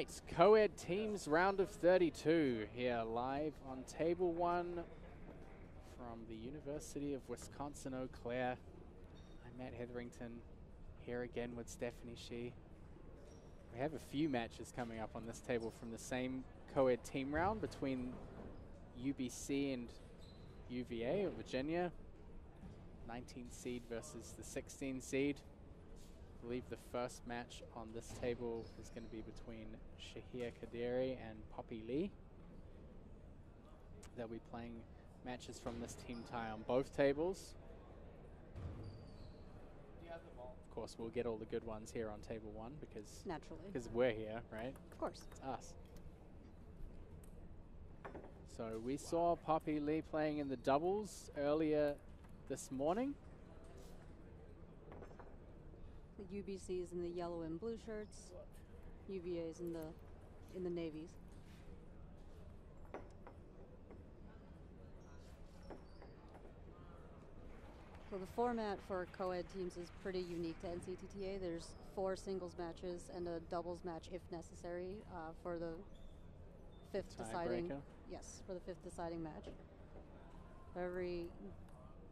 night's co-ed teams round of 32 here live on table one from the University of Wisconsin Eau Claire. I'm Matt Hetherington here again with Stephanie Shi. We have a few matches coming up on this table from the same co-ed team round between UBC and UVA of Virginia. 19 seed versus the 16 seed. I believe the first match on this table is going to be between Shaheer Qadiri and Poppy Lee. They'll be playing matches from this team tie on both tables. Of course, we'll get all the good ones here on table one because naturally, because we're here, right? Of course. It's us. So we saw Poppy Lee playing in the doubles earlier this morning. The UBC is in the yellow and blue shirts. UVA is in the navies. So the format for co-ed teams is pretty unique to NCTTA. There's 4 singles matches and a doubles match if necessary for the fifth deciding. Breaker. Yes, for the fifth deciding match. Every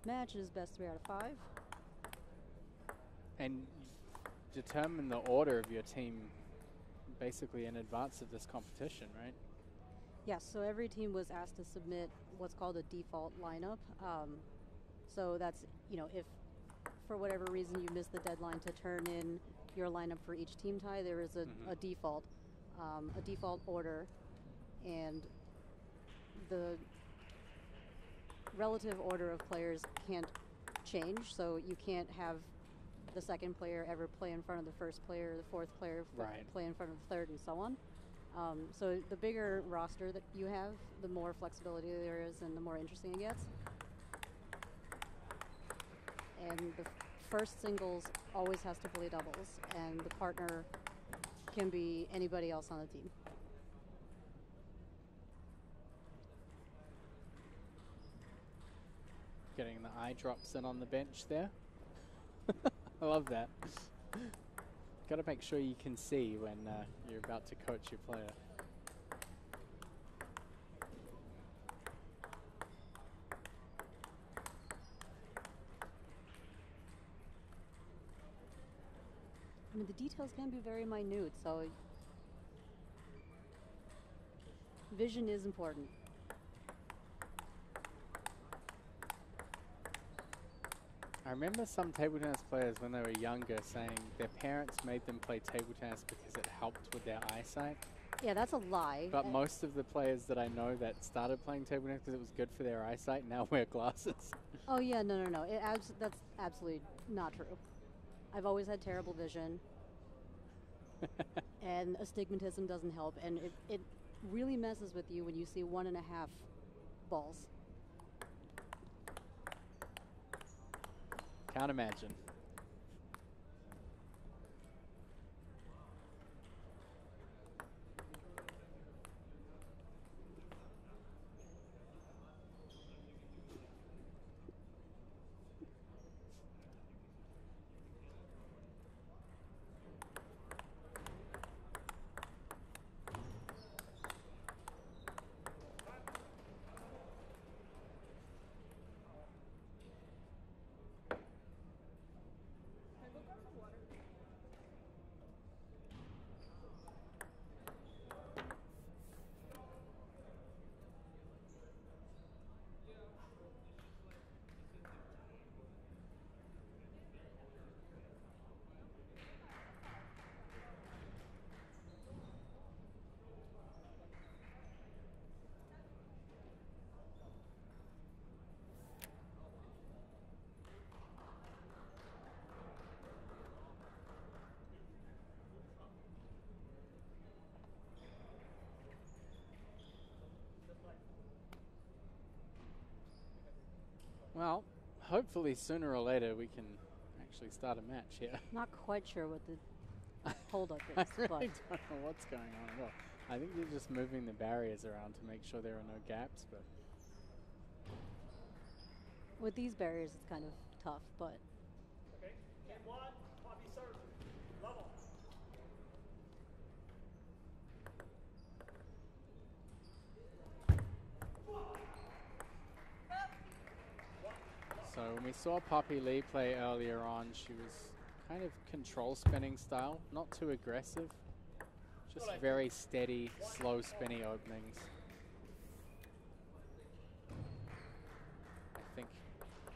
match is best 3 out of 5. And determine the order of your team basically in advance of this competition, right? Yes, so every team was asked to submit what's called a default lineup. So that's, you know, if for whatever reason you missed the deadline to turn in your lineup for each team tie, there is a default order. And the relative order of players can't change, so you can't have the second player ever play in front of the first player, the fourth player play in front of the third, and so on. So the bigger roster that you have, the more flexibility there is and the more interesting it gets. And the first singles always has to play doubles, and the partner can be anybody else on the team. Getting the eye drops in on the bench there. I love that. Got to make sure you can see when you're about to coach your player. I mean, the details can be very minute, so vision is important. I remember some table tennis players when they were younger saying their parents made them play table tennis because it helped with their eyesight. Yeah, that's a lie. But most of the players that I know that started playing table tennis because it was good for their eyesight now wear glasses. Oh yeah, no. That's absolutely not true. I've always had terrible vision. And astigmatism doesn't help. And it really messes with you when you see 1.5 balls. Can't imagine. Well, hopefully sooner or later we can actually start a match here. Not quite sure what the holdup is. I really don't know what's going on at all. I think they're just moving the barriers around to make sure there are no gaps. But with these barriers, it's kind of tough. But okay, game one, Poppy serve, level. we saw Poppy Lee play earlier on. She was kind of control spinning style, not too aggressive, just very steady, slow spinny openings. I think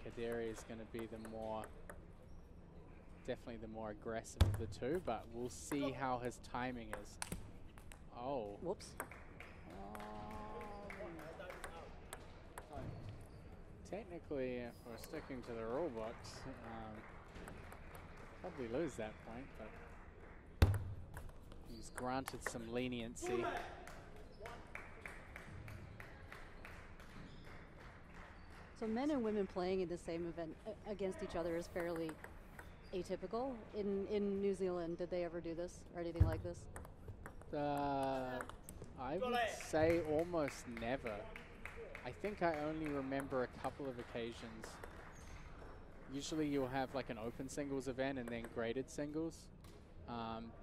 Qadiri is going to be the more, definitely the more aggressive of the two, but we'll see how his timing is. Oh. Whoops. Technically, if we're sticking to the rule books, probably lose that point, but he's granted some leniency. So men and women playing in the same event against each other is fairly atypical. In New Zealand, did they ever do this or anything like this? I would say almost never. I think I only remember a couple of occasions. Usually you'll have like an open singles event and then graded singles.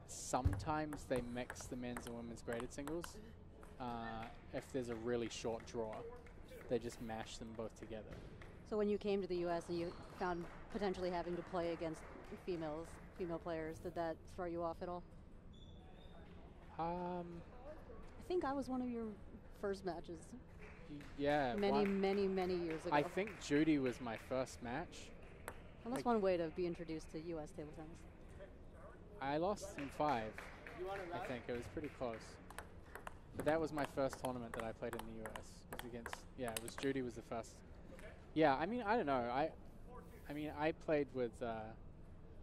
Sometimes they mix the men's and women's graded singles. If there's a really short draw, they just mash them both together. So when you came to the US and you found potentially having to play against female players, did that throw you off at all? I think I was one of your first matches. Yeah. Many years ago. I think Judy was my first match. Well, that's one way to be introduced to U.S. table tennis. I lost in 5, I think. It was pretty close. But that was my first tournament that I played in the U.S. It was against, yeah, it was Judy was the first. Yeah, I mean, I don't know. I played with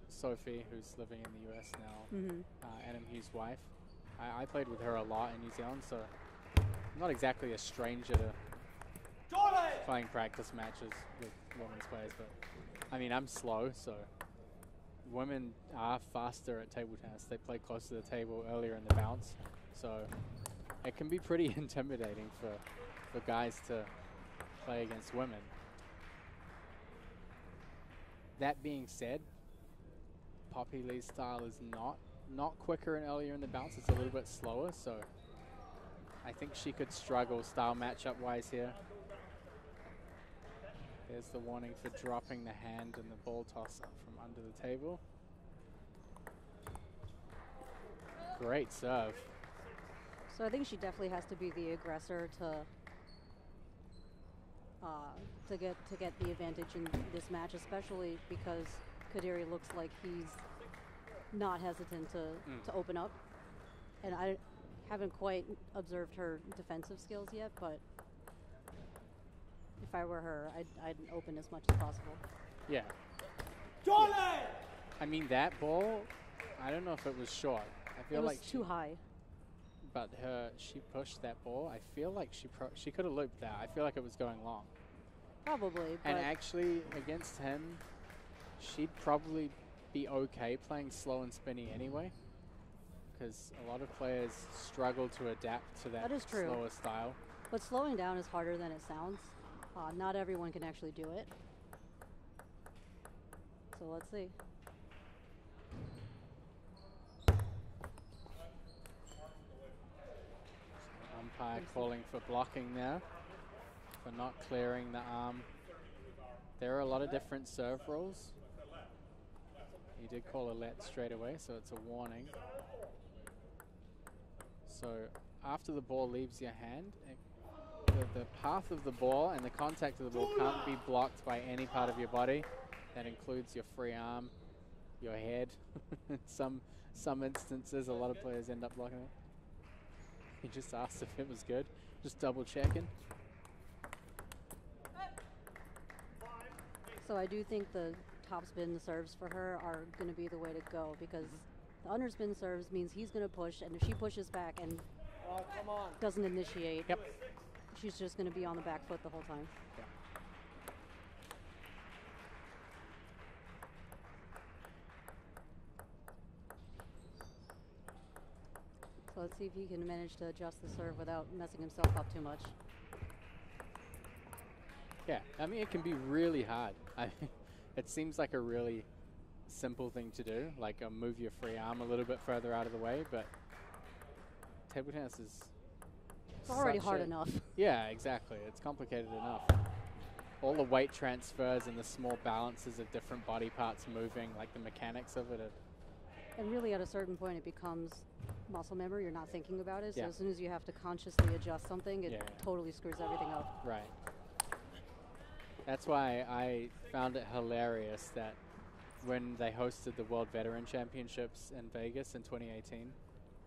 Sophie, who's living in the U.S. now, Adam Hughes' wife. I played with her a lot in New Zealand, so... not exactly a stranger to playing practice matches with women's players, but I mean, I'm slow, so women are faster at table tennis. They play close to the table earlier in the bounce, so it can be pretty intimidating for guys to play against women. That being said, Poppy Lee's style is not quicker and earlier in the bounce. It's a little bit slower, so I think she could struggle style matchup wise here. There's the warning for dropping the hand and the ball toss up from under the table. Great serve. So I think she definitely has to be the aggressor to get the advantage in this match, especially because Qadiri looks like he's not hesitant to open up, and I haven't quite observed her defensive skills yet, but if I were her, I'd open as much as possible. Yeah. Yeah. I mean, that ball, I don't know if it was short. I feel like it was too high. But she pushed that ball. I feel like she could have looped that. I feel like it was going long. Probably. But and actually, against him, she'd probably be okay playing slow and spinny anyway, because a lot of players struggle to adapt to that slower style. But slowing down is harder than it sounds. Not everyone can actually do it. So let's see. Umpire calling for blocking there, for not clearing the arm. There are a lot of different serve rules. He did call a let straight away, so it's a warning. So after the ball leaves your hand, the path of the ball and the contact of the ball can't be blocked by any part of your body. That includes your free arm, your head. In some instances, a lot of players end up blocking it. He just asked if it was good. Just double checking. So I do think the topspin serves for her are going to be the way to go, because the underspin serves means he's going to push, and if she pushes back and doesn't initiate, she's just going to be on the back foot the whole time. Yeah. So let's see if he can manage to adjust the serve without messing himself up too much. Yeah, I mean, it can be really hard. It seems like a really simple thing to do, like move your free arm a little bit further out of the way, but table tennis is already hard enough. Yeah, exactly. It's complicated enough. all the weight transfers and the small balances of different body parts moving, like the mechanics of it. And really at a certain point it becomes muscle memory, you're not thinking about it. So yeah. As soon as you have to consciously adjust something, it totally screws everything up. Right. That's why I found it hilarious that when they hosted the World Veteran Championships in Vegas in 2018,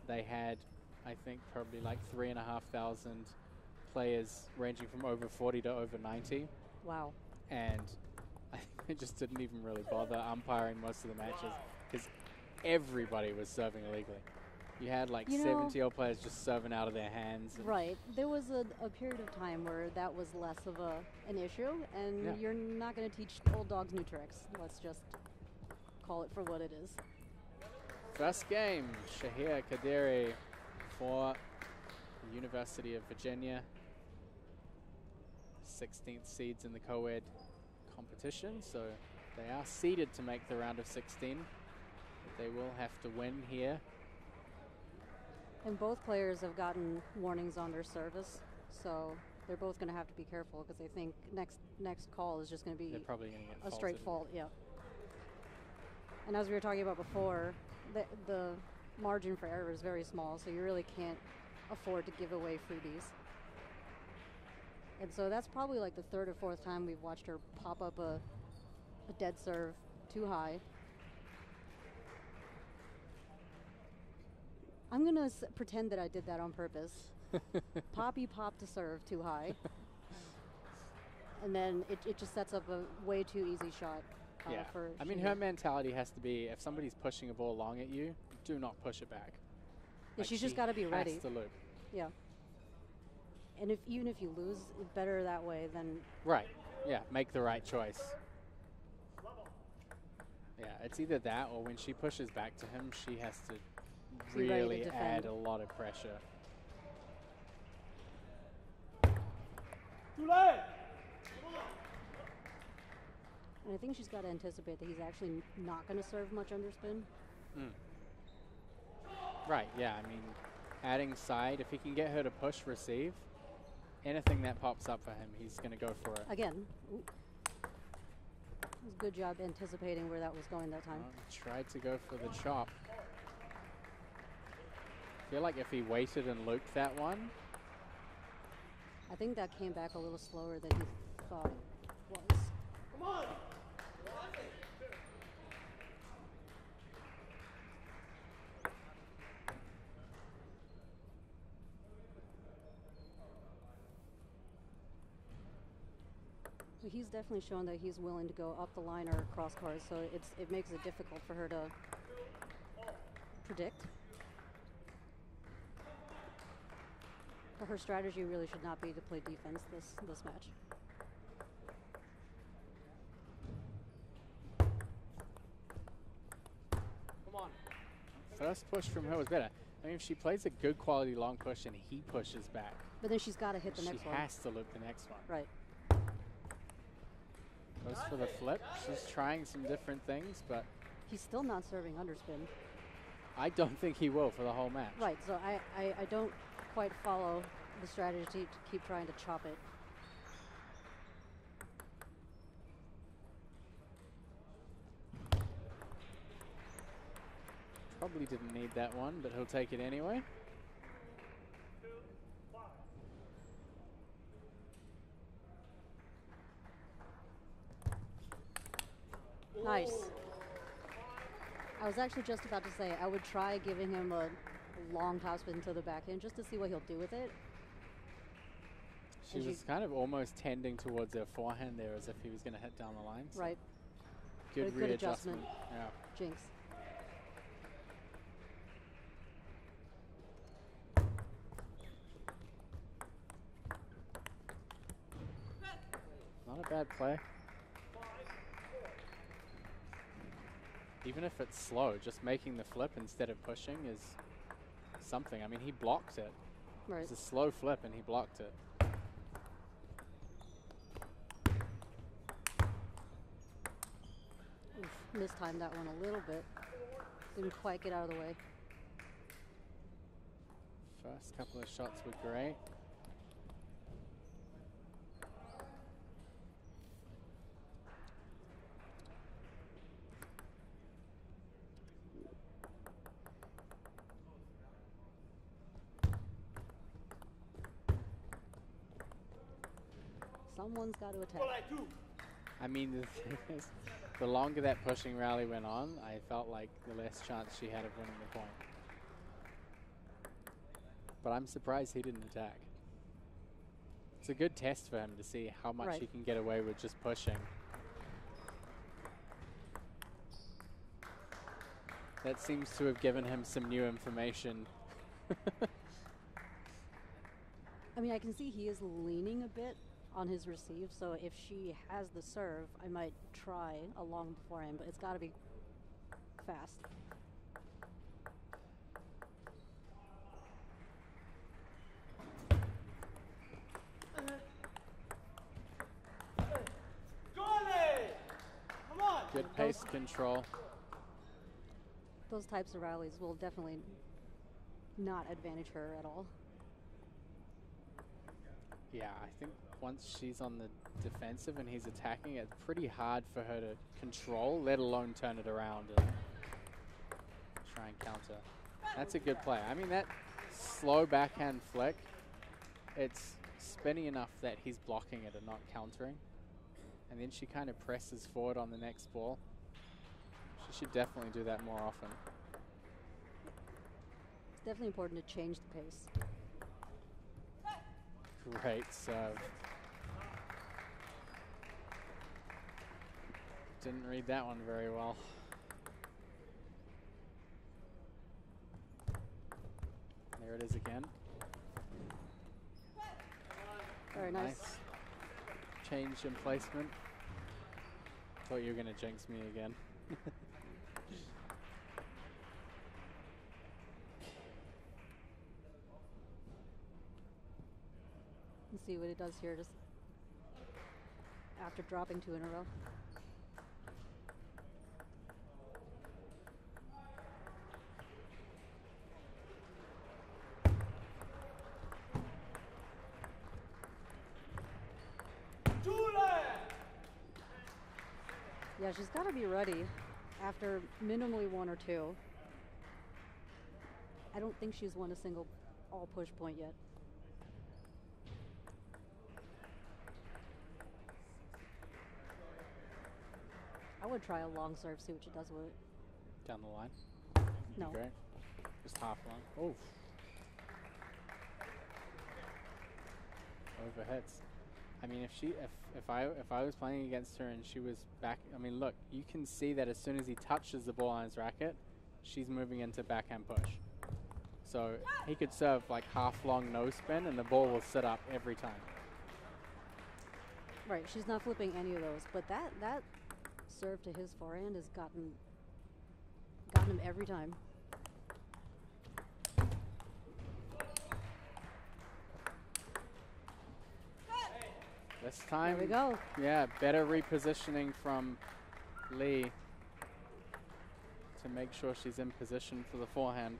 they had, I think, probably like 3,500 players ranging from over 40 to over 90. Wow. And I think they just didn't even really bother umpiring most of the matches because everybody was serving illegally. You had like 70-year-old players just serving out of their hands. Right. There was a period of time where that was less of an issue, and you're not going to teach old dogs new tricks. Let's just call it for what it is. First game, Shaheer Qadiri for the University of Virginia. 16th seeds in the co-ed competition, so they are seeded to make the round of 16. But they will have to win here. And both players have gotten warnings on their service, so they're both going to have to be careful because I think next call is just going to be a straight fault. Yeah. And as we were talking about before, the margin for error is very small, so you really can't afford to give away freebies. And so that's probably like the third or fourth time we've watched her pop up a dead serve too high. I'm going to pretend that I did that on purpose. Poppy popped a serve too high. And then it just sets up a way too easy shot. For I mean, her mentality has to be, if somebody's pushing a ball long at you, do not push it back. Yeah, like she's just got to be ready. Has to loop. Yeah. And even if you lose, it's better that way than... Right. Yeah, make the right choice. Yeah, it's either that or when she pushes back to him, she has to... really add a lot of pressure. Too late. And I think she's got to anticipate that he's actually not going to serve much underspin. Right, yeah, I mean, adding side, if he can get her to push, receive, anything that pops up for him, he's going to go for it. Again. Ooh. It was a good job anticipating where that was going that time. Oh, tried to go for the chop. I feel like if he waited and looped that one. I think that came back a little slower than he thought it was. Come on! So he's definitely shown that he's willing to go up the line or across cars, so it makes it difficult for her to predict. Her strategy really should not be to play defense this match. Come on. First push from her was better. I mean, if she plays a good quality long push and he pushes back. But then she's got to hit the next one. She has to loop the next one. Right. Goes for the flip. She's trying some different things, but... He's still not serving underspin. I don't think he will for the whole match. Right, so I don't... quite follow the strategy to keep trying to chop it. Probably didn't need that one, but he'll take it anyway. Nice. I was actually just about to say I would try giving him a long topspin to the backhand just to see what he'll do with it. She was kind of almost tending towards her forehand there as if he was going to hit down the line. So right. Good readjustment. Yeah. Jinx. Not a bad play. Even if it's slow, just making the flip instead of pushing is... something. I mean, he blocked it. Right. It's a slow flip, and he blocked it. Oof, mistimed that one a little bit. Didn't quite get out of the way. First couple of shots were great. someone's got to attack. I mean, the thing is, the longer that pushing rally went on, I felt like the less chance she had of winning the point. But I'm surprised he didn't attack. It's a good test for him to see how much he can get away with just pushing. That seems to have given him some new information. I mean, I can see he is leaning a bit on his receive, so if she has the serve, I might try a long forehand, but it's got to be fast. Good pace control. Those types of rallies will definitely not advantage her at all. Yeah, I think once she's on the defensive and he's attacking, it's pretty hard for her to control, let alone turn it around and try and counter. That's a good play. I mean, that slow backhand flick, it's spinny enough that he's blocking it and not countering. And then she kind of presses forward on the next ball. She should definitely do that more often. It's definitely important to change the pace. Great serve. Didn't read that one very well. There it is again. Very nice. Change in placement. Thought you were going to jinx me again. Let's see what it does here just after dropping two in a row. Yeah, she's got to be ready after minimally one or two. I don't think she's won a single all push point yet. I would try a long serve, see what she does with it. Down the line? No. Great. Just half line. Oh. Overheads. I mean, if I was playing against her and she was back, I mean, look, you can see that as soon as he touches the ball on his racket, she's moving into backhand push. So he could serve like half long no spin and the ball will sit up every time. Right, she's not flipping any of those, but that serve to his forehand has gotten him every time. This time, there we go. Yeah, better repositioning from Lee to make sure she's in position for the forehand.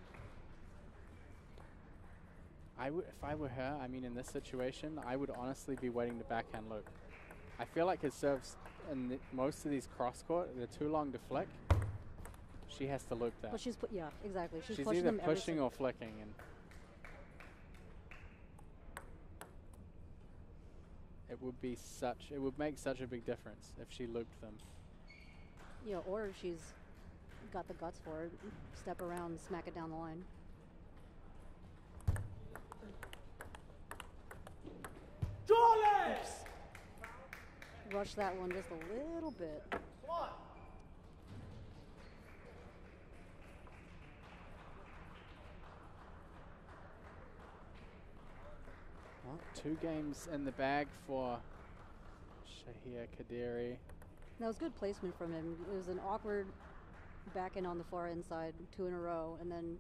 If I were her, I mean, in this situation, I would honestly be waiting the backhand loop. I feel like his serves in most of these cross-court, they're too long to flick. She has to loop that. But she's yeah, exactly. She's either them pushing or flicking, and it would be such, it would make such a big difference if she looped them. Yeah, or if she's got the guts for it, step around, smack it down the line. Oops. Rush that one just a little bit. Come on. Well, two games in the bag for Shaheer Qadiri. That was good placement from him. It was an awkward back in on the far inside, two in a row, and then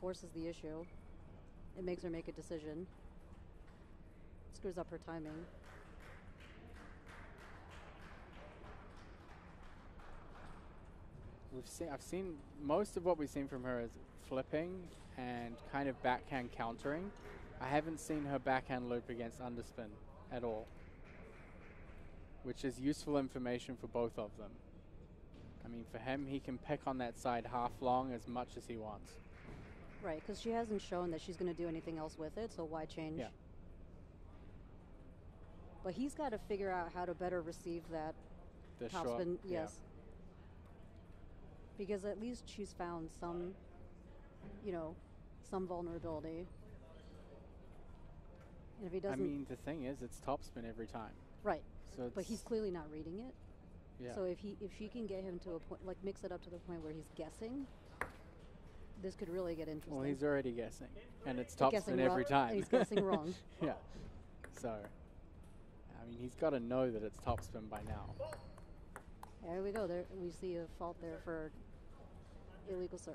forces the issue. It makes her make a decision. Screws up her timing. I've seen most of what we've seen from her is flipping and kind of backhand countering. I haven't seen her backhand loop against underspin at all, which is useful information for both of them. I mean, for him, he can pick on that side half long as much as he wants. Right, because she hasn't shown that she's going to do anything else with it, so why change? Yeah. but he's got to figure out how to better receive that topspin. Yes. Yeah. Because at least she's found some, you know, some vulnerability. And if he doesn't, I mean, the thing is, it's topspin every time. Right. So but he's clearly not reading it. Yeah. So if she can get him to a point, like mix it up to the point where he's guessing, this could really get interesting. Well, he's already guessing, and it's topspin every time. He's guessing wrong. Yeah. So, I mean, he's got to know that it's topspin by now. There we go. There we see a fault there for illegal serve.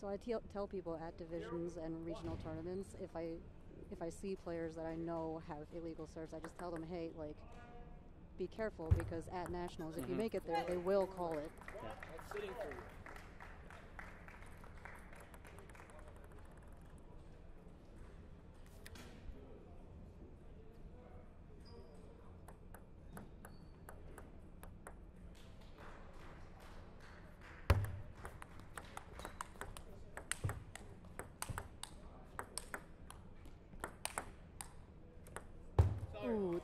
So I tell people at divisions and regional tournaments, if I see players that I know have illegal serves, I just tell them, hey, like, be careful, because at nationals, if you make it there, they will call it. Yeah. That's sitting for you.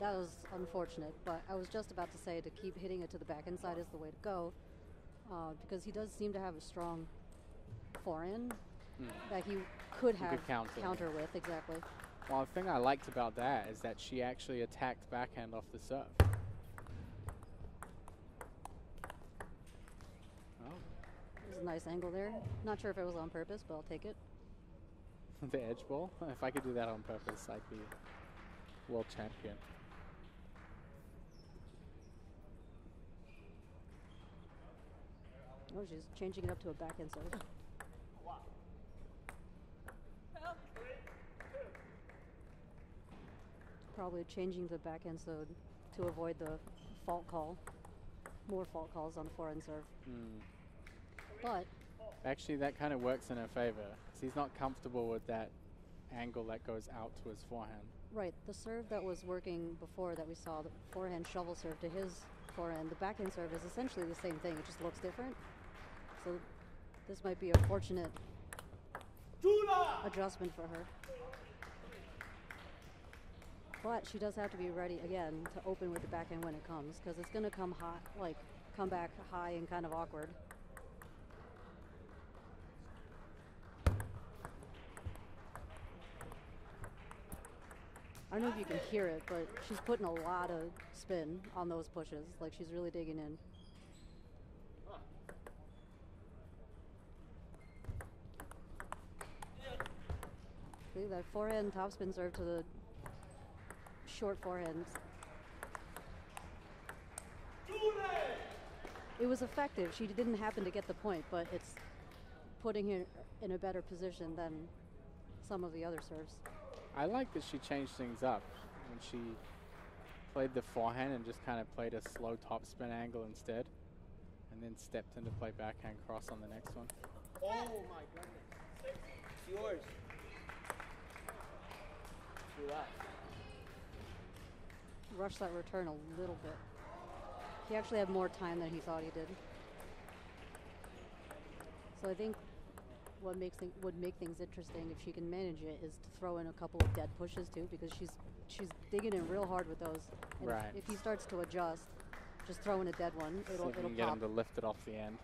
That was unfortunate, but I was just about to say to keep hitting it to the back inside is the way to go, because he does seem to have a strong forehand that he could have counter with, exactly. Well, the thing I liked about that is that she actually attacked backhand off the serve. Oh. There's a nice angle there. Not sure if it was on purpose, but I'll take it. The edge ball? If I could do that on purpose, I'd be world champion. Oh, she's changing it up to a backhand serve. Probably changing the backhand serve to avoid the fault call. More fault calls on forehand serve. But actually, that kind of works in her favor, because he's not comfortable with that angle that goes out to his forehand. Right. The serve that was working before that we saw, the forehand shovel serve to his forehand, the backhand serve is essentially the same thing. It just looks different. So this might be a fortunate adjustment for her. But she does have to be ready again to open with the backhand when it comes, because it's going to come hot, like come back high and kind of awkward. I don't know if you can hear it, but she's putting a lot of spin on those pushes. Like, she's really digging in. See, that forehand topspin serve to the short forehand. It was effective. She didn't happen to get the point, but it's putting her in a better position than some of the other serves. I like that she changed things up when she played the forehand and just kind of played a slow topspin angle instead, and then stepped in to play backhand cross on the next one. Oh my goodness. It's yours. Rushed that return a little bit. He actually had more time than he thought he did. So I think what would make things interesting, if she can manage it, is to throw in a couple of dead pushes too, because she's digging in real hard with those. And right. If he starts to adjust, just throw in a dead one. It'll pop. You can get him to lift it off the end.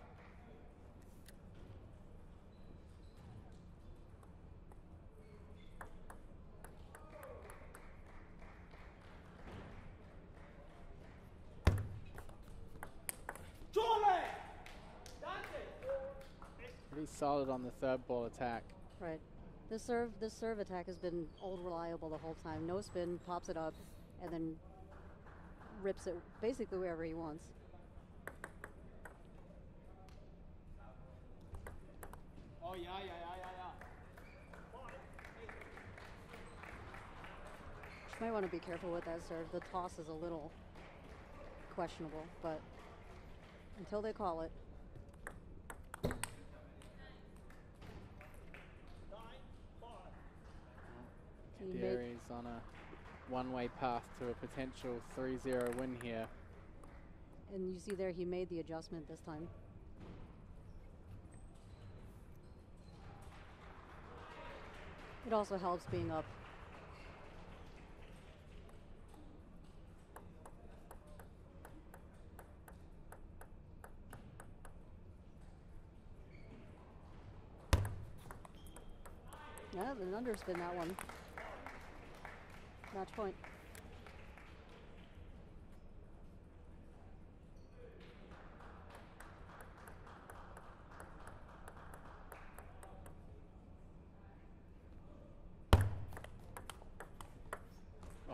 Solid on the third ball attack. Right. This serve attack has been old reliable the whole time. No spin, pops it up, and then rips it basically wherever he wants. Oh yeah. She might want to be careful with that serve. The toss is a little questionable, but until they call it. Qadiri's on a one-way path to a potential 3-0 win here. And you see there, he made the adjustment this time. It also helps being up That was an underspin, that one. Match point.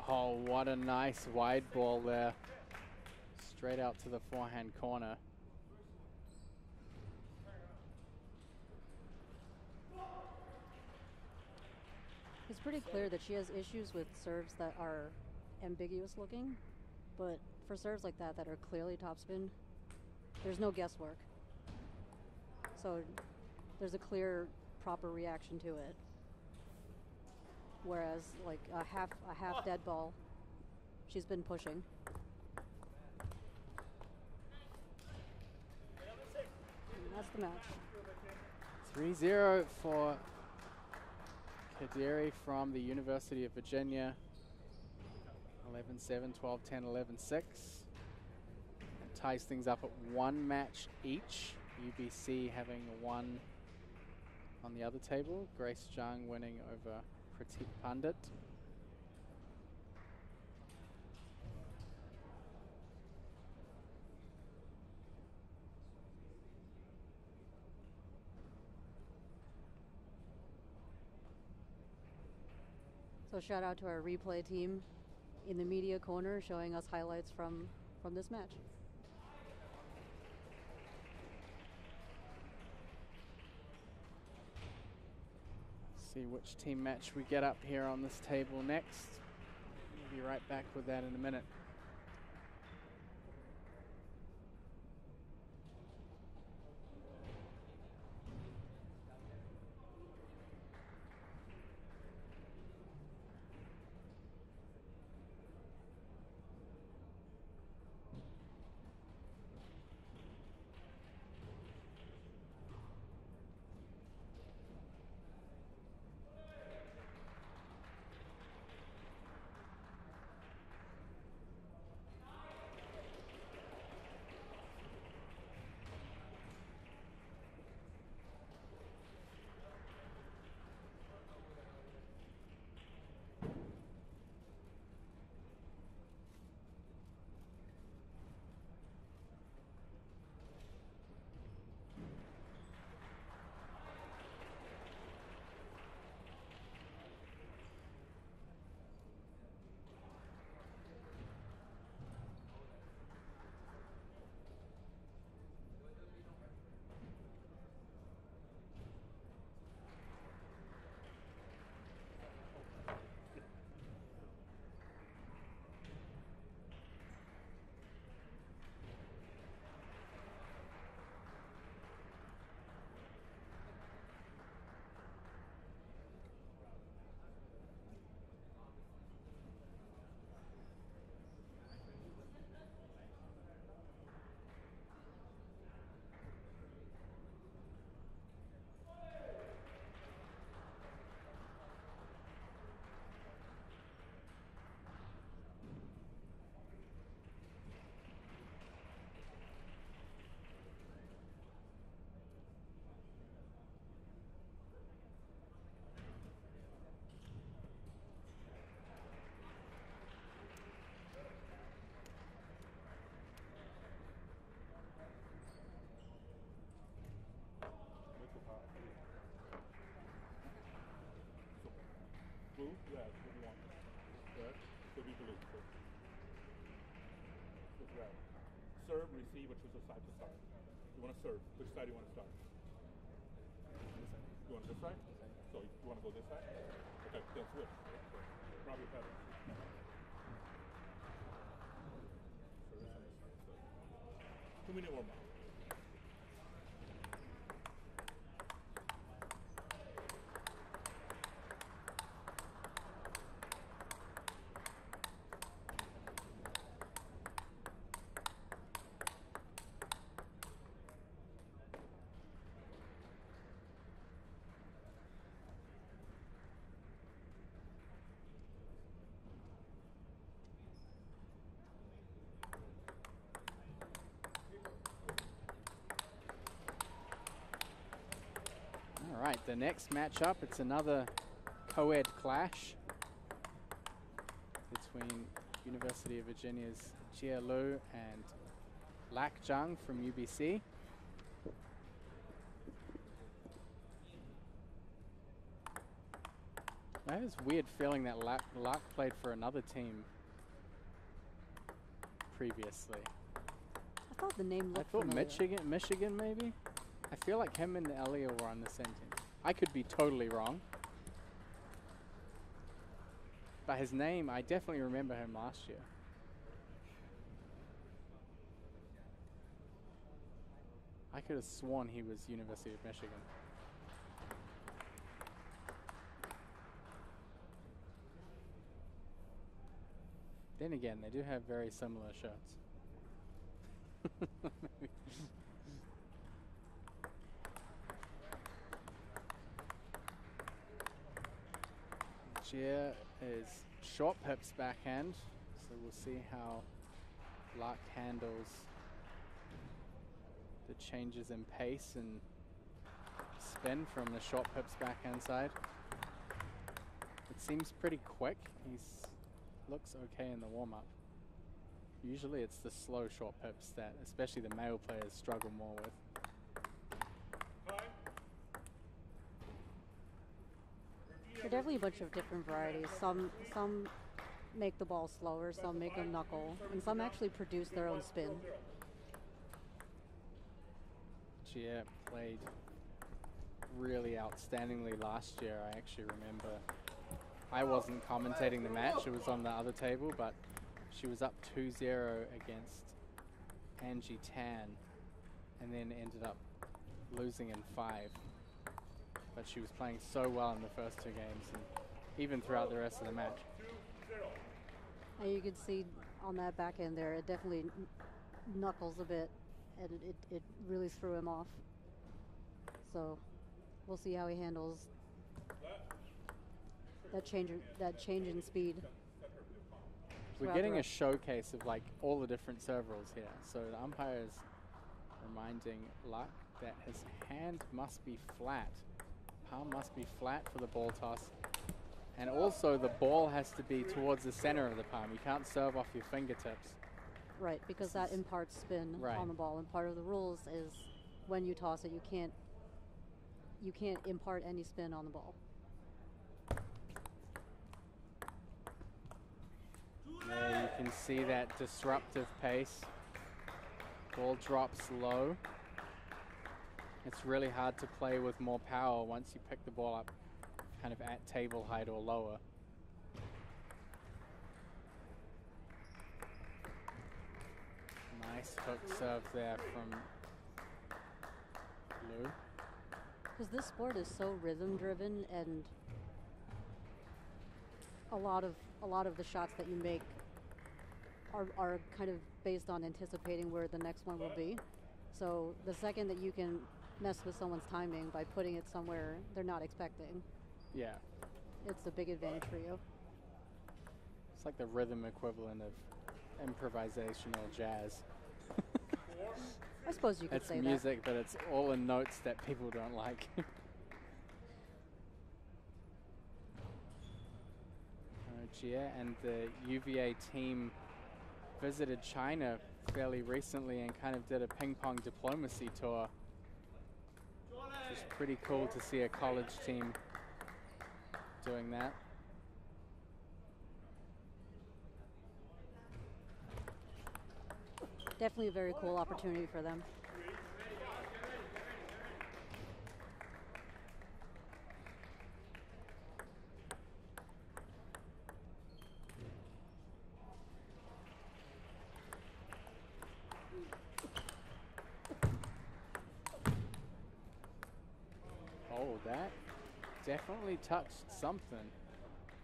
Oh, what a nice wide ball there. Straight out to the forehand corner. It's pretty clear that she has issues with serves that are ambiguous looking, but for serves like that that are clearly topspin, there's no guesswork. So there's a clear, proper reaction to it. Whereas like a half dead ball, she's been pushing. And that's the match. 3-0 for Qadiri from the University of Virginia. 11-7, 12-10, 11-6. Ties things up at one match each. UBC having one on the other table. Grace Zhang winning over Pratik Pandit. So shout out to our replay team in the media corner showing us highlights from this match. See which team match we get up here on this table next. We'll be right back with that in a minute. Serve, receive, or choose a side to start. You want to serve. Which side do you want to start? This side. You want this side? So you want to go this side? Okay, then switch. Probably better. Two-minute warm-up. The next matchup, it's another co-ed clash between University of Virginia's Jie Lu and Lak Zhang from UBC. I have this weird feeling that Lak played for another team previously. I thought the name looked familiar. I thought Michigan maybe? I feel like him and Elia were on the same team. I could be totally wrong. But his name, I definitely remember him last year. I could have sworn he was University of Michigan. Then again, they do have very similar shirts. Jie is short hips backhand, so we'll see how Lak handles the changes in pace and spin from the short hips backhand side. It seems pretty quick. He's looks okay in the warm-up. Usually it's the slow short hips that especially the male players struggle more with. There are definitely a bunch of different varieties. Some make the ball slower, some make them knuckle, and some actually produce their own spin. Jie played really outstandingly last year. I actually remember I wasn't commentating the match, it was on the other table, but she was up 2-0 against Angie Tan and then ended up losing in 5. But she was playing so well in the first two games and even throughout the rest of the match. And you can see on that back end there, it definitely knuckles a bit and it really threw him off. So we'll see how he handles that change in speed. We're getting a showcase of like all the different serve rules here. So the umpire is reminding Lak that his hand must be flat. Palm must be flat for the ball toss. And also the ball has to be towards the center of the palm. You can't serve off your fingertips. Right, because that imparts spin on the ball. And part of the rules is when you toss it, you can't impart any spin on the ball. There you can see that disruptive pace. Ball drops low. It's really hard to play with more power once you pick the ball up kind of at table height or lower. Nice hook serve there from Lou. Because this sport is so rhythm driven, and a lot of the shots that you make are kind of based on anticipating where the next one will be. So the second that you can mess with someone's timing by putting it somewhere they're not expecting. Yeah. It's a big advantage for you. It's like the rhythm equivalent of improvisational jazz. I suppose you could say that. It's music, but it's all in notes that people don't like. Jie and the UVA team visited China fairly recently and kind of did a ping pong diplomacy tour. It's pretty cool to see a college team doing that. Definitely a very cool opportunity for them. Definitely touched something.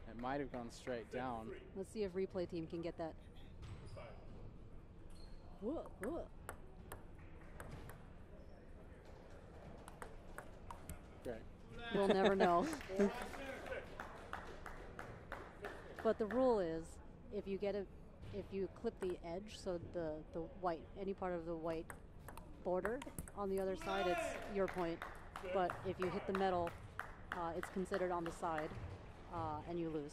It might have gone straight down. Let's see if replay team can get that. Whoa, whoa. Great. We'll never know. But the rule is, if you clip the edge, so the white, any part of the white border on the other side, it's your point. But if you hit the metal, it's considered on the side. and you lose.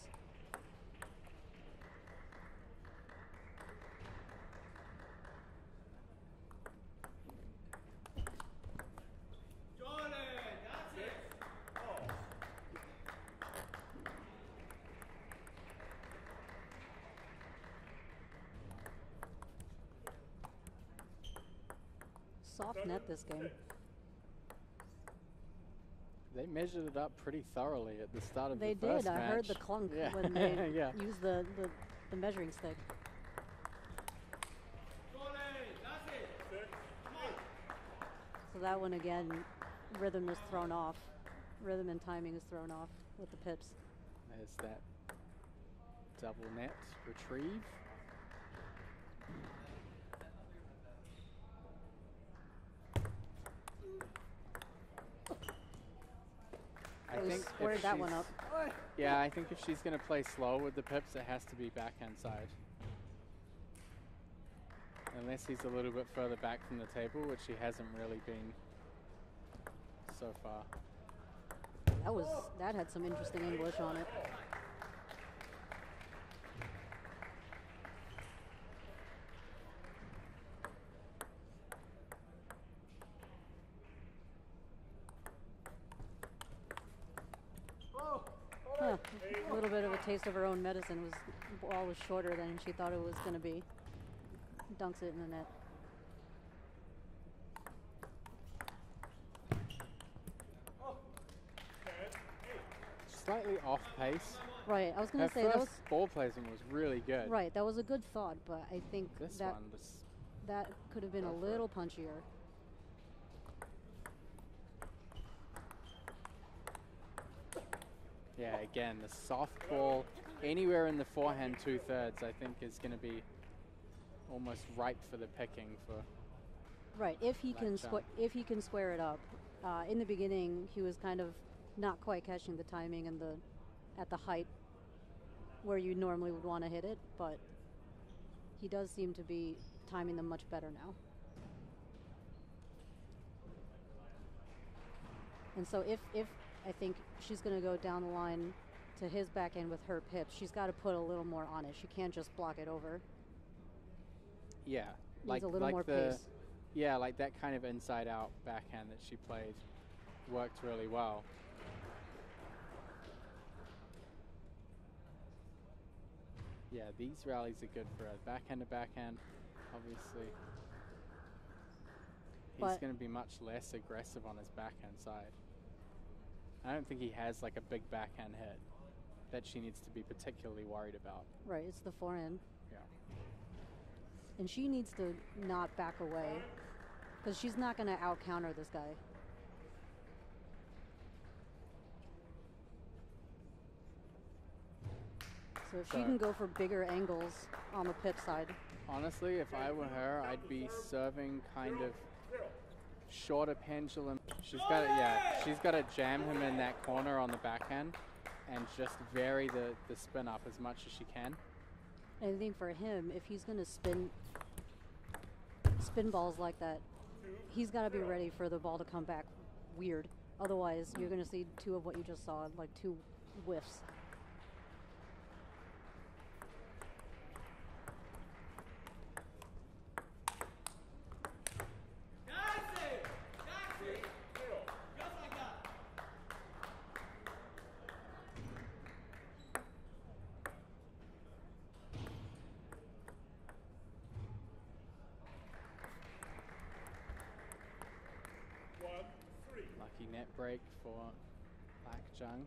Soft net this game. They measured it up pretty thoroughly at the start of the first match. They did. I heard the clunk when they used the measuring stick. So that one again, rhythm is thrown off. Rhythm and timing is thrown off with the pips. There's that double net retrieve. I think squared that one up. Yeah, I think if she's going to play slow with the pips, it has to be backhand side. Unless he's a little bit further back from the table, which he hasn't really been so far. That was, that had some interesting English on it. A little bit of a taste of her own medicine. Was ball was shorter than she thought it was going to be. Dunks it in the net. Slightly off pace. Right, I was going to say that ball placement was really good. Right, that was a good thought, but I think this that could have been a little punchier. Yeah, again, the soft ball anywhere in the forehand 2/3, I think, is going to be almost ripe for the picking for. Right, if he can square it up. In the beginning, he was kind of not quite catching the timing and the at the height where you normally would want to hit it, but he does seem to be timing them much better now. And so if I think she's going to go down the line to his backhand with her pips, she's got to put a little more on it. She can't just block it over. Yeah. Needs a little more pace. Yeah, like that kind of inside-out backhand that she played worked really well. Yeah, these rallies are good for her. Backhand to backhand, obviously. He's going to be much less aggressive on his backhand side. I don't think he has like a big backhand hit that she needs to be particularly worried about. Right, it's the forehand. Yeah. And she needs to not back away because she's not going to out-counter this guy. So if she can go for bigger angles on the pip side. Honestly, if I were her, I'd be serving kind of shorter pendulum. She's got to, she's got to jam him in that corner on the backhand and just vary the spin up as much as she can. I think for him, if he's going to spin balls like that, he's got to be ready for the ball to come back weird. Otherwise, you're going to see two of what you just saw, like two whiffs. Net break for Lak Zhang.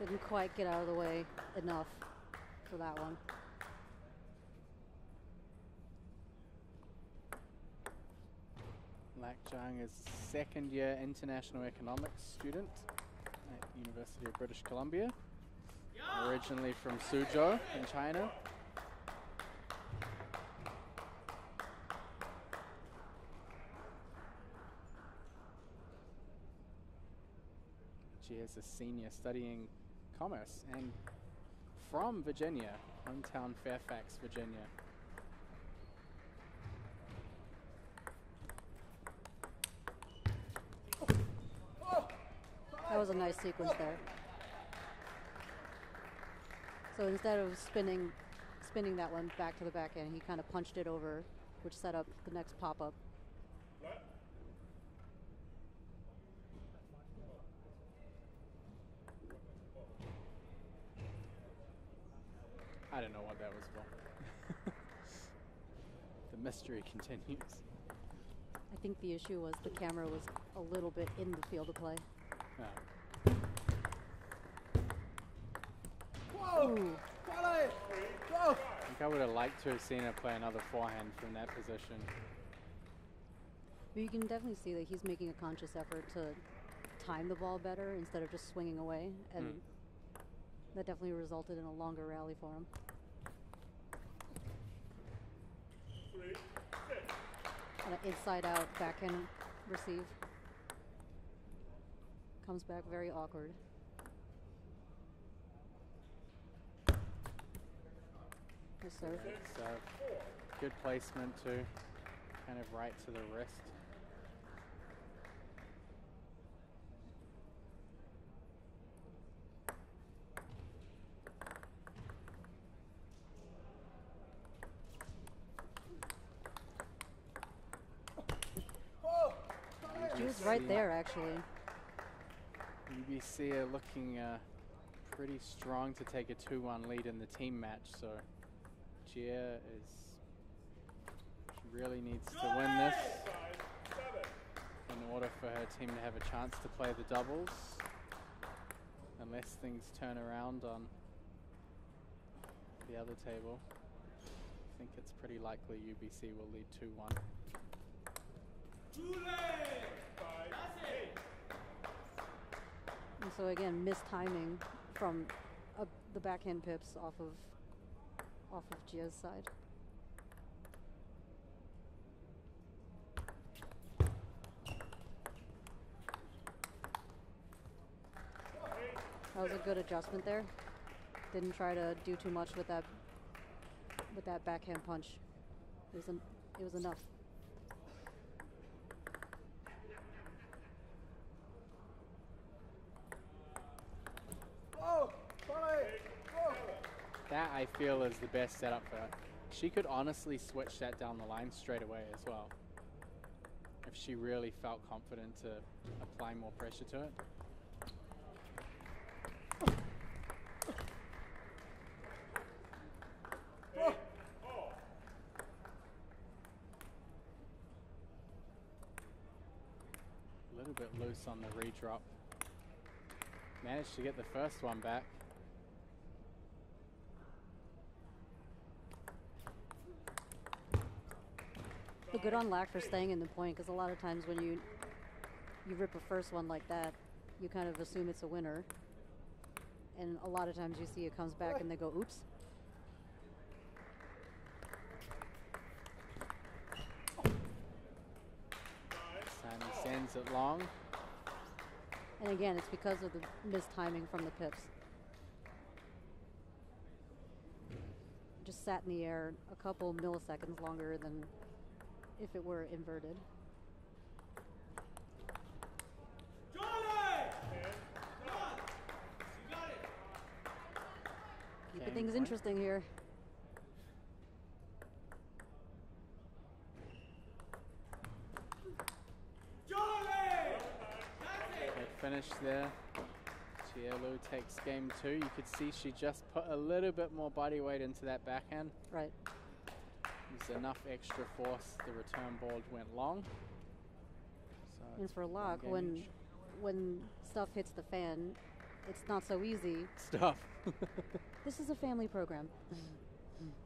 Didn't quite get out of the way enough for that one. Lak Zhang is second-year international economics student at the University of British Columbia. Originally from Suzhou in China. She is a senior studying commerce and from Virginia, hometown Fairfax, Virginia. That was a nice sequence there. So instead of spinning that one back to the backhand, he kind of punched it over, which set up the next pop-up. I don't know what that was about. The mystery continues. I think the issue was the camera was a little bit in the field of play. Whoa! I think I would have liked to have seen her play another forehand from that position. But you can definitely see that he's making a conscious effort to time the ball better instead of just swinging away, and that definitely resulted in a longer rally for him. 3-6. An inside out backhand receive. Comes back very awkward. Good serve. So good placement too, kind of right to the wrist. She was right there, actually. UBC are looking pretty strong to take a 2-1 lead in the team match, so Jie really needs to win this in order for her team to have a chance to play the doubles, unless things turn around on the other table. I think it's pretty likely UBC will lead 2-1. And so again, mistiming from the backhand pips off of Jie's side. That was a good adjustment there. Didn't try to do too much with that backhand punch. It was enough. That, I feel, is the best setup for her. She could honestly switch that down the line straight away as well, if she really felt confident to apply more pressure to it. A little bit loose on the re-drop. Managed to get the first one back. But good on Lak for staying in the point, because a lot of times when you rip a first one like that, you kind of assume it's a winner. And a lot of times you see it comes back and they go, oops. Simon sends it long. And again, it's because of the mistiming from the pips. Just sat in the air a couple milliseconds longer than if it were inverted. Keeping things interesting here. Good finish there. Jie Lu takes game two. You could see she just put a little bit more body weight into that backhand. Right. There's enough extra force. The return ball went long. So and for Lak, when stuff hits the fan, it's not so easy. Stuff. This is a family program.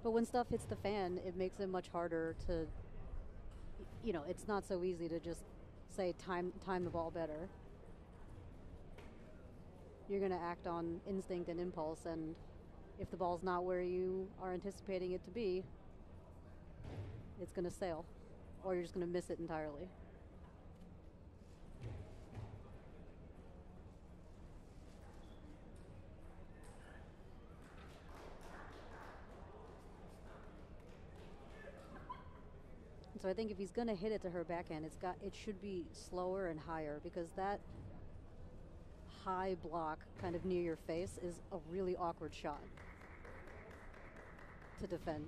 But when stuff hits the fan, it makes it much harder to, you know, it's not so easy to just say time the ball better. You're going to act on instinct and impulse, and if the ball's not where you are anticipating it to be, it's going to sail, or you're just going to miss it entirely. And so I think if he's going to hit it to her backhand, it should be slower and higher, because that high block kind of near your face is a really awkward shot to defend.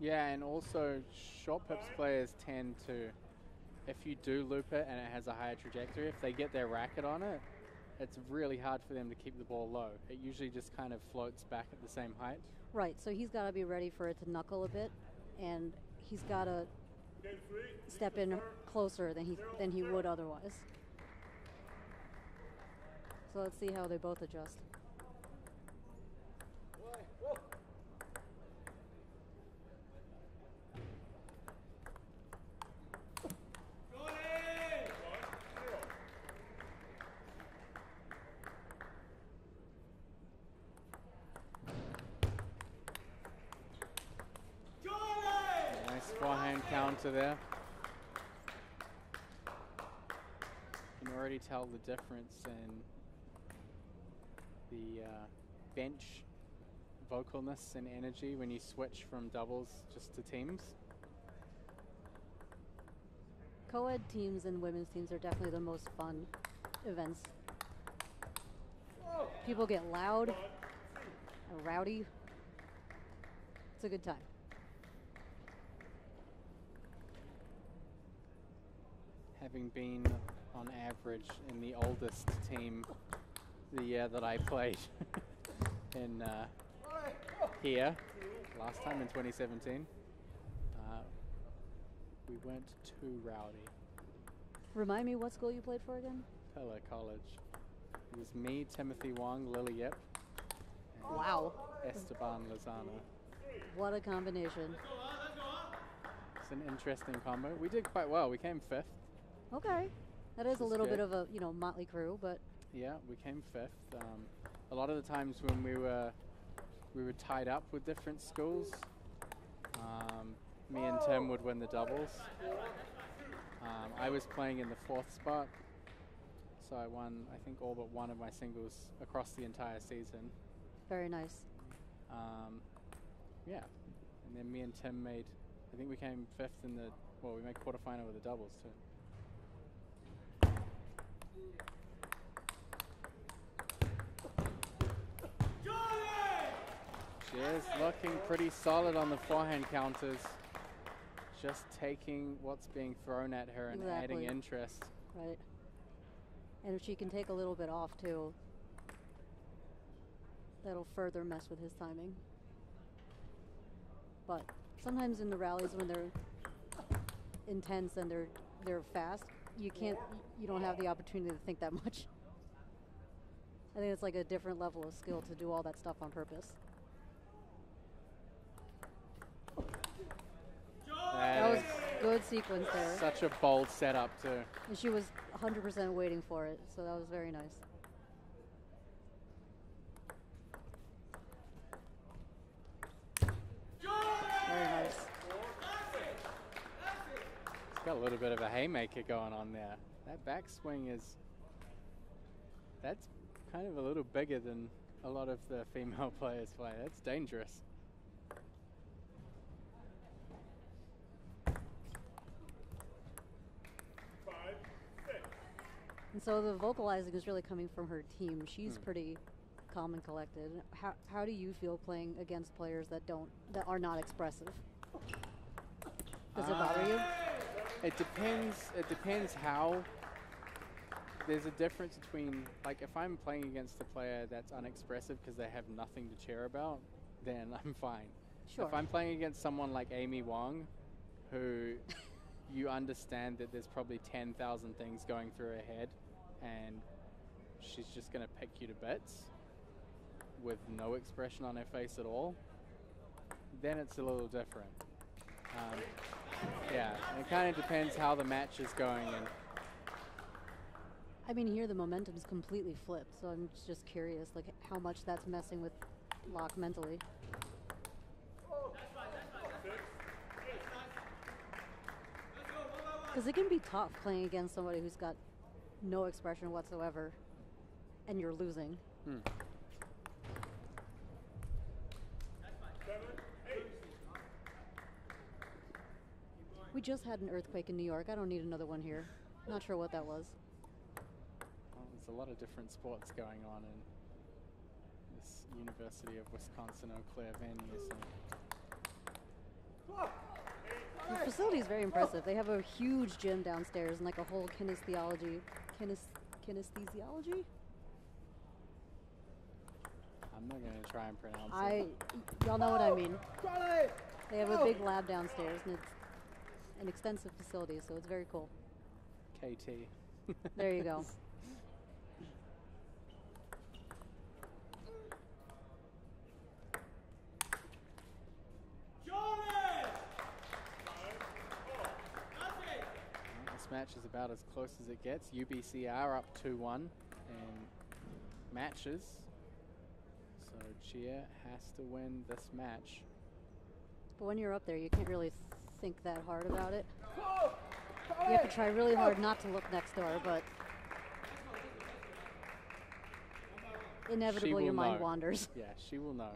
Yeah, and also shot pips players tend to, if you do loop it and it has a higher trajectory, if they get their racket on it, it's really hard for them to keep the ball low. It usually just kind of floats back at the same height. Right, so he's got to be ready for it to knuckle a bit, and he's got to step in closer than he would otherwise. So let's see how they both adjust. There. You can already tell the difference in the bench vocalness and energy when you switch from doubles just to teams. Co-ed teams and women's teams are definitely the most fun events. Whoa. People get loud and rowdy. It's a good time. Having been, on average, in the oldest team the year that I played in here, last time in 2017, we weren't too rowdy. Remind me what school you played for again? Pillar College. It was me, Timothy Wong, Lily Yip, and wow, Esteban Lozano. What a combination. It's an interesting combo. We did quite well. We came fifth. Okay, that is a little bit of a, you know, motley crew, but yeah, we came fifth. A lot of the times when we were tied up with different schools, me and Tim would win the doubles. I was playing in the fourth spot, so I won, I think, all but one of my singles across the entire season. Very nice. Yeah, and then me and Tim made, I think we came fifth in the, well, we made quarterfinal with the doubles too. She's looking pretty solid on the forehand counters, just taking what's being thrown at her and adding interest. Right. And if she can take a little bit off too, that'll further mess with his timing. But sometimes in the rallies when they're intense and they're fast, you can't, you don't have the opportunity to think that much. I think it's like a different level of skill to do all that stuff on purpose. That was good sequence there. Such a bold setup too. And she was 100% waiting for it, so that was very nice. Very nice. It's got a little bit of a haymaker going on there. That backswing is, that's kind of a little bigger than a lot of the female players play. That's dangerous. And so the vocalizing is really coming from her team. She's pretty calm and collected. How do you feel playing against players that are not expressive? Does it bother you? It depends. It depends how. There's a difference between, like, if I'm playing against a player that's unexpressive because they have nothing to cheer about, then I'm fine. Sure. If I'm playing against someone like Amy Wong, who you understand that there's probably 10,000 things going through her head and she's just going to pick you to bits with no expression on her face at all, then it's a little different. Yeah, it kind of depends how the match is going. And I mean, here the momentum is completely flipped, so I'm just curious, like, how much that's messing with Lak mentally. Because it can be tough playing against somebody who's got no expression whatsoever, and you're losing. We just had an earthquake in New York. I don't need another one here. Not sure what that was. There's a lot of different sports going on in this University of Wisconsin Eau Claire venue. The facility is very impressive. They have a huge gym downstairs and like a whole kinesthesiology? I'm not going to try and pronounce it. Y'all know what I mean. They have a big lab downstairs and it's an extensive facility, so it's very cool. KT. There you go. Match is about as close as it gets. UBC are up 2-1 in matches. So Jie has to win this match. But when you're up there, you can't really think that hard about it. You have to try really hard not to look next door, but inevitably your mind wanders. Yeah, she will know.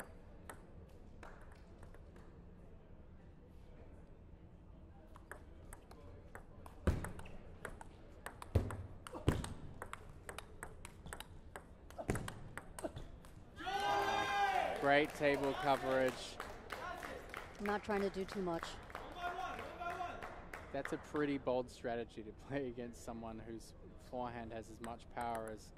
Great table coverage. I'm not trying to do too much. That's a pretty bold strategy to play against someone whose forehand has as much power as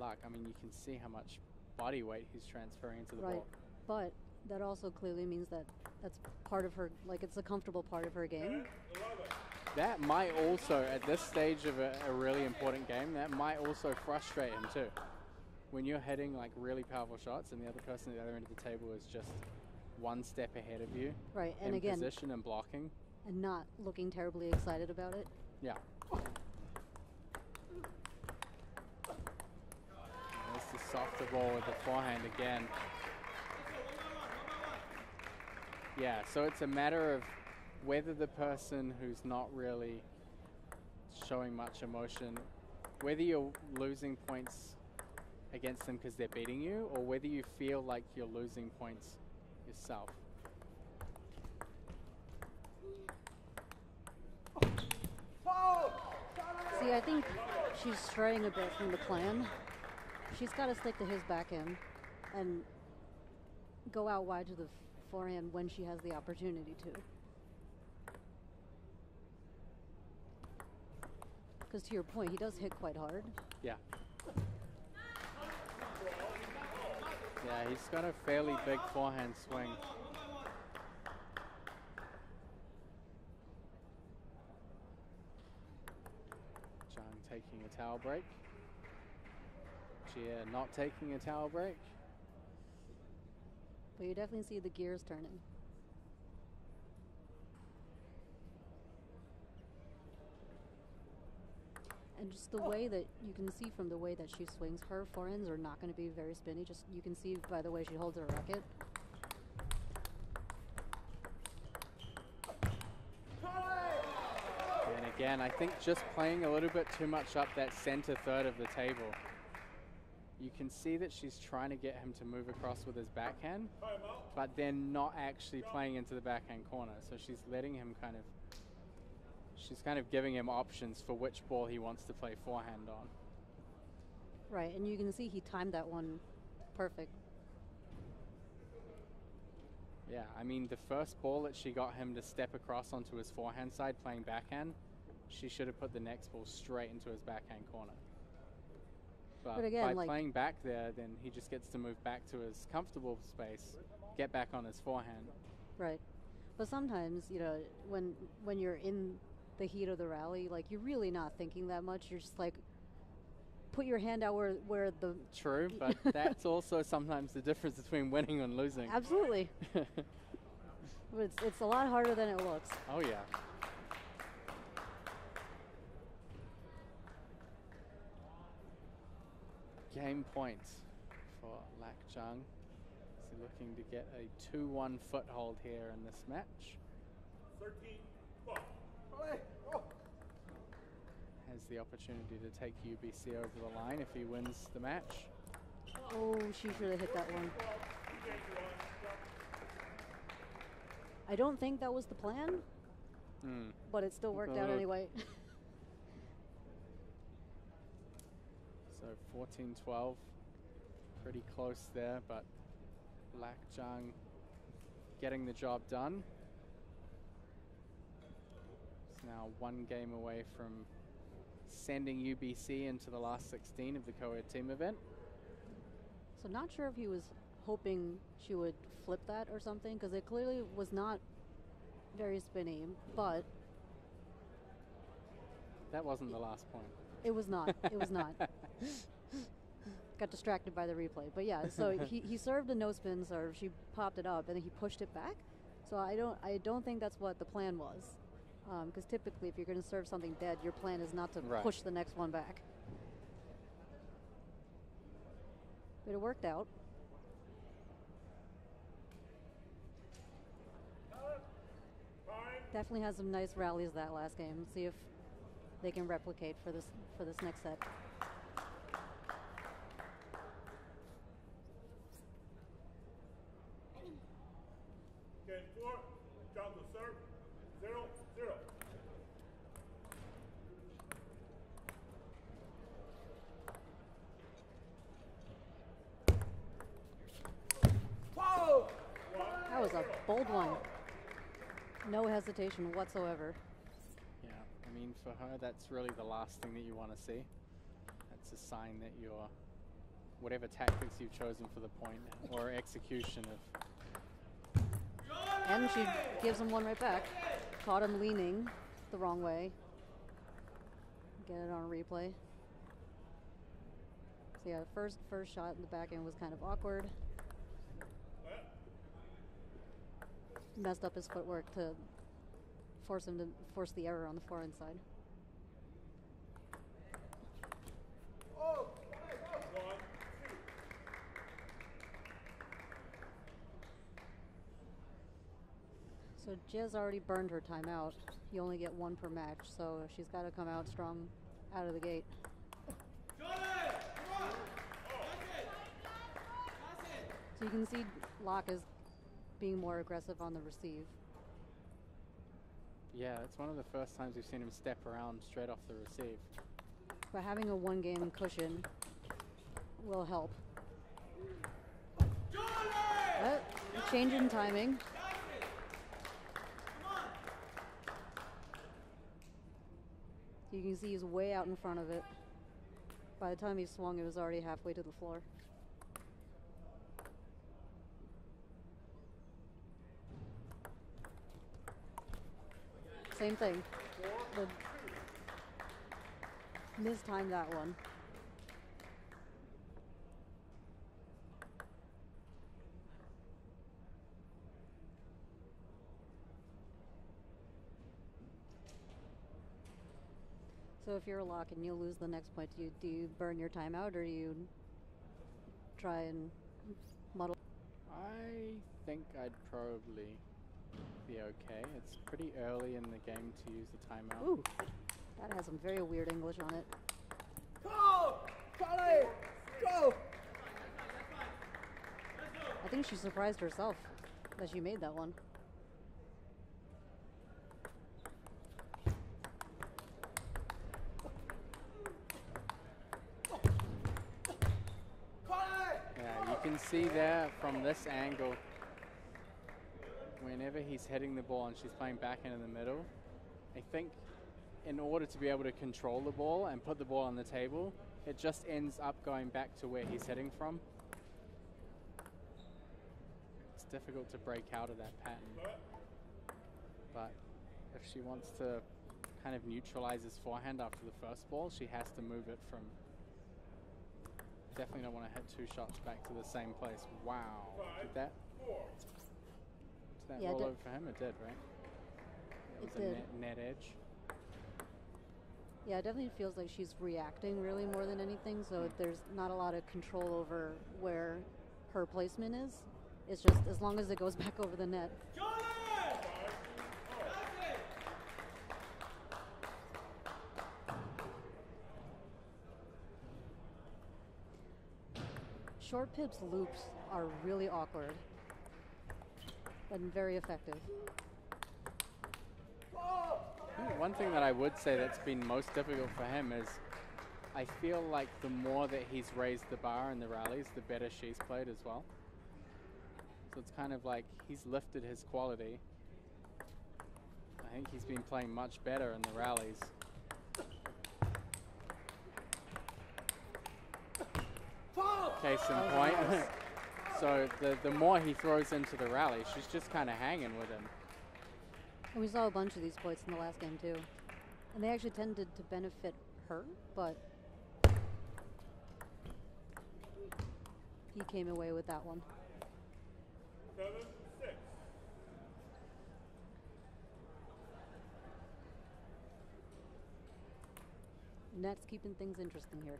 Lak. I mean, you can see how much body weight he's transferring into the ball. But that also clearly means that that's part of her, like it's a comfortable part of her game. That might also, at this stage of a really important game, that might also frustrate him too. When you're hitting like really powerful shots and the other person at the other end of the table is just one step ahead of you. Right, and again, position and blocking. And not looking terribly excited about it. Yeah. There's the softer ball with the forehand again. Yeah, so it's a matter of whether the person who's not really showing much emotion, whether you're losing points against them because they're beating you, or whether you feel like you're losing points yourself. See, I think she's straying a bit from the plan. She's got to stick to his backhand and go out wide to the forehand when she has the opportunity to. Because to your point, he does hit quite hard. Yeah. Yeah, he's got a fairly big forehand swing. Zhang taking a towel break. Jie not taking a towel break. But you definitely see the gears turning. And just the way that you can see from the way that she swings, her forehands are not going to be very spinny. Just you can see by the way she holds her racket. And again, I think just playing a little bit too much up that center third of the table. You can see that she's trying to get him to move across with his backhand, but then not actually playing into the backhand corner. So she's letting him kind of... She's kind of giving him options for which ball he wants to play forehand on. Right, and you can see he timed that one perfect. Yeah, I mean, the first ball that she got him to step across onto his forehand side playing backhand, she should have put the next ball straight into his backhand corner. But again, by like playing back there, then he just gets to move back to his comfortable space, get back on his forehand. Right, but sometimes, you know, when you're in the heat of the rally, like you're really not thinking that much. You're just like, put your hand out where the... True, but that's also sometimes the difference between winning and losing. Absolutely. But it's a lot harder than it looks. Oh yeah. Game points for Lak Zhang. He's looking to get a 2-1 foothold here in this match. 13. Has the opportunity to take UBC over the line if he wins the match. Oh, she should have hit that one. I don't think that was the plan, but it still worked out anyway. So 14-12, pretty close there, but Lak Zhang getting the job done. It's now one game away from sending UBC into the last 16 of the co-ed team event. So not sure if he was hoping she would flip that or something, because it clearly was not very spinny, but... That wasn't the last point. It was not. It was not. Got distracted by the replay. But yeah, so he served a no spin serve. She popped it up and then he pushed it back. So I don't think that's what the plan was. Because typically if you're going to serve something dead, your plan is not to push the next one back. But it worked out. Definitely had some nice rallies that last game. See if they can replicate for this next set. Game four, job to serve, 0-0. Whoa! That was a bold one. No hesitation whatsoever. Yeah, I mean, for her, that's really the last thing that you want to see. That's a sign that your, whatever tactics you've chosen for the point or execution of. And she gives him one right back. Caught him leaning the wrong way. Get it on replay. So yeah, the first shot in the back end was kind of awkward. Messed up his footwork to force the error on the forehand side. Oh, so Jie's already burned her timeout. You only get one per match, so she's got to come out strong out of the gate. So you can see Lak is being more aggressive on the receive. Yeah, it's one of the first times we've seen him step around straight off the receive. But having a one-game cushion will help. Change in timing. You can see he's way out in front of it. By the time he swung, it was already halfway to the floor. Same thing. Mistimed that one. So if you're a Lak and you lose the next point, do you burn your timeout or do you try and muddle? I think I'd probably be okay. It's pretty early in the game to use the timeout. Ooh, that has some very weird English on it. Go! Volley! Go! I think she surprised herself that she made that one. Yeah, you can see there from this angle. Whenever he's heading the ball and she's playing backhand in the middle, I think in order to be able to control the ball and put the ball on the table, it just ends up going back to where he's heading from. It's difficult to break out of that pattern. But if she wants to kind of neutralize his forehand after the first ball, she has to move it from... Definitely don't want to hit two shots back to the same place. Wow. Did that? That rollover for him, it did, right? It was a net edge. Yeah, it definitely feels like she's reacting really more than anything, so there's not a lot of control over where her placement is. It's just as long as it goes back over the net. Short pips loops are really awkward. But very effective. One thing that I would say that's been most difficult for him is I feel like the more that he's raised the bar in the rallies, the better she's played as well. So it's kind of like he's lifted his quality. I think he's been playing much better in the rallies. Case in point. So the more he throws into the rally, she's just kind of hanging with him. And we saw a bunch of these points in the last game too. And they actually tended to benefit her, but he came away with that one. 7-6. Net's keeping things interesting here.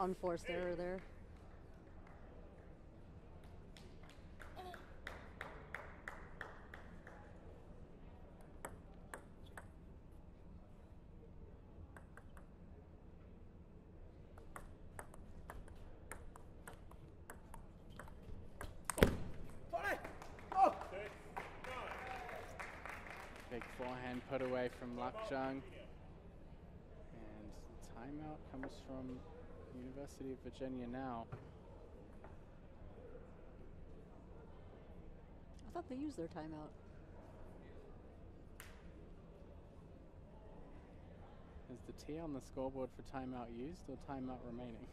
Unforced error there. Big forehand put away from Lak Zhang. And timeout comes from University of Virginia now. I thought they used their timeout. Is the T on the scoreboard for timeout used or timeout remaining?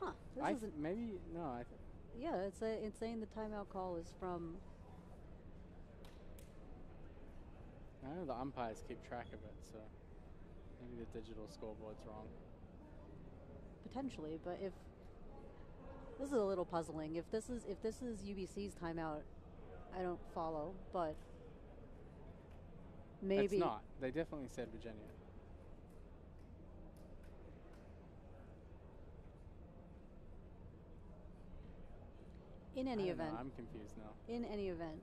Huh. Yeah, it's saying the timeout call is from. I know the umpires keep track of it, so maybe the digital scoreboard's wrong. Potentially, but if this is a little puzzling, if this is UBC's timeout, I don't follow, but maybe it's not. They definitely said Virginia. In any event, I'm confused now. In any event.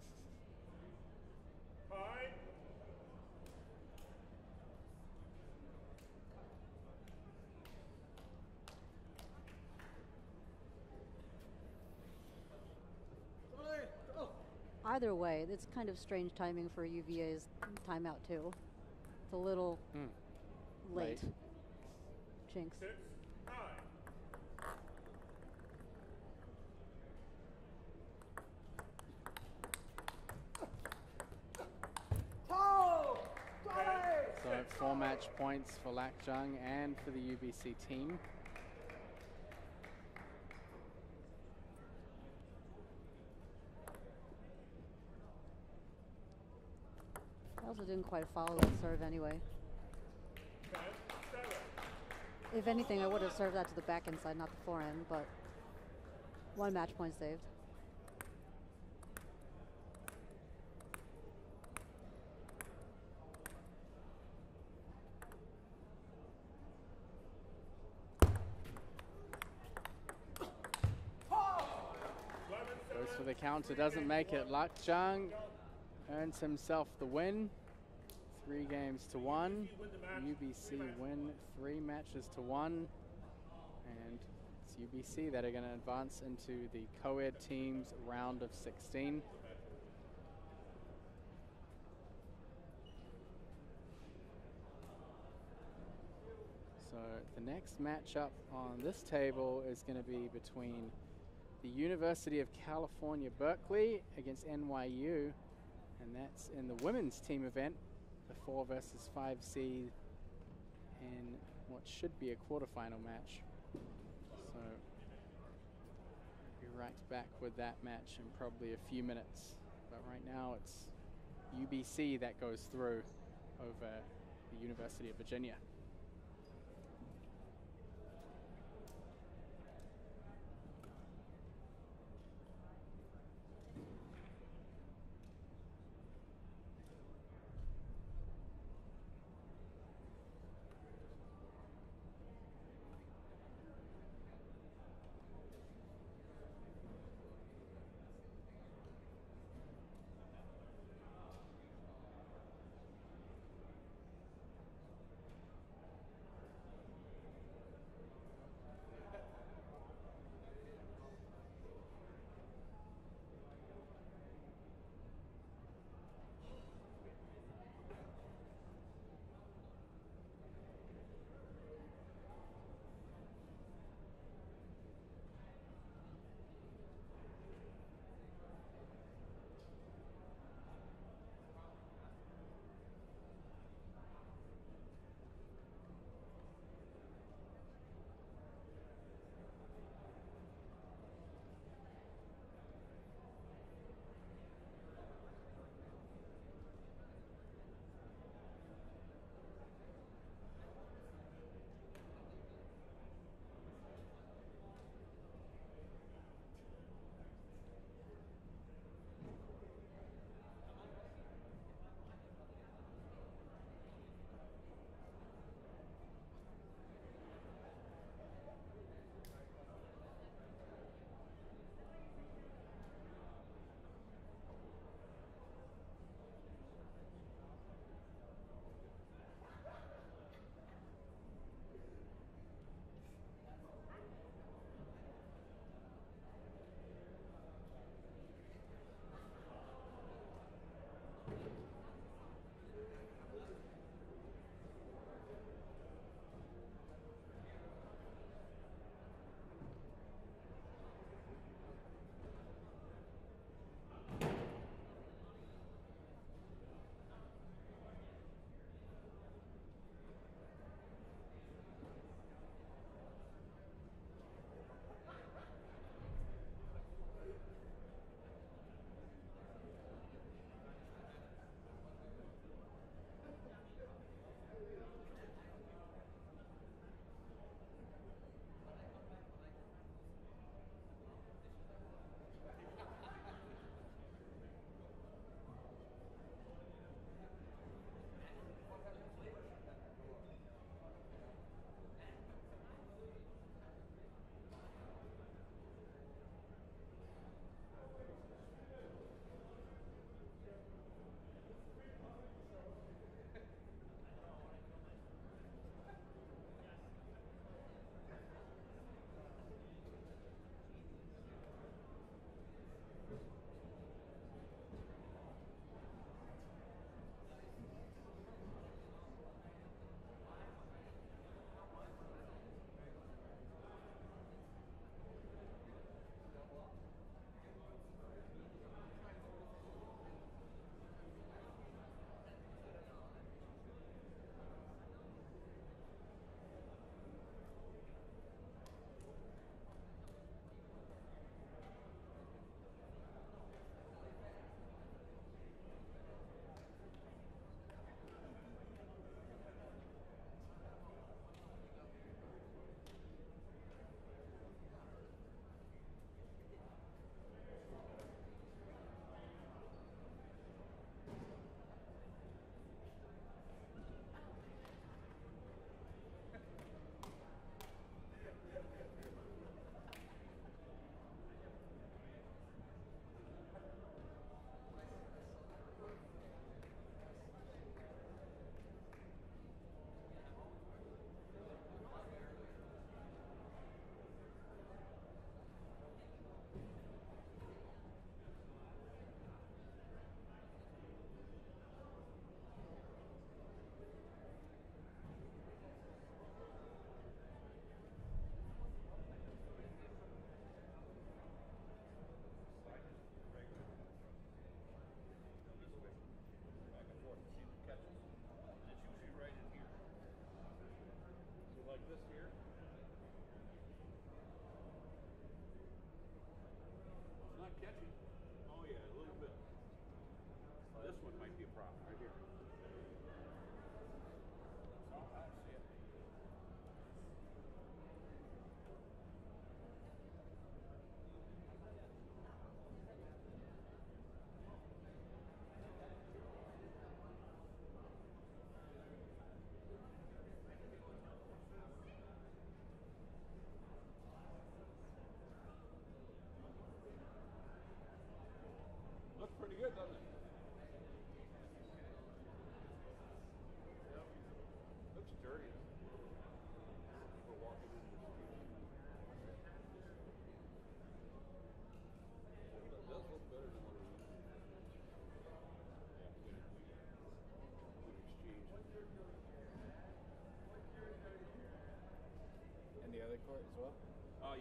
Either way, it's kind of strange timing for UVA's timeout too. It's a little late. Jinx. 6-9. So 4 match points for Lak Zhang and for the UBC team. I also didn't quite follow that serve anyway. If anything, I would have served that to the back end side, not the forehand, but 1 match point saved. Goes for the counter, doesn't make it. Lak Zhang earns himself the win, 3 games to 1. UBC win 3 matches to 1. And it's UBC that are going to advance into the co-ed teams round of 16. So the next matchup on this table is going to be between the University of California, Berkeley against NYU. And that's in the women's team event, the 4 versus 5 seed in what should be a quarterfinal match. So we'll be right back with that match in probably a few minutes. But right now it's UBC that goes through over the University of Virginia.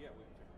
Yeah, we can check.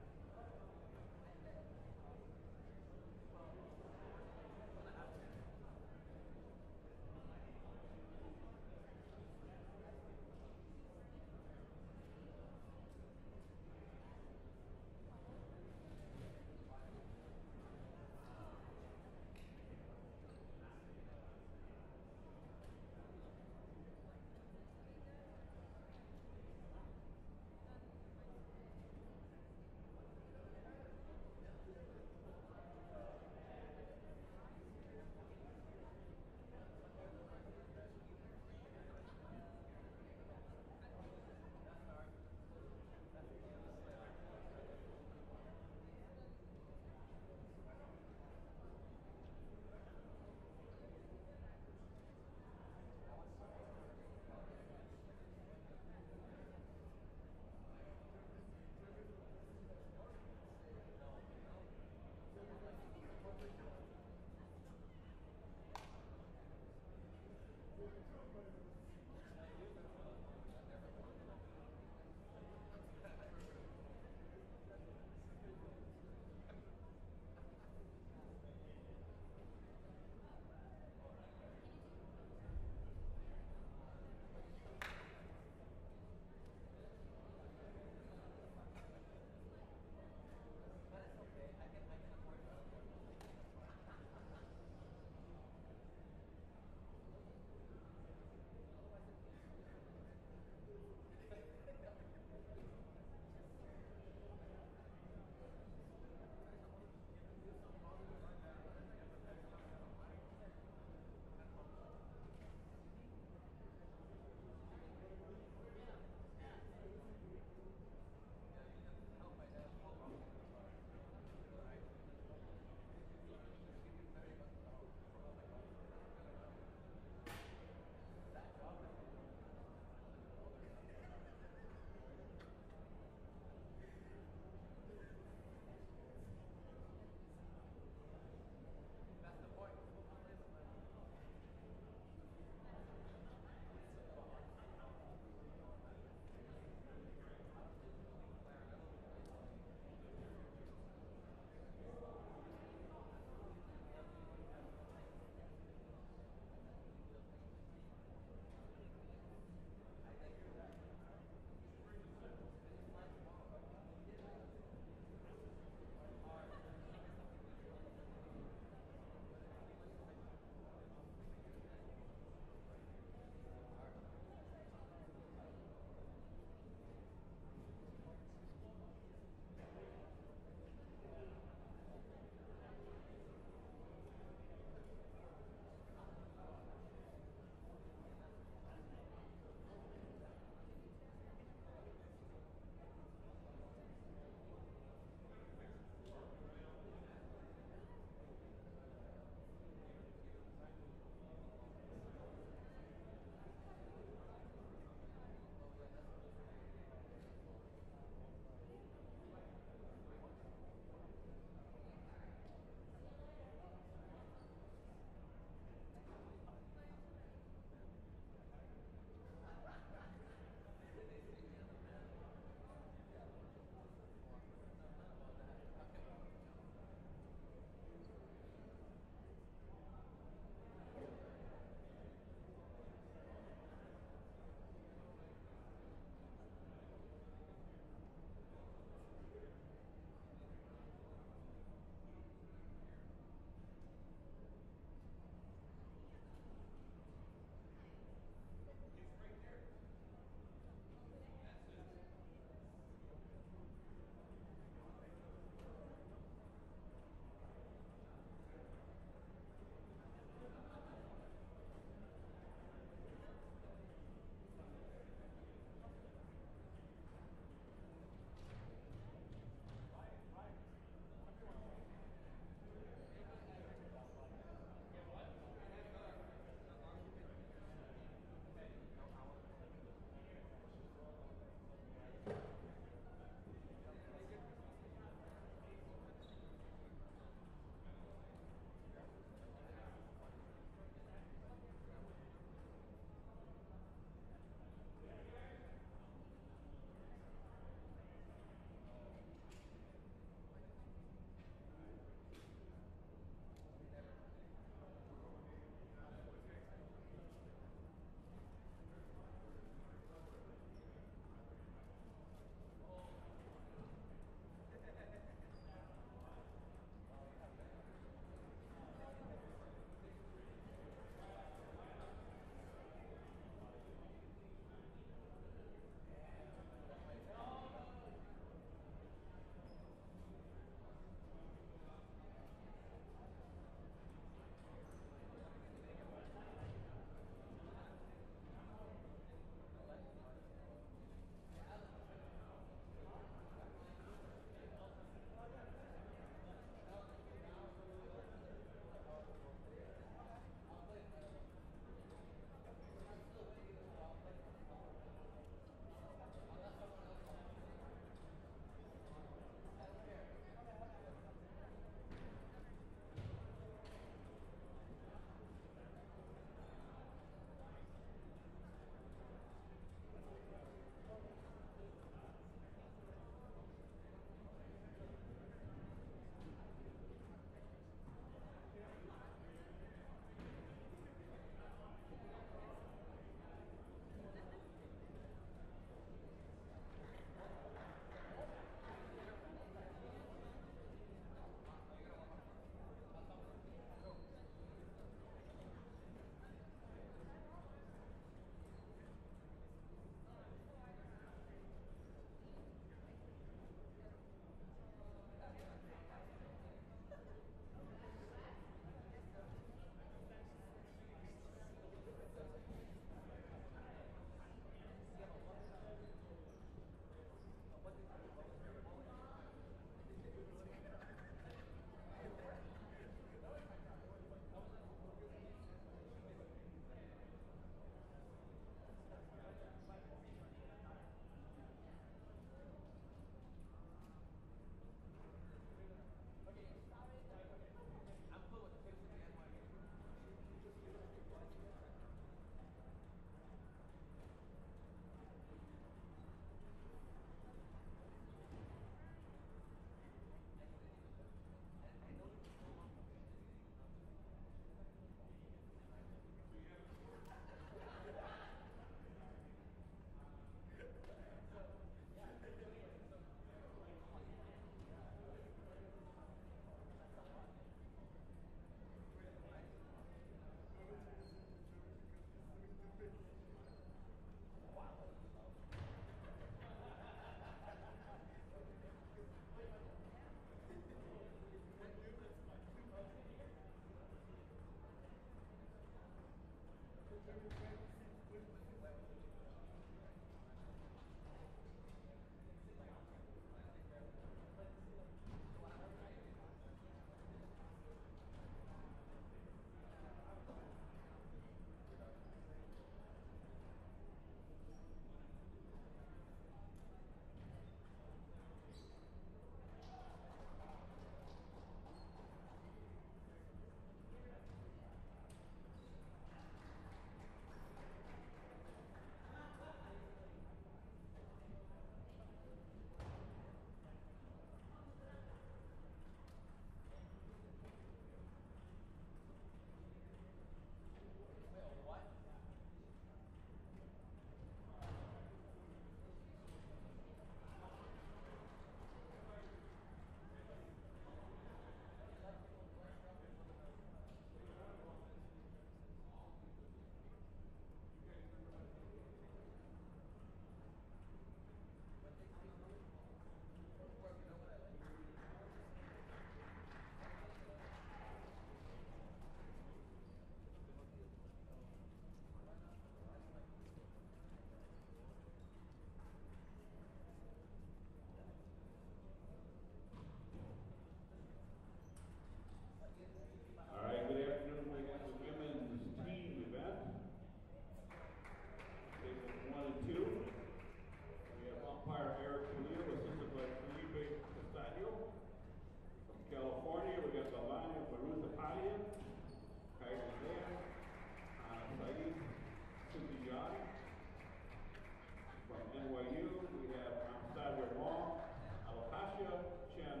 Chan,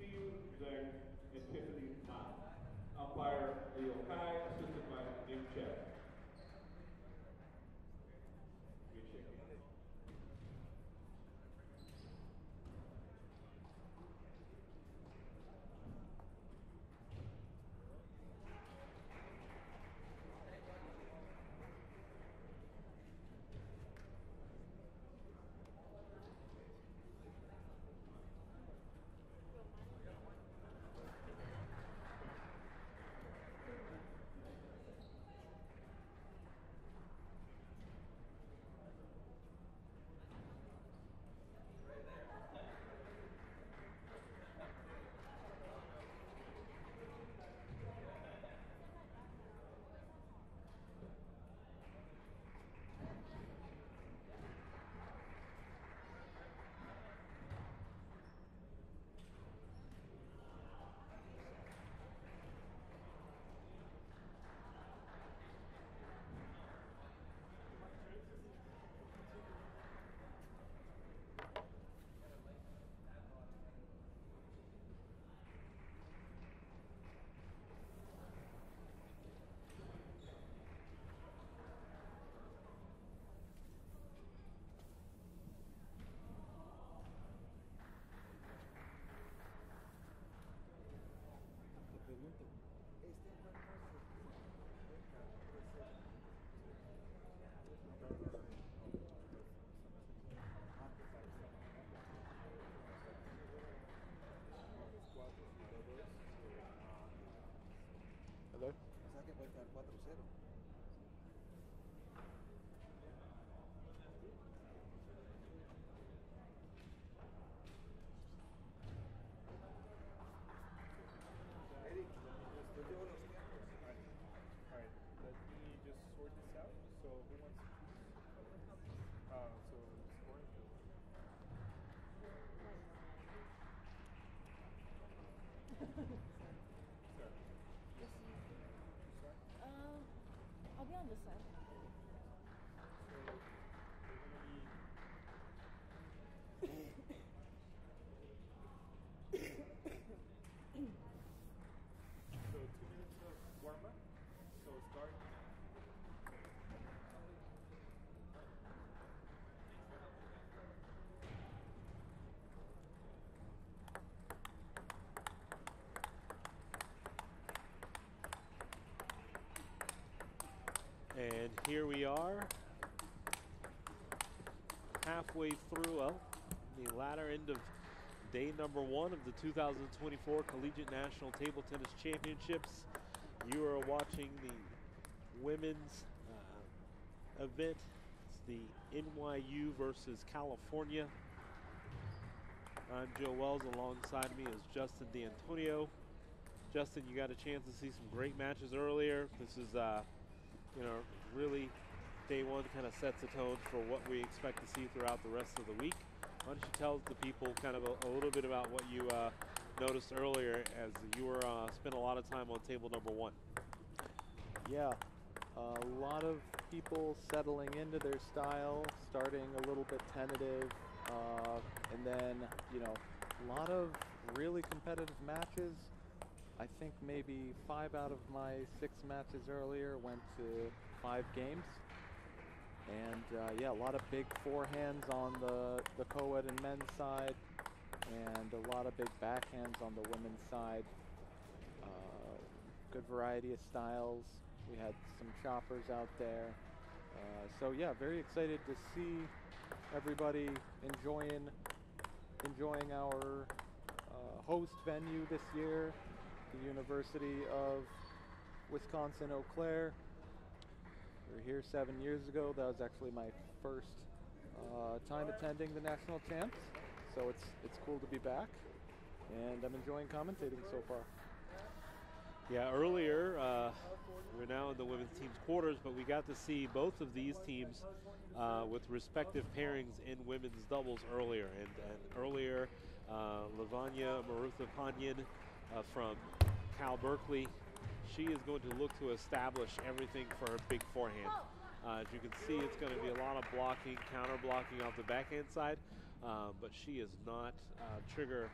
Siyu Zhang, and Tiffany Lamb. Umpire Leo Kai, assisted by Nim Chen. Hello? Alright, let me just sort this out. So who wants to choose? So scoring. Sorry. Yes, you. Sorry? I'll be on this side. So we're gonna be warm up, so start. And here we are, halfway through the latter end of day number one of the 2024 Collegiate National Table Tennis Championships. You are watching the women's event. It's the NYU versus California. I'm Joe Wells. Alongside me is Justin D'Antonio. Justin, you got a chance to see some great matches earlier. This is, really day one kind of sets the tone for what we expect to see throughout the rest of the week. Why don't you tell the people kind of a little bit about what you noticed earlier as you were spent a lot of time on table number one. Yeah, a lot of people settling into their style, starting a little bit tentative, and then, a lot of really competitive matches. I think maybe 5 out of my 6 matches earlier went to 5 games. And yeah, a lot of big forehands on the co-ed and men's side, and a lot of big backhands on the women's side. Good variety of styles. We had some choppers out there. So yeah, very excited to see everybody enjoying our host venue this year, the University of Wisconsin Eau Claire. We were here 7 years ago. That was actually my first time attending the national champs. So it's cool to be back, and I'm enjoying commentating so far. Yeah, earlier, we're now in the women's team's quarters, but we got to see both of these teams with respective pairings in women's doubles earlier. And earlier, Lavanya Marutha Pandian from Cal Berkeley, she is going to look to establish everything for her big forehand. As you can see, it's going to be a lot of blocking, counter blocking off the backhand side, but she is not trigger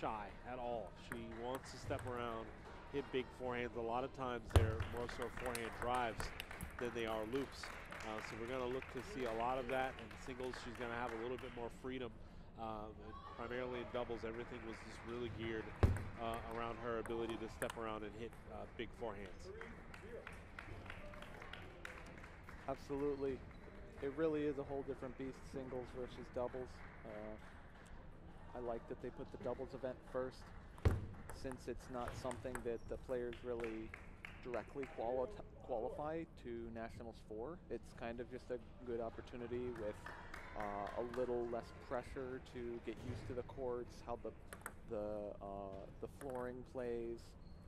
shy at all. She wants to step around, hit big forehands. A lot of times they're more so forehand drives than they are loops. So we're going to look to see a lot of that. In singles, she's going to have a little bit more freedom. Primarily in doubles, everything was just really geared around her ability to step around and hit big forehands. Absolutely. It really is a whole different beast, singles versus doubles. I like that they put the doubles event first, since it's not something that the players really directly qualify to Nationals for. It's kind of just a good opportunity with a little less pressure to get used to the courts, how the flooring plays,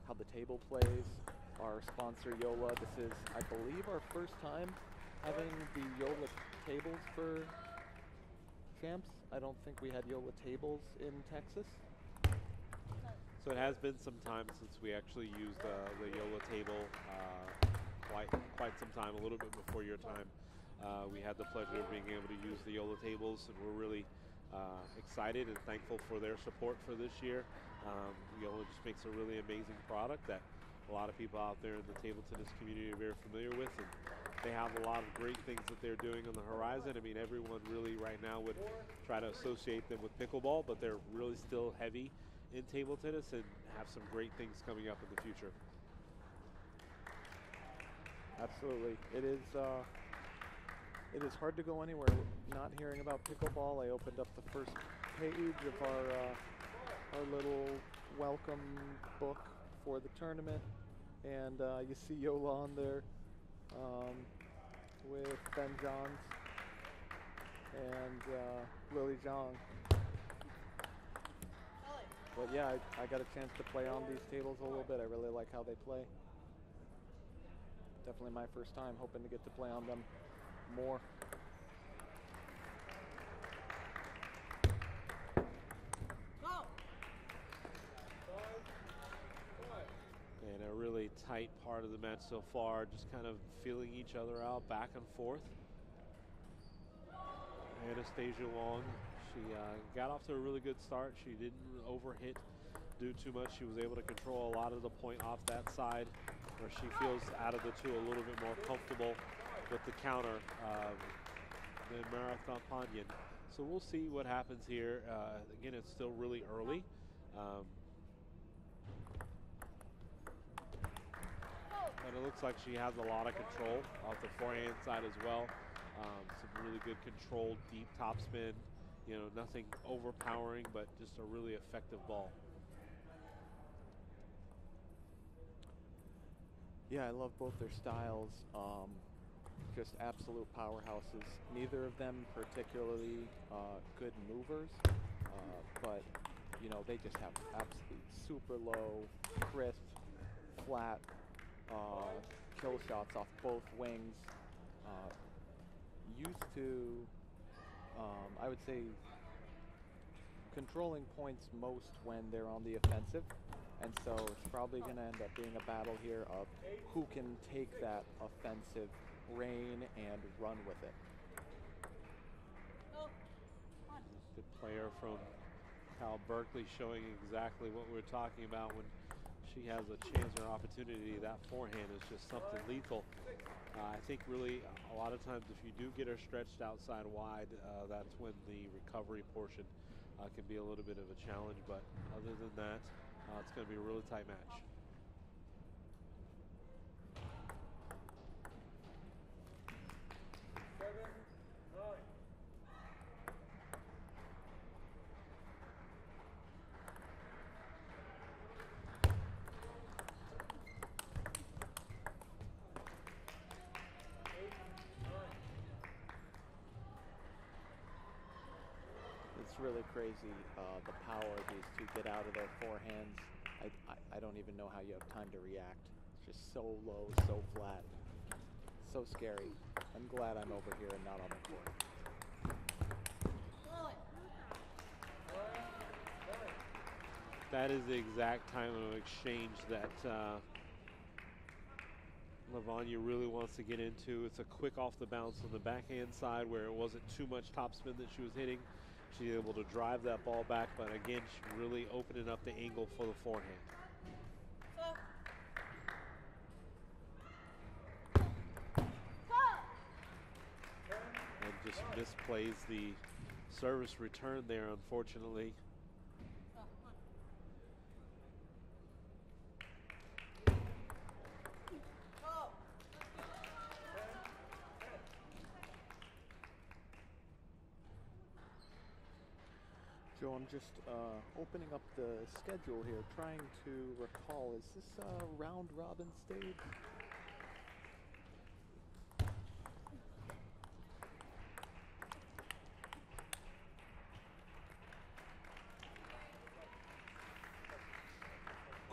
how the table plays. Our sponsor, YOLA, this is, I believe, our first time having the YOLA tables for champs. I don't think we had YOLA tables in Texas. So it has been some time since we actually used the YOLA table, quite some time, a little bit before your time. We had the pleasure of being able to use the YOLA tables, and we're really excited and thankful for their support for this year. YOLA just makes a really amazing product that a lot of people out there in the table tennis community are very familiar with, and they have a lot of great things that they're doing on the horizon. I mean, everyone really right now would try to associate them with pickleball, but they're really still heavy in table tennis and have some great things coming up in the future. Absolutely. It is hard to go anywhere not hearing about pickleball. I opened up the first page of our little welcome book for the tournament, and you see YOLA on there with Ben Johns and Lily Zhang. But yeah, I got a chance to play on these tables a little bit. I really like how they play. Definitely my first time, hoping to get to play on them more. Go. And a really tight part of the match so far, just kind of feeling each other out back and forth. Anastasia Wong, she got off to a really good start. She didn't overhit, do too much. She was able to control a lot of the point off that side, where she feels out of the two a little bit more comfortable with the counter than Marutha Pandian. So we'll see what happens here. Again, it's still really early. And it looks like she has a lot of control off the forehand side as well. Some really good controlled deep topspin. You know, nothing overpowering, but just a really effective ball. Yeah, I love both their styles. Just absolute powerhouses. Neither of them particularly good movers, but you know, they just have absolute super low, crisp, flat kill shots off both wings. Used to, I would say, controlling points most when they're on the offensive. And so it's probably going to end up being a battle here of who can take that offensive reign and run with it. The player from Cal Berkeley showing exactly what we were talking about. When she has a chance or opportunity, that forehand is just something lethal. I think really a lot of times if you do get her stretched outside wide, that's when the recovery portion can be a little bit of a challenge. But other than that, it's going to be a really tight match. Really crazy the power these two get out of their forehands. I don't even know how you have time to react. It's just so low, so flat, so scary. I'm glad I'm over here and not on the court. That is the exact time of exchange that Lavanya really wants to get into. It's a quick off the bounce on the backhand side where it wasn't too much topspin that she was hitting. She's able to drive that ball back, but again, she really opening up the angle for the forehand. And just misplays the service return there, unfortunately. Joe, I'm just opening up the schedule here, trying to recall, is this a round robin stage?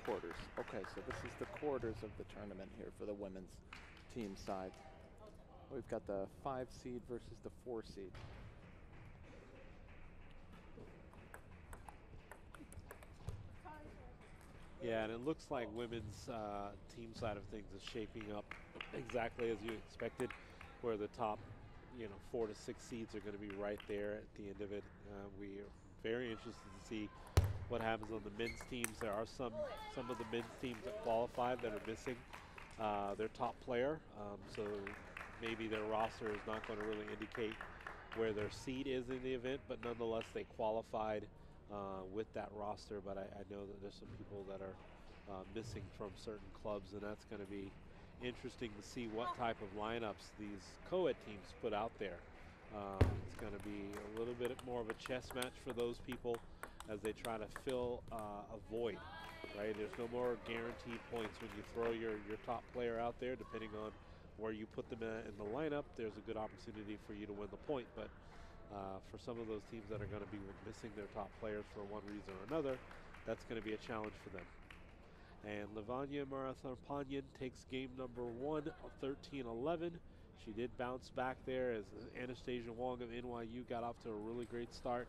Quarters. Okay, so this is the quarters of the tournament here for the women's team side. We've got the 5 seed versus the 4 seed. Yeah, and it looks like women's team side of things is shaping up exactly as you expected, where the top, 4 to 6 seeds are going to be right there at the end of it. We are very interested to see what happens on the men's teams. There are some of the men's teams that qualify that are missing their top player, so maybe their roster is not going to really indicate where their seed is in the event, but nonetheless they qualified with that roster, but I know that there's some people that are missing from certain clubs, and that's going to be interesting to see what type of lineups these co-ed teams put out there. It's going to be a little bit more of a chess match for those people as they try to fill a void, right? There's no more guaranteed points when you throw your top player out there. Depending on where you put them in the lineup, there's a good opportunity for you to win the point, but for some of those teams that are going to be missing their top players for one reason or another, that's going to be a challenge for them. And Lavanya Marutha Pandian takes game number 1, 13-11. She did bounce back there as Anastasia Wong of NYU got off to a really great start.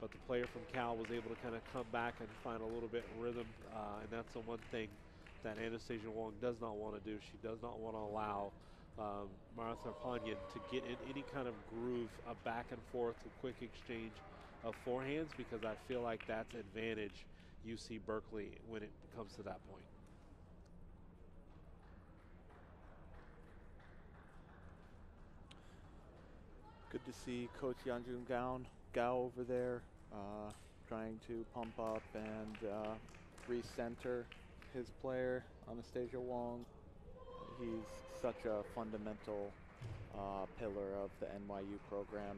But the player from Cal was able to kind of come back and find a little bit of rhythm. And that's the one thing that Anastasia Wong does not want to do. She does not want to allow Marutha Pandian to get in any kind of groove, a back and forth, a quick exchange of forehands, because I feel like that's advantage UC Berkeley when it comes to that point. Good to see Coach Yanjun Gao over there trying to pump up and recenter his player, Anastasia Wong. He's such a fundamental pillar of the NYU program.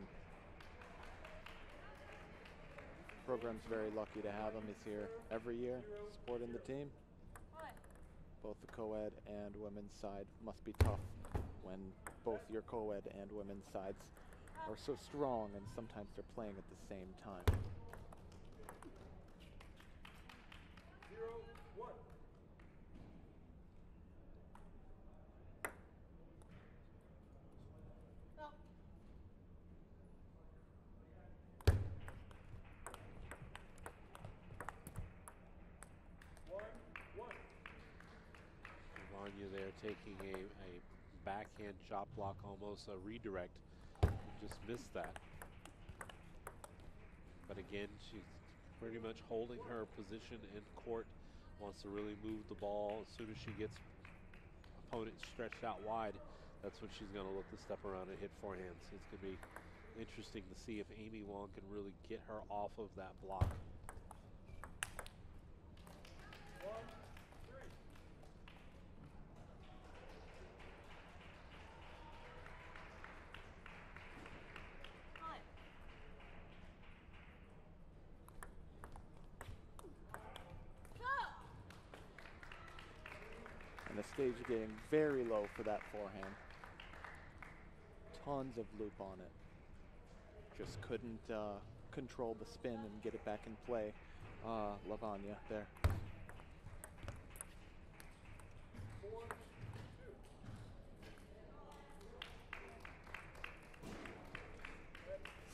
The program's very lucky to have him. He's here every year supporting the team. Both the co-ed and women's side. Must be tough when both your co-ed and women's sides are so strong, and sometimes they're playing at the same time. 0-1. Lavanya there taking a backhand chop block, almost a redirect. Just missed that. But again, she's pretty much holding her position in court. Wants to really move the ball. As soon as she gets opponent stretched out wide, that's when she's going to look to step around and hit forehands. So it's going to be interesting to see if Amy Wong can really get her off of that block. 1-3. And the stage getting very low for that forehand. Tons of loop on it. Just couldn't control the spin and get it back in play. Lavanya there. 4-2.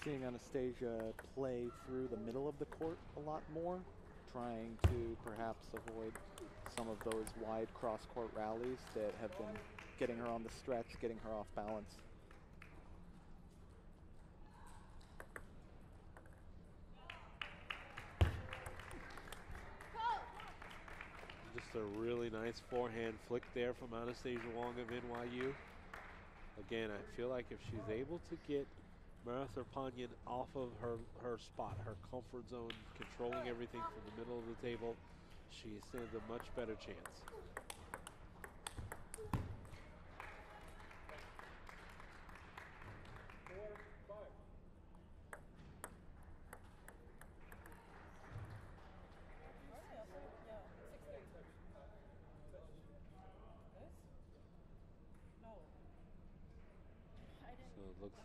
Seeing Anastasia play through the middle of the court a lot more, trying to perhaps avoid some of those wide cross-court rallies that have been getting her on the stretch, getting her off balance. a really nice forehand flick there from Anastasia Wong of NYU. Again, I feel like if she's able to get Marutha Pandian off of her spot, her comfort zone, controlling everything from the middle of the table, she stands a much better chance.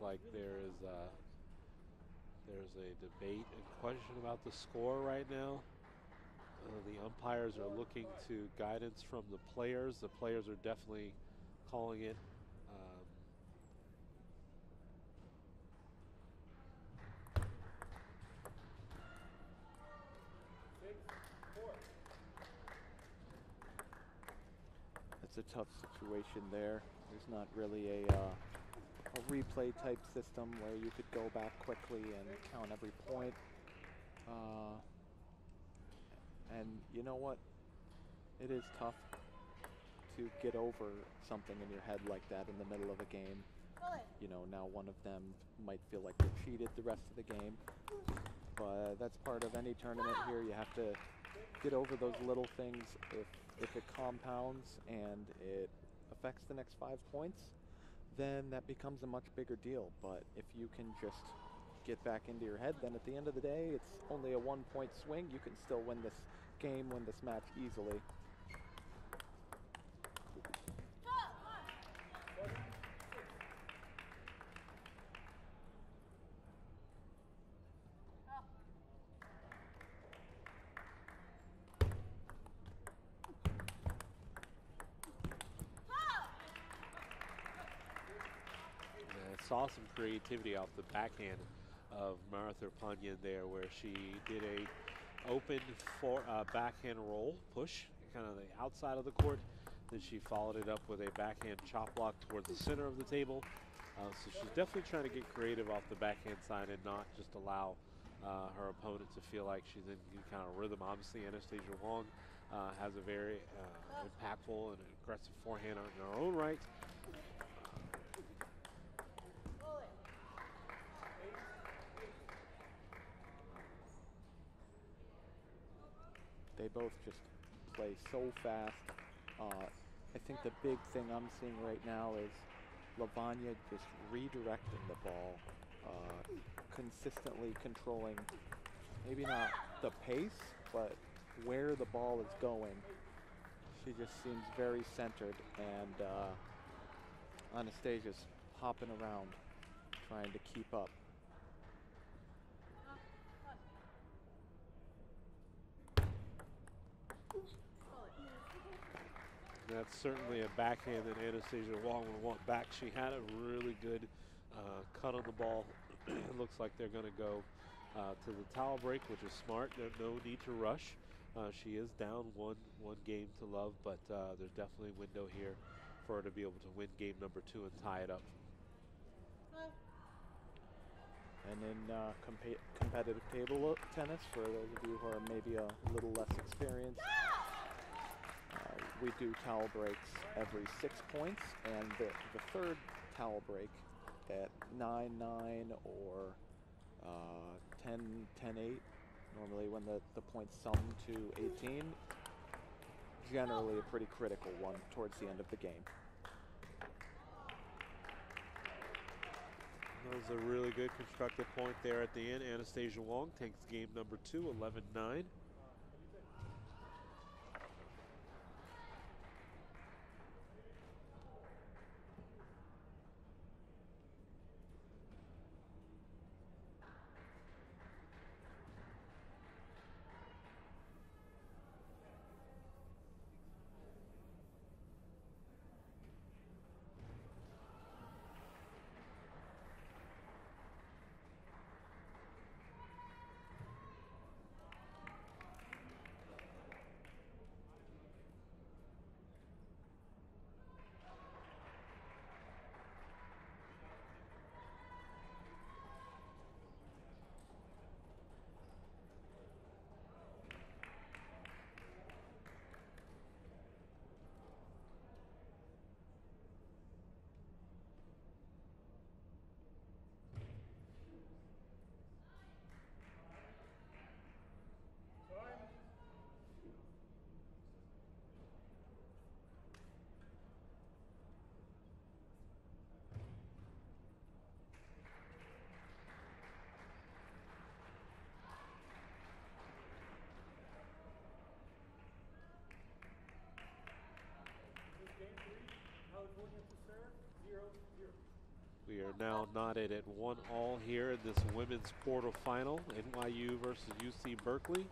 Like there's a debate and question about the score right now. The umpires are looking to guidance from the players. The players are definitely calling it. It's a tough situation there. There's not really a replay type system where you could go back quickly and count every point. And you know what? It is tough to get over something in your head like that in the middle of a game. You know, now one of them might feel like they cheated the rest of the game. But that's part of any tournament here. You have to get over those little things. If it compounds and it affects the next 5 points, then that becomes a much bigger deal. But if you can just get back into your head, then at the end of the day, it's only a 1 point swing. You can still win this game, win this match easily. Saw some creativity off the backhand of Marutha Pandian there, where she did a open backhand roll push, kind of the outside of the court. Then she followed it up with a backhand chop block towards the center of the table. So she's definitely trying to get creative off the backhand side and not just allow her opponent to feel like she's in kind of rhythm. Obviously, Anastasia Wong has a very impactful and aggressive forehand in her own right. They both just play so fast. I think the big thing I'm seeing right now is Lavanya just redirecting the ball, consistently controlling, maybe not the pace, but where the ball is going. She just seems very centered, and Anastasia's hopping around, trying to keep up. That's certainly a backhand that Anastasia Wong will want back. She had a really good cut on the ball. It looks like they're going to go to the towel break, which is smart. There's no need to rush. She is down one game to love, but there's definitely a window here for her to be able to win game number two and tie it up. And in competitive table tennis, for those of you who are maybe a little less experienced, we do towel breaks every 6 points, and the third towel break at 9-9 or 10-8, normally when the points sum to 18, generally a pretty critical one towards the end of the game. That was a really good constructive point there at the end. Anastasia Wong takes game number two, 11-9. We are now knotted at 1-1 here in this women's quarterfinal, NYU versus UC Berkeley.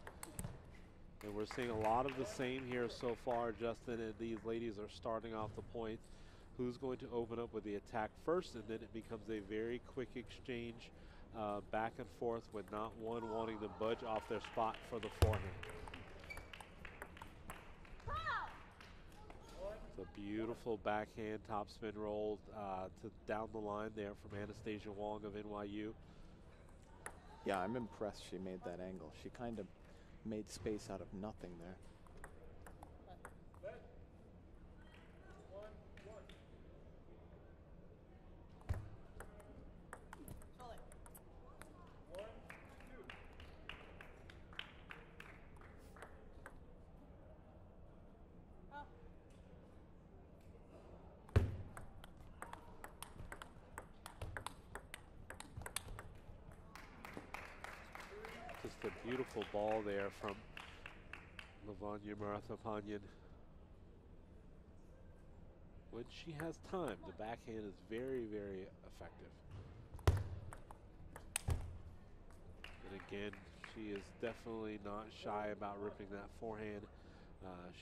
And we're seeing a lot of the same here so far, Justin, and these ladies are starting off the point. Who's going to open up with the attack first, and then it becomes a very quick exchange back and forth with not one wanting to budge off their spot for the forehand. It's a beautiful backhand topspin roll to down the line there from Anastasia Wong of NYU. Yeah, I'm impressed she made that angle. She kind of made space out of nothing there. Beautiful ball there from Lavanya Marutha Pandian. When she has time, the backhand is very, very effective. And again, she is definitely not shy about ripping that forehand.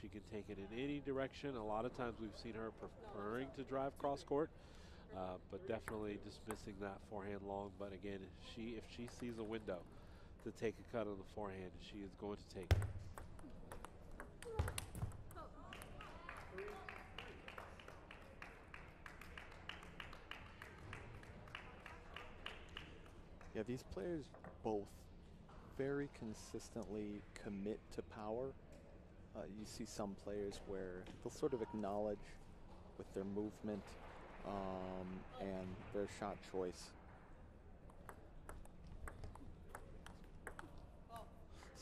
She can take it in any direction. A lot of times we've seen her preferring to drive cross court, but definitely dismissing that forehand long. But again, if she sees a window to take a cut on the forehand, she is going to take it. Yeah, these players both very consistently commit to power. You see some players where they'll sort of acknowledge with their movement and their shot choice.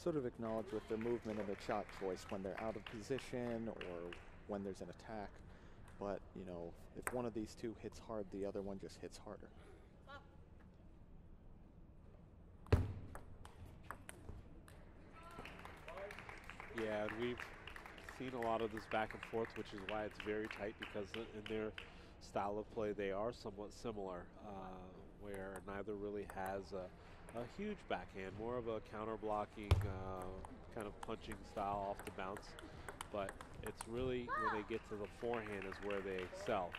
Sort of acknowledge with their movement and their shot choice when they're out of position or when there's an attack. But, you know, if one of these two hits hard, the other one just hits harder. Yeah, and we've seen a lot of this back and forth, which is why it's very tight, because in their style of play, they are somewhat similar, where neither really has a huge backhand, more of a counter-blocking, kind of punching style off the bounce. But it's really when they get to the forehand is where they excel.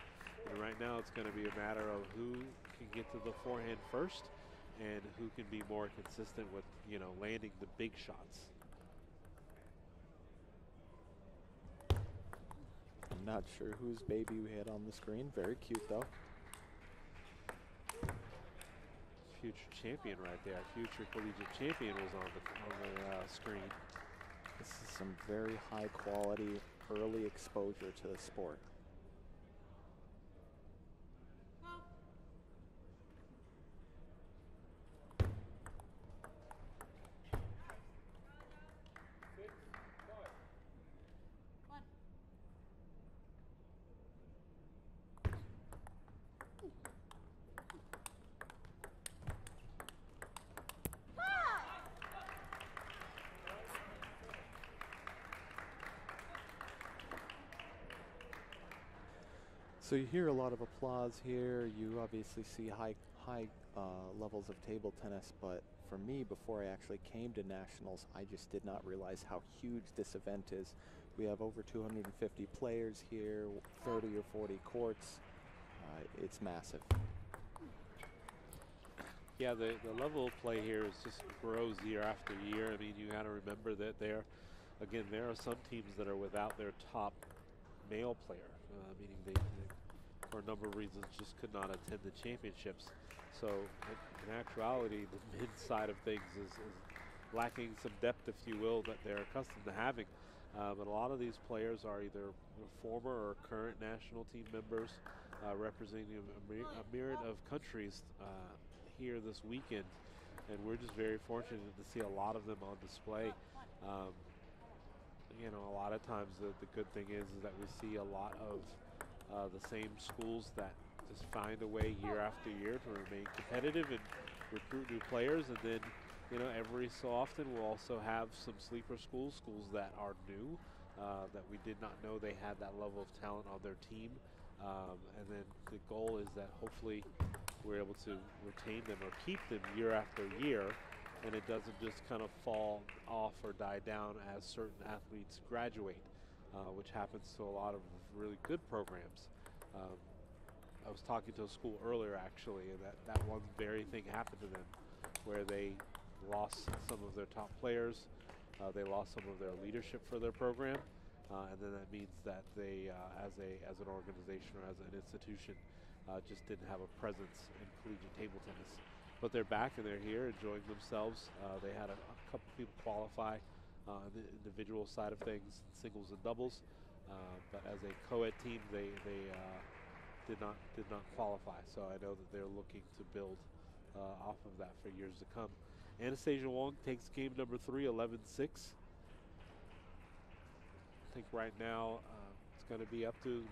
And right now it's going to be a matter of who can get to the forehand first and who can be more consistent with, you know, landing the big shots. I'm not sure whose baby we had on the screen. Very cute, though. Future champion right there. Future collegiate champion was on the screen. This is some very high quality early exposure to the sport. So you hear a lot of applause here. You obviously see high levels of table tennis, but for me, before I actually came to nationals, I just did not realize how huge this event is. We have over 250 players here, 30 or 40 courts. It's massive. Yeah, the level of play here is just grows year after year. I mean, you got to remember that there are some teams that are without their top male player, meaning they, for a number of reasons, just could not attend the championships. So in actuality, the men's side of things is lacking some depth, if you will, that they're accustomed to having. But a lot of these players are either former or current national team members representing a myriad of countries here this weekend. And we're just very fortunate to see a lot of them on display. You know, a lot of times the good thing is that we see a lot of the same schools that just find a way year after year to remain competitive and recruit new players. And then, you know, every so often we'll also have some sleeper schools that are new, that we did not know they had that level of talent on their team. And then the goal is that hopefully we're able to retain them or keep them year after year, and it doesn't just kind of fall off or die down as certain athletes graduate, which happens to a lot of really good programs. I was talking to a school earlier, actually, and that one very thing happened to them, where they lost some of their top players, they lost some of their leadership for their program, and then that means that they, as an organization or as an institution, just didn't have a presence in collegiate table tennis. But they're back and they're here enjoying themselves. They had a couple people qualify on the individual side of things, singles and doubles, but as a co-ed team, they did not qualify. So I know that they're looking to build off of that for years to come. Anastasia Wong takes game number 3, 11-6. I think right now it's going to be up to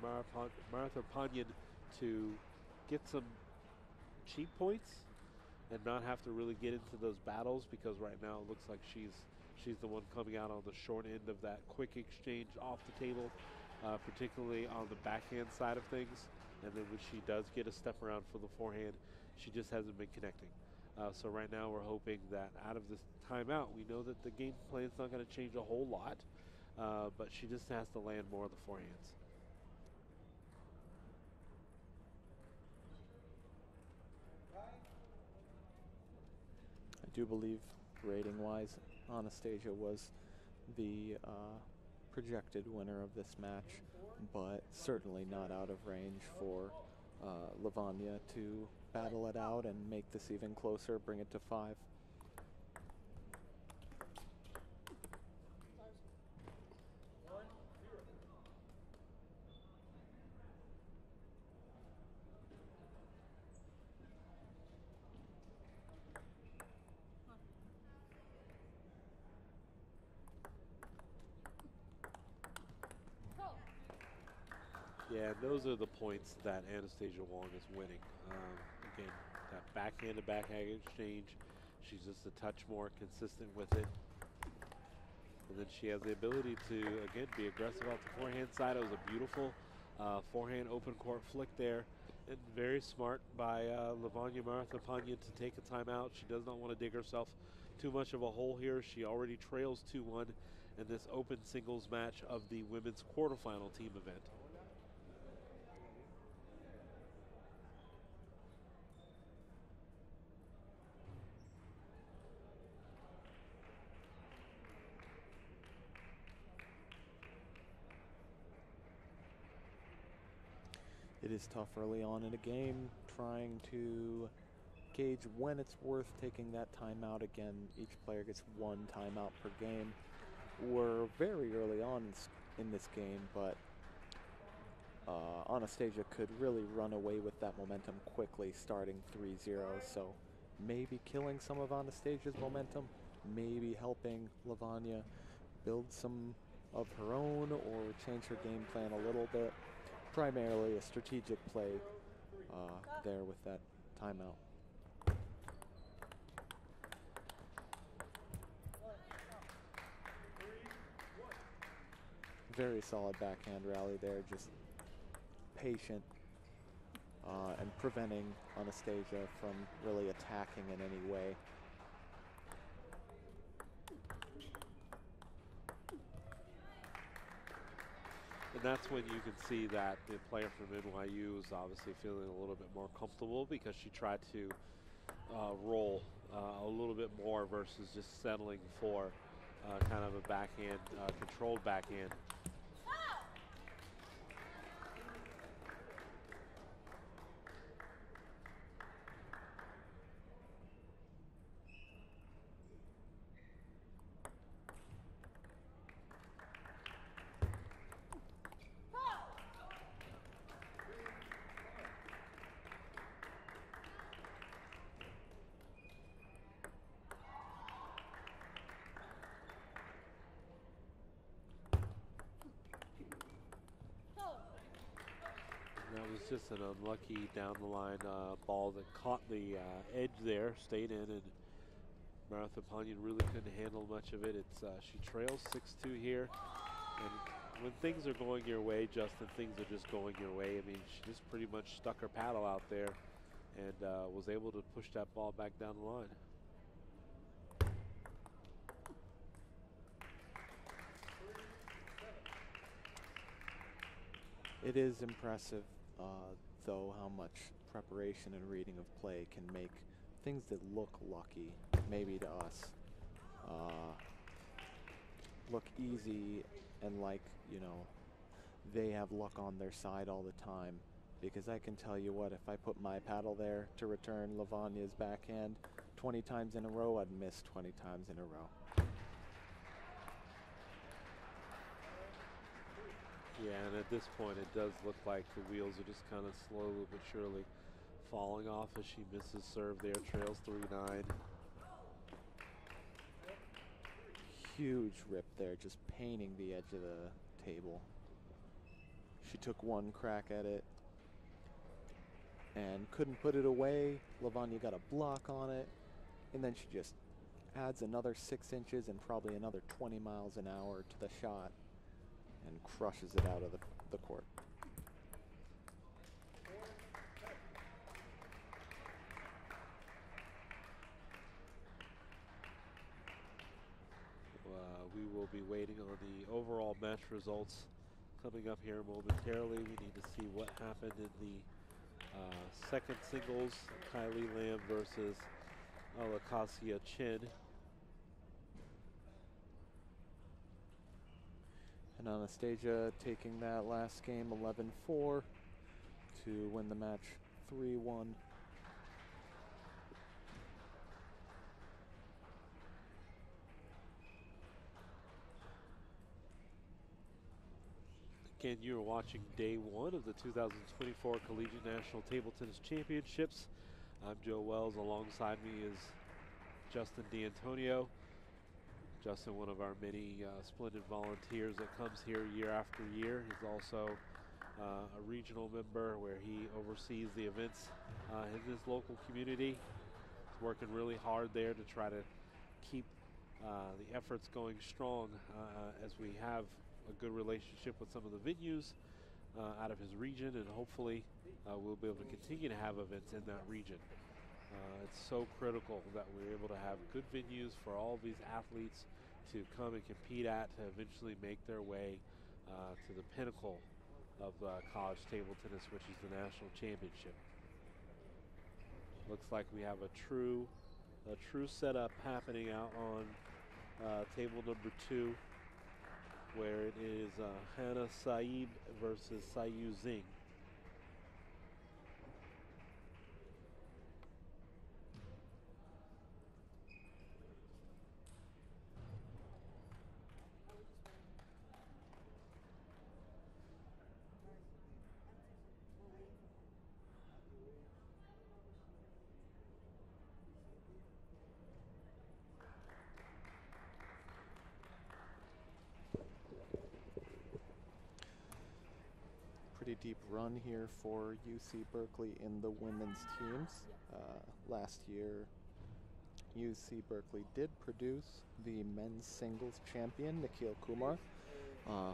Marutha Pandian to get some cheap points and not have to really get into those battles, because right now it looks like she's the one coming out on the short end of that quick exchange off the table, particularly on the backhand side of things. And then when she does get a step around for the forehand, she just hasn't been connecting. So right now we're hoping that out of this timeout, we know that the game plan's not going to change a whole lot, but she just has to land more of the forehands. I do believe, rating-wise, Anastasia was the projected winner of this match, but certainly not out of range for Lavanya to battle it out and make this even closer, bring it to 5. Yeah, those are the points that Anastasia Wong is winning. Again, that backhand-to-backhand exchange, she's just a touch more consistent with it. And then she has the ability to, again, be aggressive off the forehand side. It was a beautiful forehand open court flick there. And very smart by Lavanya Marutha Pandian to take a timeout. She does not want to dig herself too much of a hole here. She already trails 2-1 in this open singles match of the women's quarterfinal team event. It is tough early on in a game, trying to gauge when it's worth taking that timeout. Again, each player gets one timeout per game. We're very early on in this game, but Anastasia could really run away with that momentum quickly, starting 3-0. So maybe killing some of Anastasia's momentum, maybe helping Lavanya build some of her own or change her game plan a little bit. Primarily a strategic play there with that timeout. Very solid backhand rally there, just patient and preventing Anastasia from really attacking in any way. And that's when you can see that the player from NYU is obviously feeling a little bit more comfortable, because she tried to roll a little bit more versus just settling for kind of a backhand, controlled backhand. Just an unlucky down-the-line ball that caught the edge there, stayed in, and Marutha Pandian really couldn't handle much of it. She trails 6-2 here, and when things are going your way, Justin, things are just going your way. I mean, she just pretty much stuck her paddle out there and was able to push that ball back down the line. It is impressive, though, how much preparation and reading of play can make things that look lucky, maybe to us, look easy and like, you know, they have luck on their side all the time. Because I can tell you what, if I put my paddle there to return Lavanya's backhand 20 times in a row, I'd miss 20 times in a row. Yeah, and at this point it does look like the wheels are just kind of slowly but surely falling off as she misses serve there, trails 3-9. Huge rip there, just painting the edge of the table. She took one crack at it and couldn't put it away. Lavanya got a block on it, and then she just adds another 6 inches and probably another 20 miles an hour to the shot and crushes it out of the court. We will be waiting on the overall match results coming up here momentarily. We need to see what happened in the second singles, Kylie Lamb versus Alexasia Chin. And Anastasia taking that last game 11-4 to win the match 3-1. Again, you're watching day one of the 2024 Collegiate National Table Tennis Championships. I'm Joe Wells. Alongside me is Justin D'Antonio. Justin, one of our many splendid volunteers that comes here year after year. He's also a regional member where he oversees the events in his local community. He's working really hard there to try to keep the efforts going strong as we have a good relationship with some of the venues out of his region, and hopefully we'll be able to continue to have events in that region. It's so critical that we're able to have good venues for all these athletes to come and compete at, to eventually make their way to the pinnacle of college table tennis, which is the national championship. Looks like we have a true setup happening out on table number 2, where it is Hannah Saib versus Sayu Zing. Deep run here for UC Berkeley in the women's teams. Last year, UC Berkeley did produce the men's singles champion, Nikhil Kumar,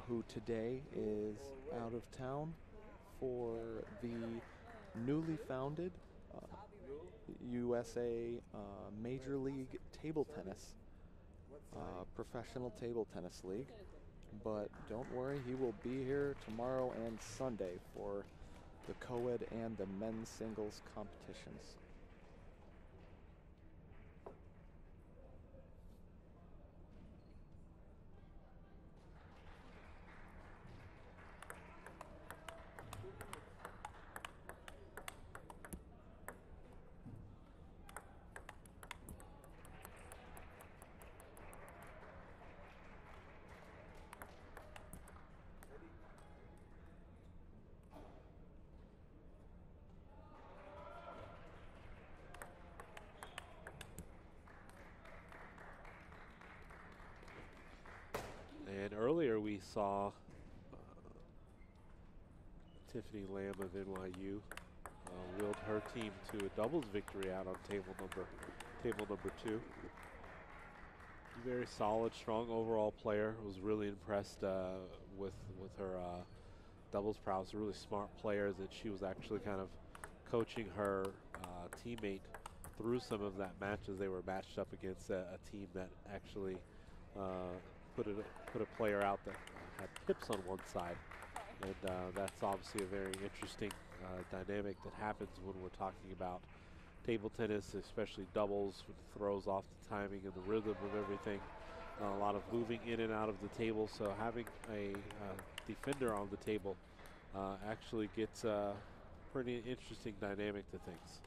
who today is out of town for the newly founded USA Major League Table Tennis, Professional Table Tennis League. But don't worry, he will be here tomorrow and Sunday for the co-ed and the men's singles competitions. Saw Tiffany Lamb of NYU willed her team to a doubles victory out on table number 2. Very solid, strong overall player. Was really impressed with her doubles prowess, a really smart player, that she was actually kind of coaching her teammate through some of that match as they were matched up against a team that actually put a player out that had hips on one side. And that's obviously a very interesting dynamic that happens when we're talking about table tennis, especially doubles, which throws off the timing and the rhythm of everything. A lot of moving in and out of the table, so having a defender on the table actually gets a pretty interesting dynamic to things.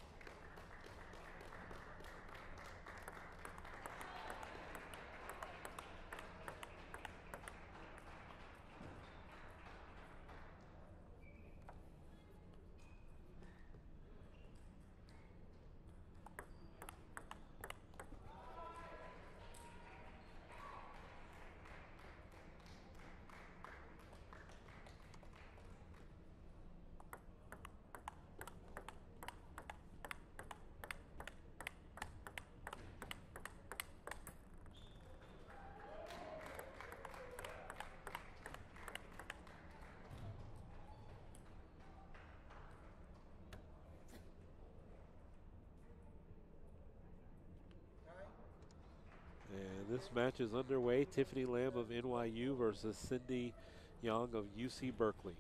This match is underway. Tiffany Lamb of NYU versus Cindy Young of UC Berkeley.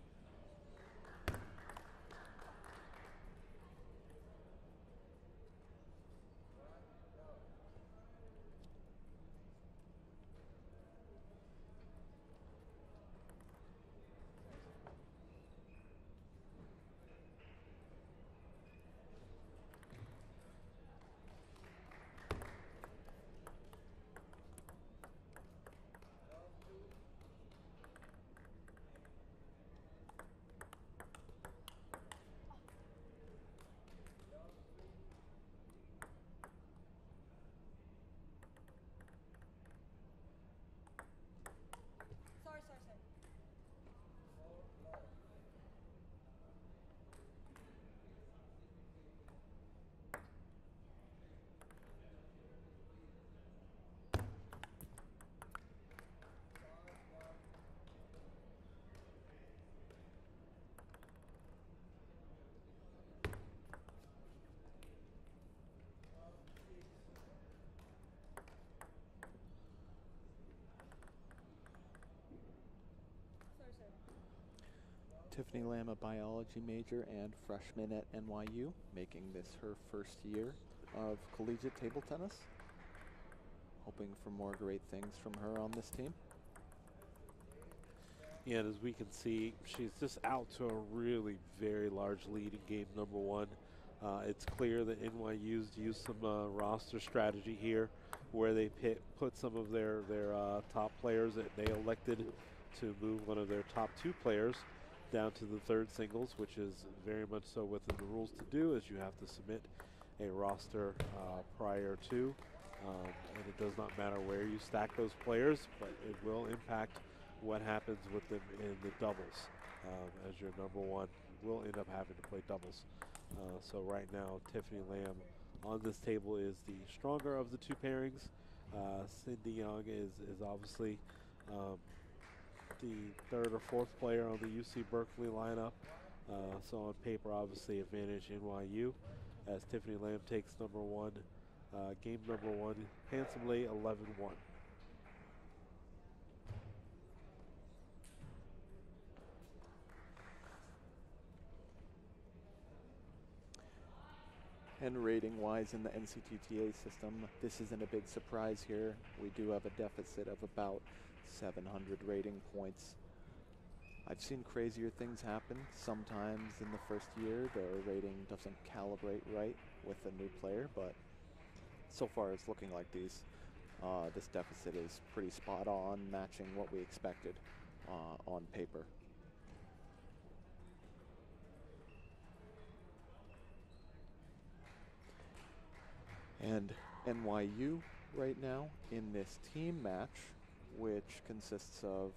Tiffany Lamb, a biology major and freshman at NYU, making this her first year of collegiate table tennis. Hoping for more great things from her on this team. Yeah, and as we can see, she's just out to a really very large lead in game number one. It's clear that NYU's used some roster strategy here where they put some of their top players that they elected to move one of their top two players down to the third singles, which is very much so within the rules to do, as you have to submit a roster prior to, and it does not matter where you stack those players, but it will impact what happens with them in the doubles, as your number one will end up having to play doubles. So right now, Tiffany Lamb on this table is the stronger of the two pairings. Cindy Young is obviously the third or fourth player on the UC Berkeley lineup. So on paper, obviously, advantage NYU, as Tiffany Lamb takes number one, game number one, handsomely 11-1. And rating-wise in the NCTTA system, this isn't a big surprise here. We do have a deficit of about 700 rating points. I've seen crazier things happen. Sometimes in the first year, the rating doesn't calibrate right with a new player, but so far it's looking like these. This deficit is pretty spot on, matching what we expected on paper. And NYU right now in this team match, which consists of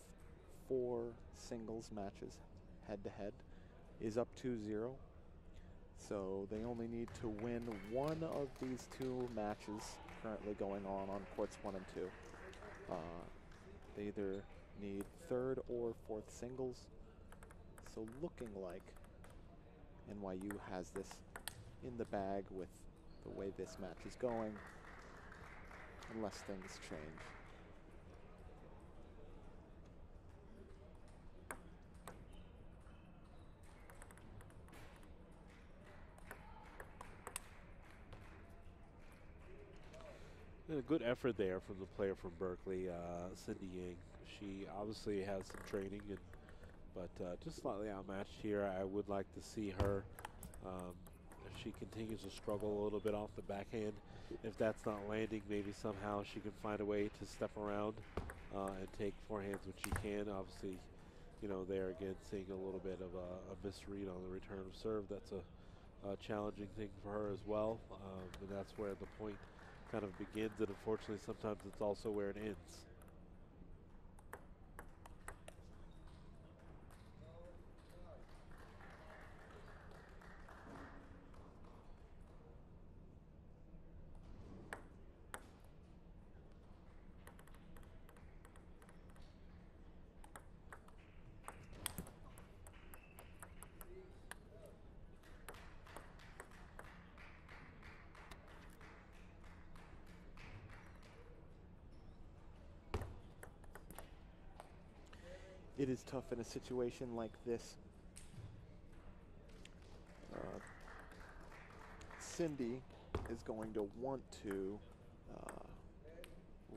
4 singles matches head-to-head, is up 2-0. So they only need to win one of these 2 matches currently going on courts 1 and 2. They either need third or fourth singles. So looking like NYU has this in the bag with the way this match is going, unless things change. A good effort there from the player from Berkeley, Cindy Young. She obviously has some training, and, but just slightly outmatched here. I would like to see her, if she continues to struggle a little bit off the backhand, if that's not landing, maybe somehow she can find a way to step around and take forehands when she can. Obviously, you know, there again, seeing a little bit of a misread on the return of serve. That's a challenging thing for her as well, and that's where the point kind of begins, and unfortunately sometimes it's also where it ends. It is tough in a situation like this. Cindy is going to want to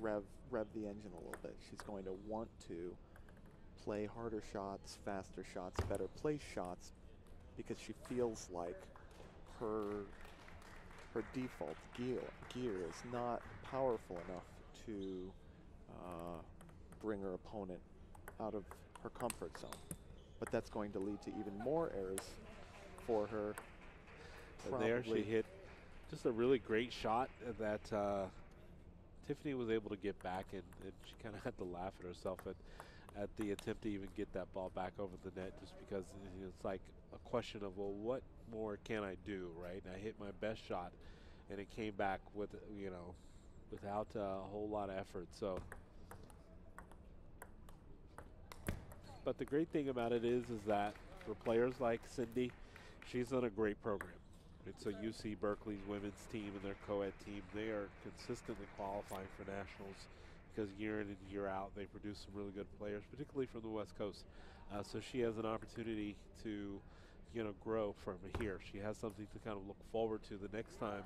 rev the engine a little bit. She's going to want to play harder shots, faster shots, better place shots, because she feels like her default gear is not powerful enough to bring her opponent out of her comfort zone. But that's going to lead to even more errors for her. And there she hit just a really great shot that Tiffany was able to get back, and she kind of had to laugh at herself at the attempt to even get that ball back over the net, just because it's like a question of, well, what more can I do, right? And I hit my best shot, and it came back with, you know, without a whole lot of effort. So. But the great thing about it is that for players like Cindy, she's on a great program. It's a UC Berkeley's women's team and their co-ed team. They are consistently qualifying for nationals because year in and year out, they produce some really good players, particularly from the West Coast. So she has an opportunity to, you know, grow from here. She has something to kind of look forward to the next time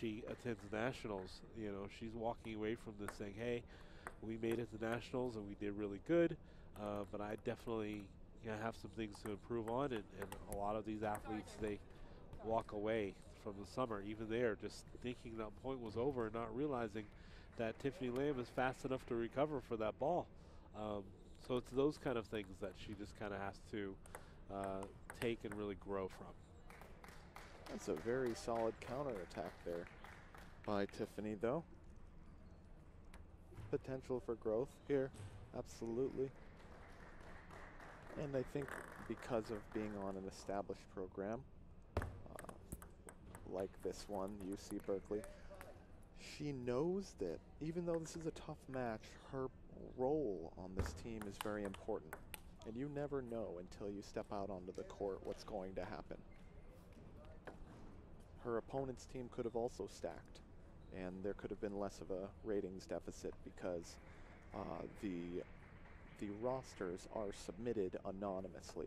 she attends nationals. You know, she's walking away from this saying, hey, we made it to nationals and we did really good. But I definitely, you know, have some things to improve on, and a lot of these athletes, they walk away from the summer, even there, just thinking that point was over and not realizing that Tiffany Lamb is fast enough to recover for that ball. So it's those kind of things that she just kind of has to take and really grow from. That's a very solid counterattack there by Tiffany, though. Potential for growth here, absolutely. And I think because of being on an established program like this one, UC Berkeley, she knows that even though this is a tough match, her role on this team is very important. And you never know until you step out onto the court what's going to happen. Her opponent's team could have also stacked, and there could have been less of a ratings deficit because the rosters are submitted anonymously.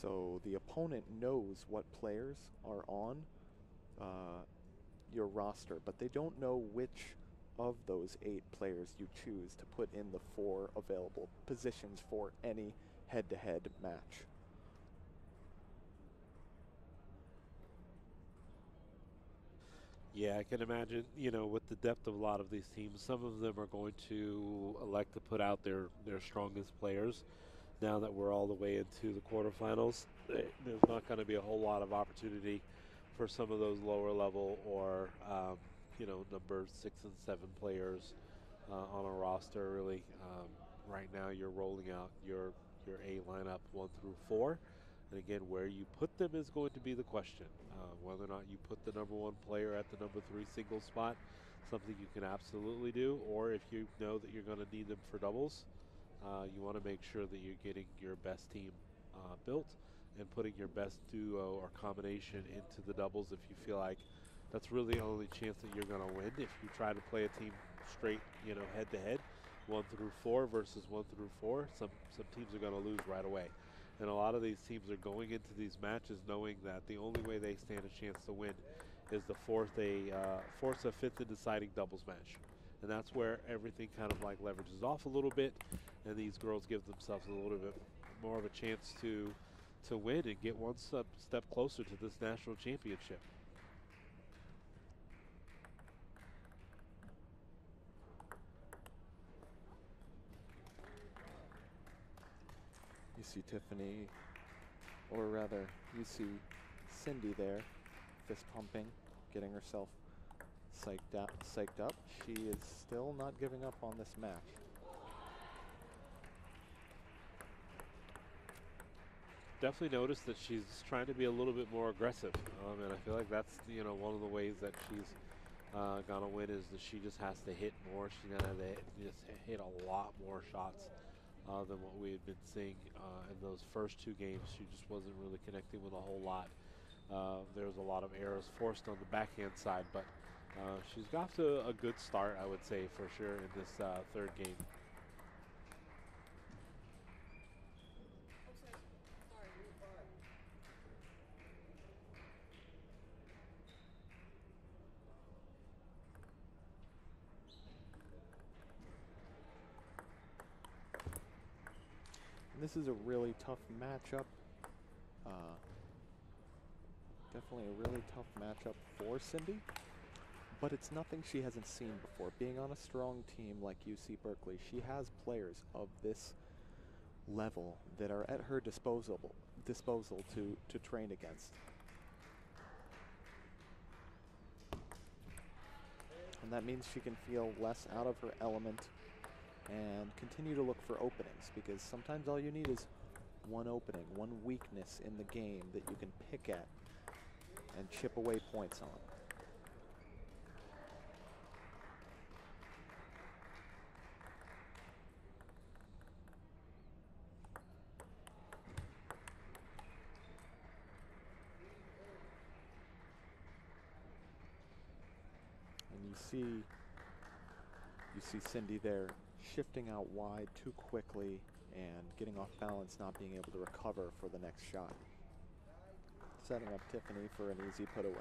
So the opponent knows what players are on your roster, but they don't know which of those 8 players you choose to put in the 4 available positions for any head-to-head match. Yeah, I can imagine, you know, with the depth of a lot of these teams, some of them are going to elect to put out their strongest players. Now that we're all the way into the quarterfinals, there's not going to be a whole lot of opportunity for some of those lower level or, you know, number 6 and 7 players on a roster, really. Right now you're rolling out your A lineup 1 through 4. And again, where you put them is going to be the question. Whether or not you put the number 1 player at the number 3 single spot, something you can absolutely do, or if you know that you're going to need them for doubles, You want to make sure that you're getting your best team built and putting your best duo or combination into the doubles if you feel like that's really the only chance that you're going to win. If you try to play a team straight, you know, head-to-head, 1 through 4 versus 1 through 4, some teams are going to lose right away. And a lot of these teams are going into these matches knowing that the only way they stand a chance to win is to force a fifth and deciding doubles match. And that's where everything kind of like leverages off a little bit, and these girls give themselves a little bit more of a chance to win and get one step closer to this national championship. You see Tiffany, or rather, you see Cindy there, fist pumping, getting herself psyched up. She is still not giving up on this match. Definitely noticed that she's trying to be a little bit more aggressive, and I feel like that's, you know, one of the ways that she's gonna win is that she just has to hit more. She's gonna have to hit a lot more shots than what we had been seeing in those first two games. She just wasn't really connecting with a whole lot. There was a lot of errors forced on the backhand side, but she's got to a good start, I would say, for sure, in this third game. This is a really tough matchup. Definitely a really tough matchup for Cindy, but it's nothing she hasn't seen before. Being on a strong team like UC Berkeley, she has players of this level that are at her disposal to train against. And that means she can feel less out of her element and continue to look for openings, because sometimes all you need is one opening, one weakness in the game that you can pick at and chip away points on. And you see Cindy there shifting out wide too quickly and getting off balance, not being able to recover for the next shot. Setting up Tiffany for an easy put away.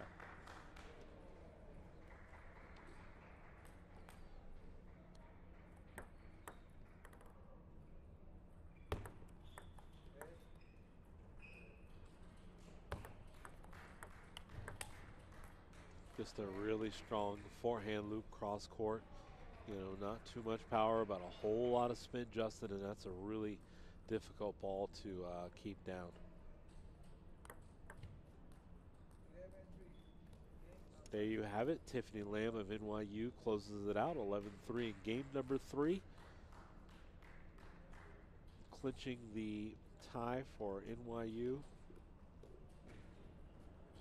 Just a really strong forehand loop cross court. You know, not too much power, but a whole lot of spin, Justin, and that's a really difficult ball to keep down. There you have it. Tiffany Lamb of NYU closes it out, 11-3 in game number 3. Clinching the tie for NYU.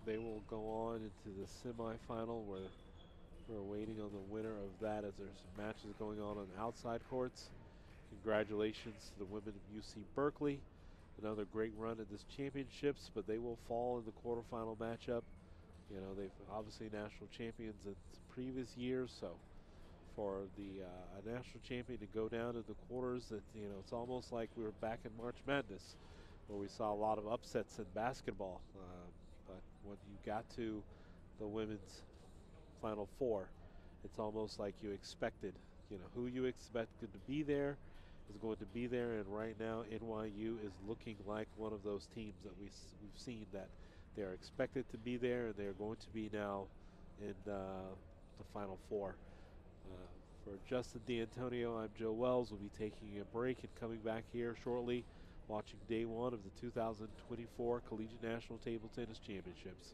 They will go on into the semifinal, where we're waiting on the winner of that, as there's some matches going on the outside courts. Congratulations to the women of UC Berkeley. Another great run at this championships, but they will fall in the quarterfinal matchup. You know, they've obviously national champions in previous years, so for the a national champion to go down in the quarters, that, you know, it's almost like we were back in March Madness, where we saw a lot of upsets in basketball. But when you got to the women's Final Four, it's almost like you expected, you know, who you expected to be there is going to be there. And right now NYU is looking like one of those teams that we've seen that they're expected to be there, and they're going to be now in the Final Four. For Justin D'Antonio, I'm Joe Wells. We'll be taking a break and coming back here shortly, watching day one of the 2024 Collegiate National Table Tennis Championships.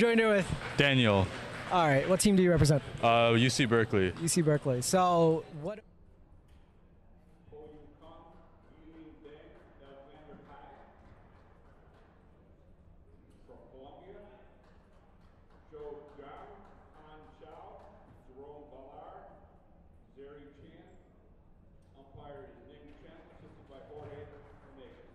joined here with? Daniel. All right, what team do you represent? UC Berkeley. UC Berkeley. So what... Zhao Zhang, Han Zhao, Jerome Villar, Zeri Chan. Umpire is Nick Chen, assisted by Jorge Hernandez.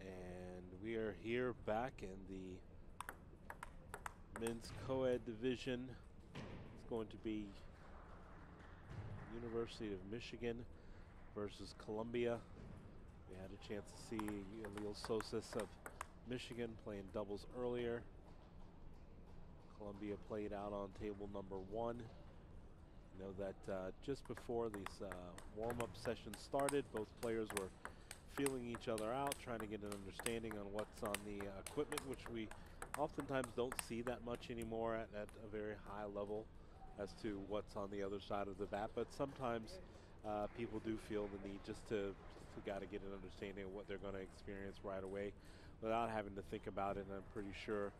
And we are here back in the men's co-ed division. It's going to be University of Michigan versus Columbia. We had a chance to see Leo Sosis of Michigan playing doubles earlier. Columbia played out on table number 1. I know that just before these warm-up sessions started, both players were feeling each other out, trying to get an understanding on what's on the equipment, which we oftentimes don't see that much anymore at a very high level as to what's on the other side of the bat. But sometimes people do feel the need just to got to get an understanding of what they're going to experience right away without having to think about it. And I'm pretty sure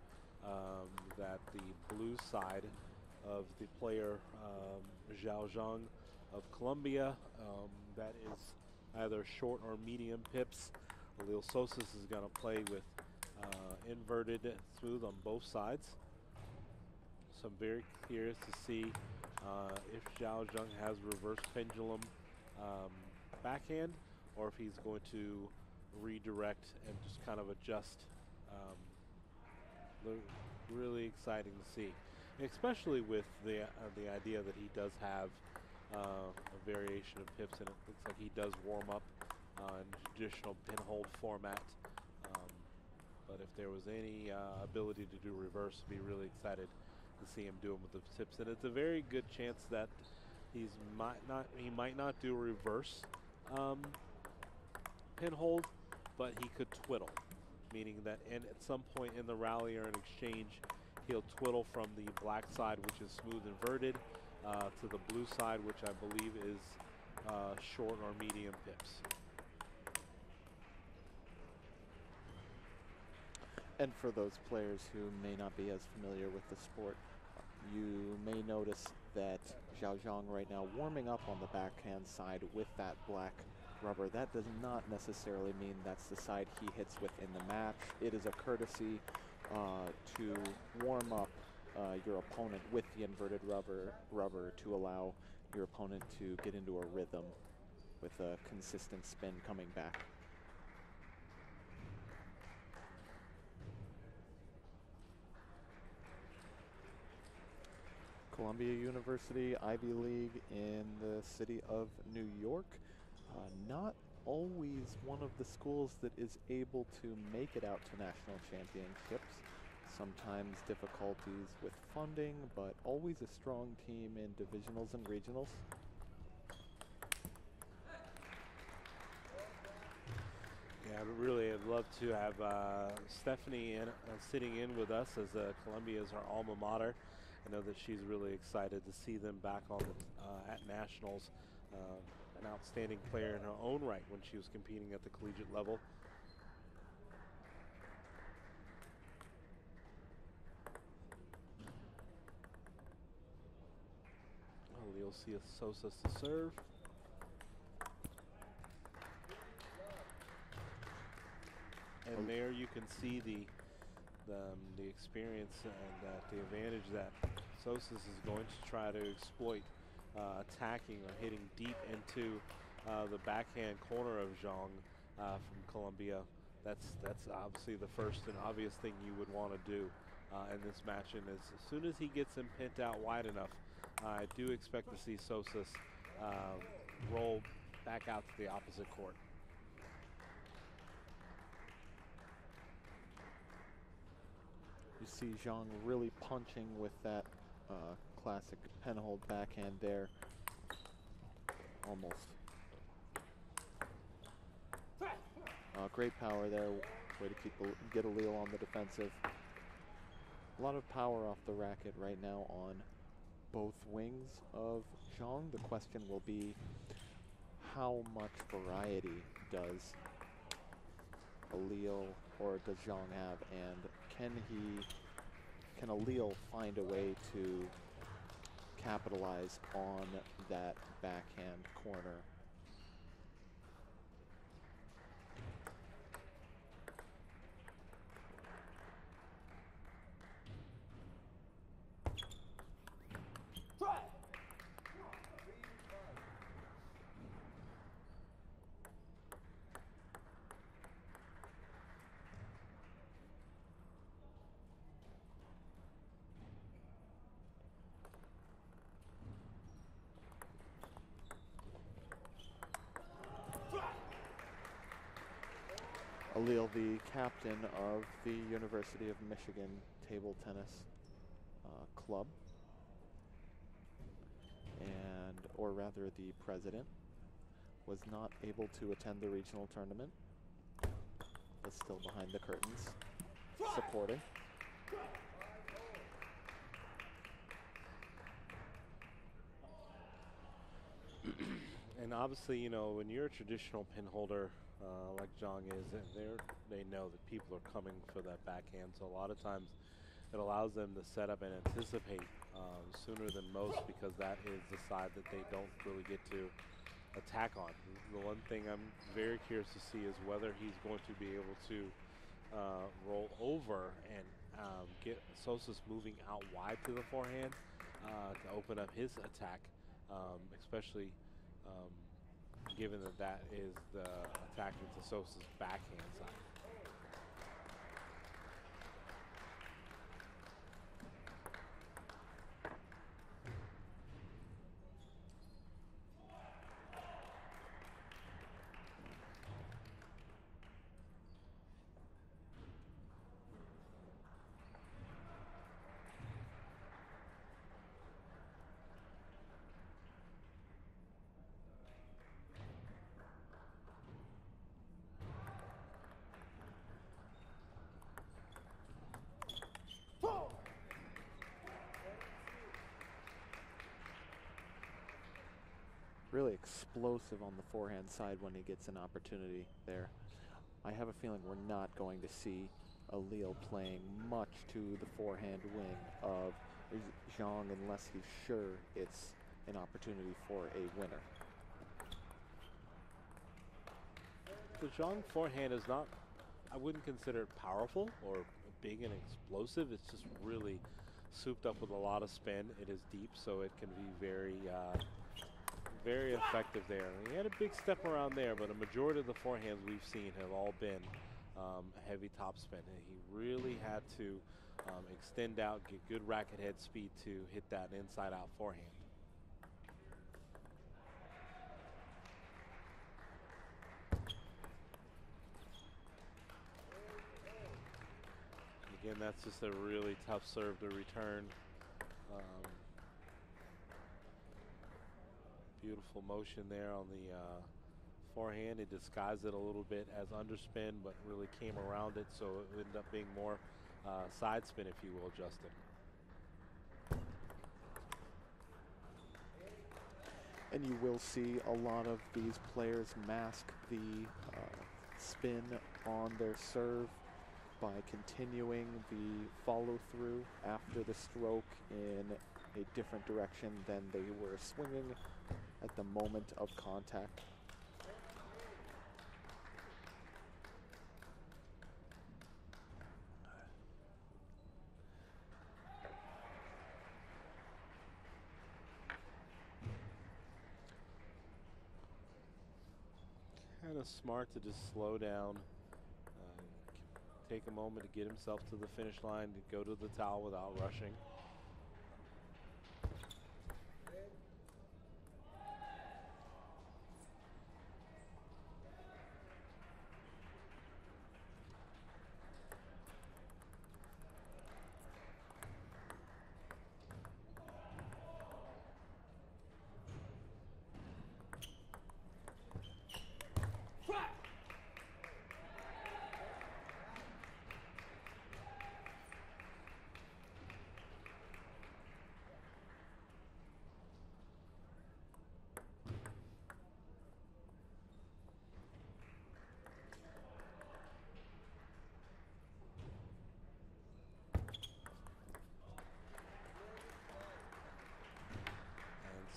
that the blue side of the player, Zhao Zhang of Columbia, that is either short or medium pips. Leo Sosis is going to play with inverted smooth on both sides. So I'm very curious to see if Zhao Zhang has reverse pendulum backhand, or if he's going to redirect and just kind of adjust. Really exciting to see, especially with the idea that he does have a variation of pips, and it looks like he does warm up in traditional pinhold format. But if there was any ability to do reverse, I'd be really excited to see him do them with the tips. And it's a very good chance that he might not do reverse pinhold, but he could twiddle, meaning that at some point in the rally or in exchange, he'll twiddle from the black side, which is smooth inverted, to the blue side, which I believe is short or medium pips. And for those players who may not be as familiar with the sport, you may notice that Zhao Zhang right now warming up on the backhand side with that black rubber. That does not necessarily mean that's the side he hits with in the match. It is a courtesy to warm up your opponent with the inverted rubber to allow your opponent to get into a rhythm with a consistent spin coming back. Columbia University, Ivy League in the city of New York. Not always one of the schools that is able to make it out to national championships. Sometimes difficulties with funding, but always a strong team in divisionals and regionals. Yeah, really, I'd love to have Stephanie sitting in with us, as Columbia is our alma mater. I know that she's really excited to see them back on the, at Nationals. An outstanding player in her own right when she was competing at the collegiate level. Oh, Leo Sosis to serve. And there you can see the experience and the advantage that Sosis is going to try to exploit, attacking or hitting deep into the backhand corner of Zhang from Columbia. That's obviously the first and obvious thing you would want to do in this match. And as soon as he gets him pinned out wide enough, I do expect to see Sosis roll back out to the opposite court. You see Zhang really punching with that classic penhold backhand there. Almost. Great power there. Way to get Alil on the defensive. A lot of power off the racket right now on both wings of Zhang. The question will be, how much variety does Alil or does Zhang have, and can Alil find a way to capitalize on that backhand corner? Alil, the captain of the University of Michigan Table Tennis Club, or rather the president, was not able to attend the regional tournament. Is still behind the curtains, supporting. And obviously, you know, when you're a traditional pin holder, like Zhang is, they know that people are coming for that backhand, so a lot of times it allows them to set up and anticipate sooner than most, because that is the side that they don't really get to attack on. The one thing I'm very curious to see is whether he's going to be able to roll over and get Sosis moving out wide to the forehand to open up his attack, especially given that that is the attack into Sosis' backhand side. Really explosive on the forehand side when he gets an opportunity there. I have a feeling we're not going to see Alil playing much to the forehand wing of Zhang unless he's sure it's an opportunity for a winner. The Zhang forehand is not, I wouldn't consider it powerful or big and explosive. It's just really souped up with a lot of spin. It is deep, so it can be very effective there. He had a big step around there, but a majority of the forehands we've seen have all been heavy topspin. And he really had to extend out, get good racket head speed to hit that inside-out forehand. And again, that's just a really tough serve to return. Beautiful motion there on the forehand. It disguised it a little bit as underspin, but really came around it, so it ended up being more side spin, if you will, Justin. and you will see a lot of these players mask the spin on their serve by continuing the follow-through after the stroke in a different direction than they were swinging at the moment of contact. Kind of smart to just slow down, take a moment to get himself to the finish line, to go to the towel without rushing.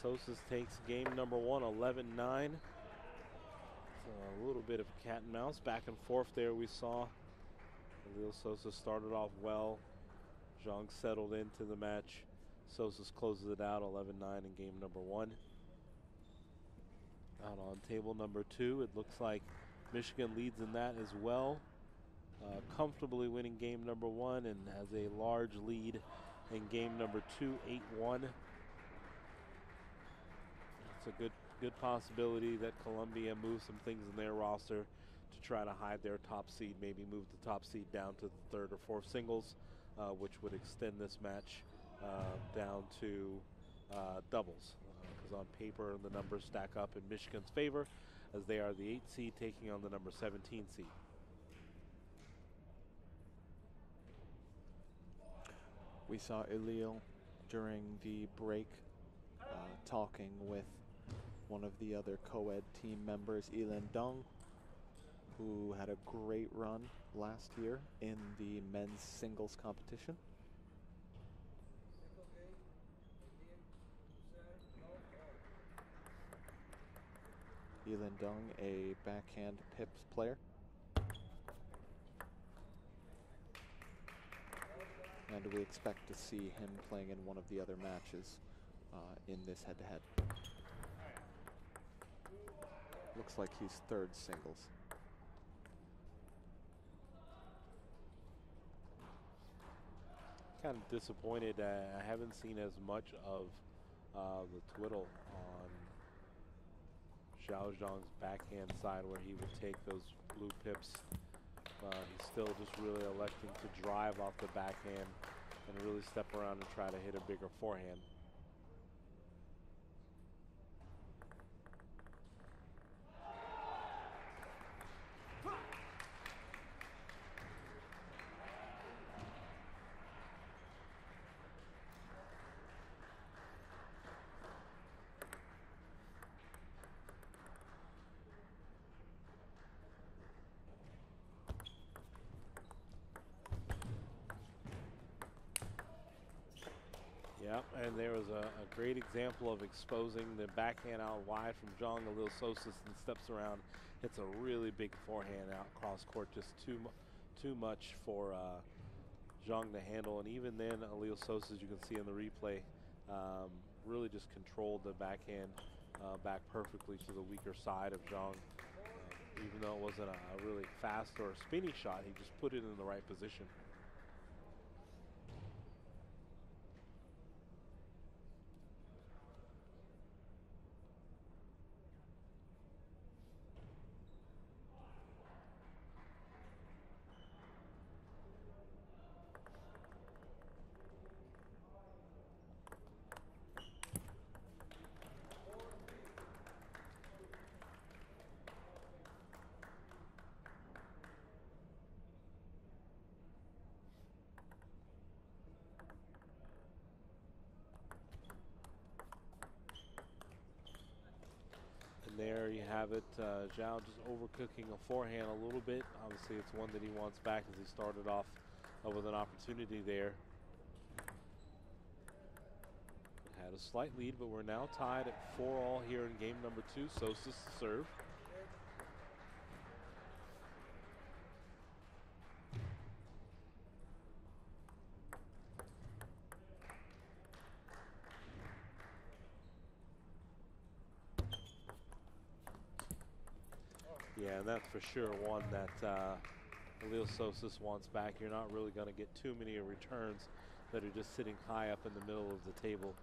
Sosis takes game number one, 11-9. So a little bit of cat and mouse back and forth there. We saw Leo Sosis started off well. Zhang settled into the match. Sosis closes it out, 11-9 in game number one. Out on table number two, it looks like Michigan leads in that as well. Comfortably winning game number one and has a large lead in game number two, 8-1. It's a good possibility that Columbia moves some things in their roster to try to hide their top seed, maybe move the top seed down to the third or fourth singles, which would extend this match down to doubles. Because on paper, the numbers stack up in Michigan's favor as they are the 8th seed taking on the number 17 seed. We saw Elio during the break talking with one of the other co-ed team members, Elan Dong, who had a great run last year in the men's singles competition. Elan Dong, a backhand pips player. And we expect to see him playing in one of the other matches in this head-to-head. Looks like he's third singles. Kind of disappointed. I haven't seen as much of the twiddle on Zhao Zhang's backhand side where he would take those blue pips. He's still just really electing to drive off the backhand and really step around and try to hit a bigger forehand. And there was a great example of exposing the backhand out wide from Zhang. A little Sosis and steps around. It's a really big forehand out cross court, just too much for Zhang to handle. And even then, Leo Sosis, you can see in the replay, really just controlled the backhand back perfectly to the weaker side of Zhang. Even though it wasn't a really fast or spinny shot, he just put it in the right position. there you have it. Zhao just overcooking a forehand a little bit. Obviously, it's one that he wants back as he started off with an opportunity there. Had a slight lead, but we're now tied at 4-all here in game number 2. Sosis to serve. Yeah, and that's for sure one that Leo Sosis wants back. You're not really going to get too many returns that are just sitting high up in the middle of the table.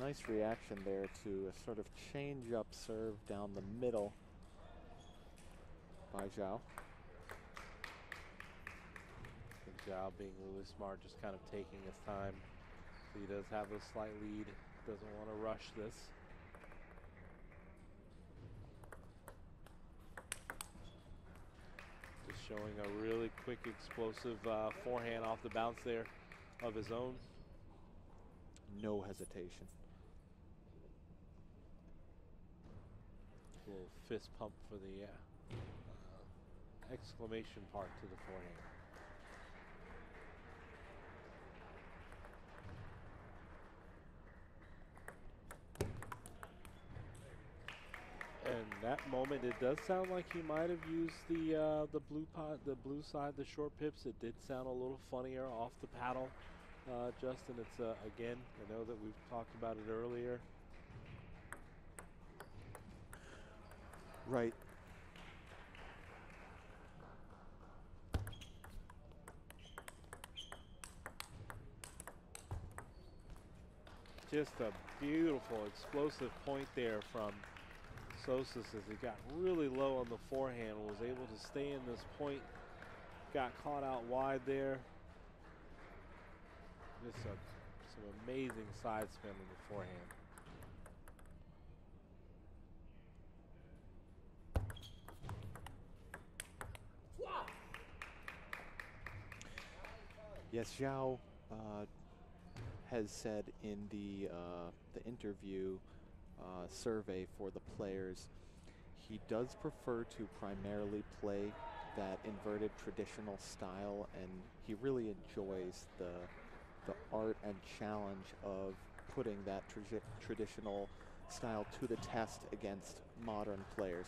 Nice reaction there to a sort of change-up serve down the middle by Zhao. I think Zhao, being really smart, just kind of taking his time. He does have a slight lead, doesn't want to rush this. Just showing a really quick, explosive forehand off the bounce there of his own. No hesitation. A little fist pump for the exclamation part to the forehand. And that moment, it does sound like he might have used the blue side, the short pips. It did sound a little funnier off the paddle, Justin. It's again, I know that we've talked about it earlier. Right. Just a beautiful, explosive point there from Sosis as he got really low on the forehand, was able to stay in this point, got caught out wide there. Just some amazing side spin on the forehand. Wow. Yes, Zhao has said in the interview survey for the players, he does prefer to primarily play that inverted traditional style, and he really enjoys the art and challenge of putting that traditional style to the test against modern players.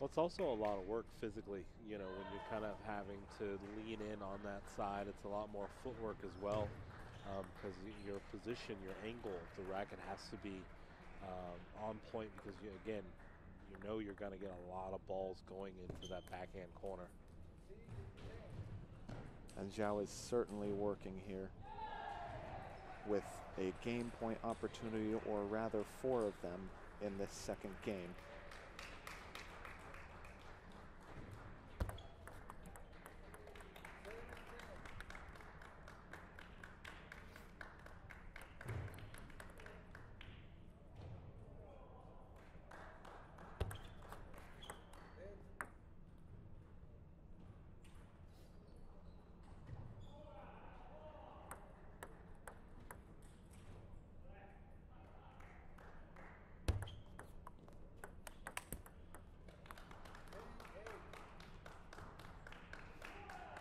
Well, it's also a lot of work physically, you know, when you're kind of having to lean in on that side. It's a lot more footwork as well, because your position, your angle of the racket has to be on point, because, again, you know you're going to get a lot of balls going into that backhand corner. And Zhao is certainly working here with a game point opportunity, or rather 4 of them in this second game.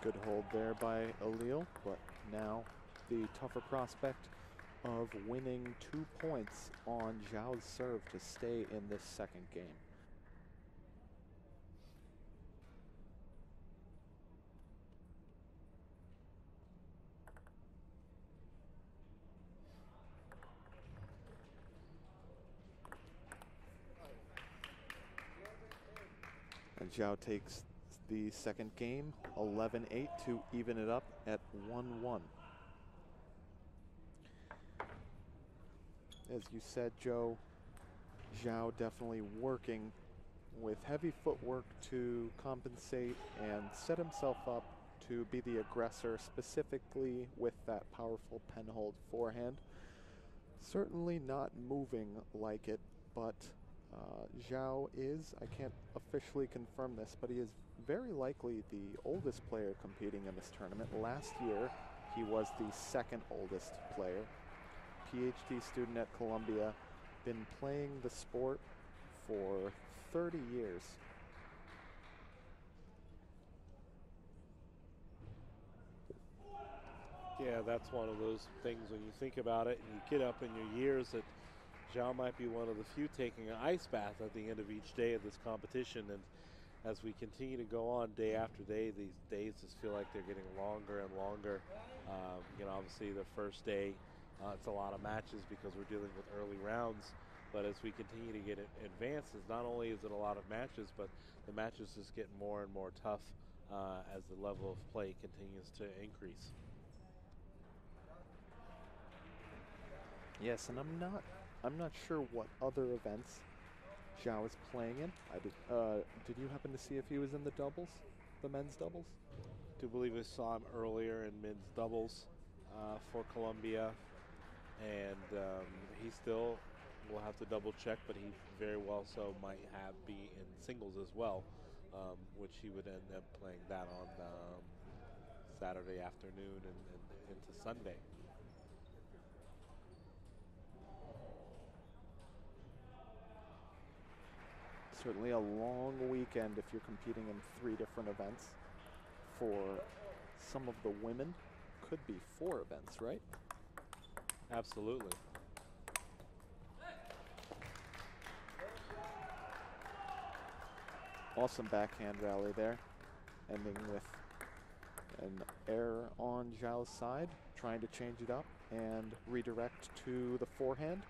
Good hold there by Leo, but now the tougher prospect of winning 2 points on Zhao's serve to stay in this second game. And Zhao takes the second game, 11-8, to even it up at 1-1. As you said, Joe, Zhao definitely working with heavy footwork to compensate and set himself up to be the aggressor, specifically with that powerful penhold forehand. Certainly not moving like it, but Zhao is, I can't officially confirm this, but he is very likely the oldest player competing in this tournament. Last year, he was the second oldest player. PhD student at Columbia, been playing the sport for 30 years. Yeah, that's one of those things when you think about it and you get up in your years that Zhao might be one of the few taking an ice bath at the end of each day of this competition. And as we continue to go on day after day, these days just feel like they're getting longer and longer. You know, obviously the first day, it's a lot of matches because we're dealing with early rounds. But as we continue to get advanced, not only is it a lot of matches, but the matches just get more and more tough as the level of play continues to increase. Yes, and I'm not sure what other events Zhao is playing in. Did you happen to see if he was in the doubles, the men's doubles? I do believe I saw him earlier in men's doubles for Columbia, and he still will have to double check, but he very well so might be in singles as well, which he would end up playing that on Saturday afternoon and into Sunday. Certainly a long weekend if you're competing in 3 different events. For some of the women, could be 4 events, right? Absolutely. Awesome backhand rally there, ending with an error on Zhao's side, trying to change it up and redirect to the forehand.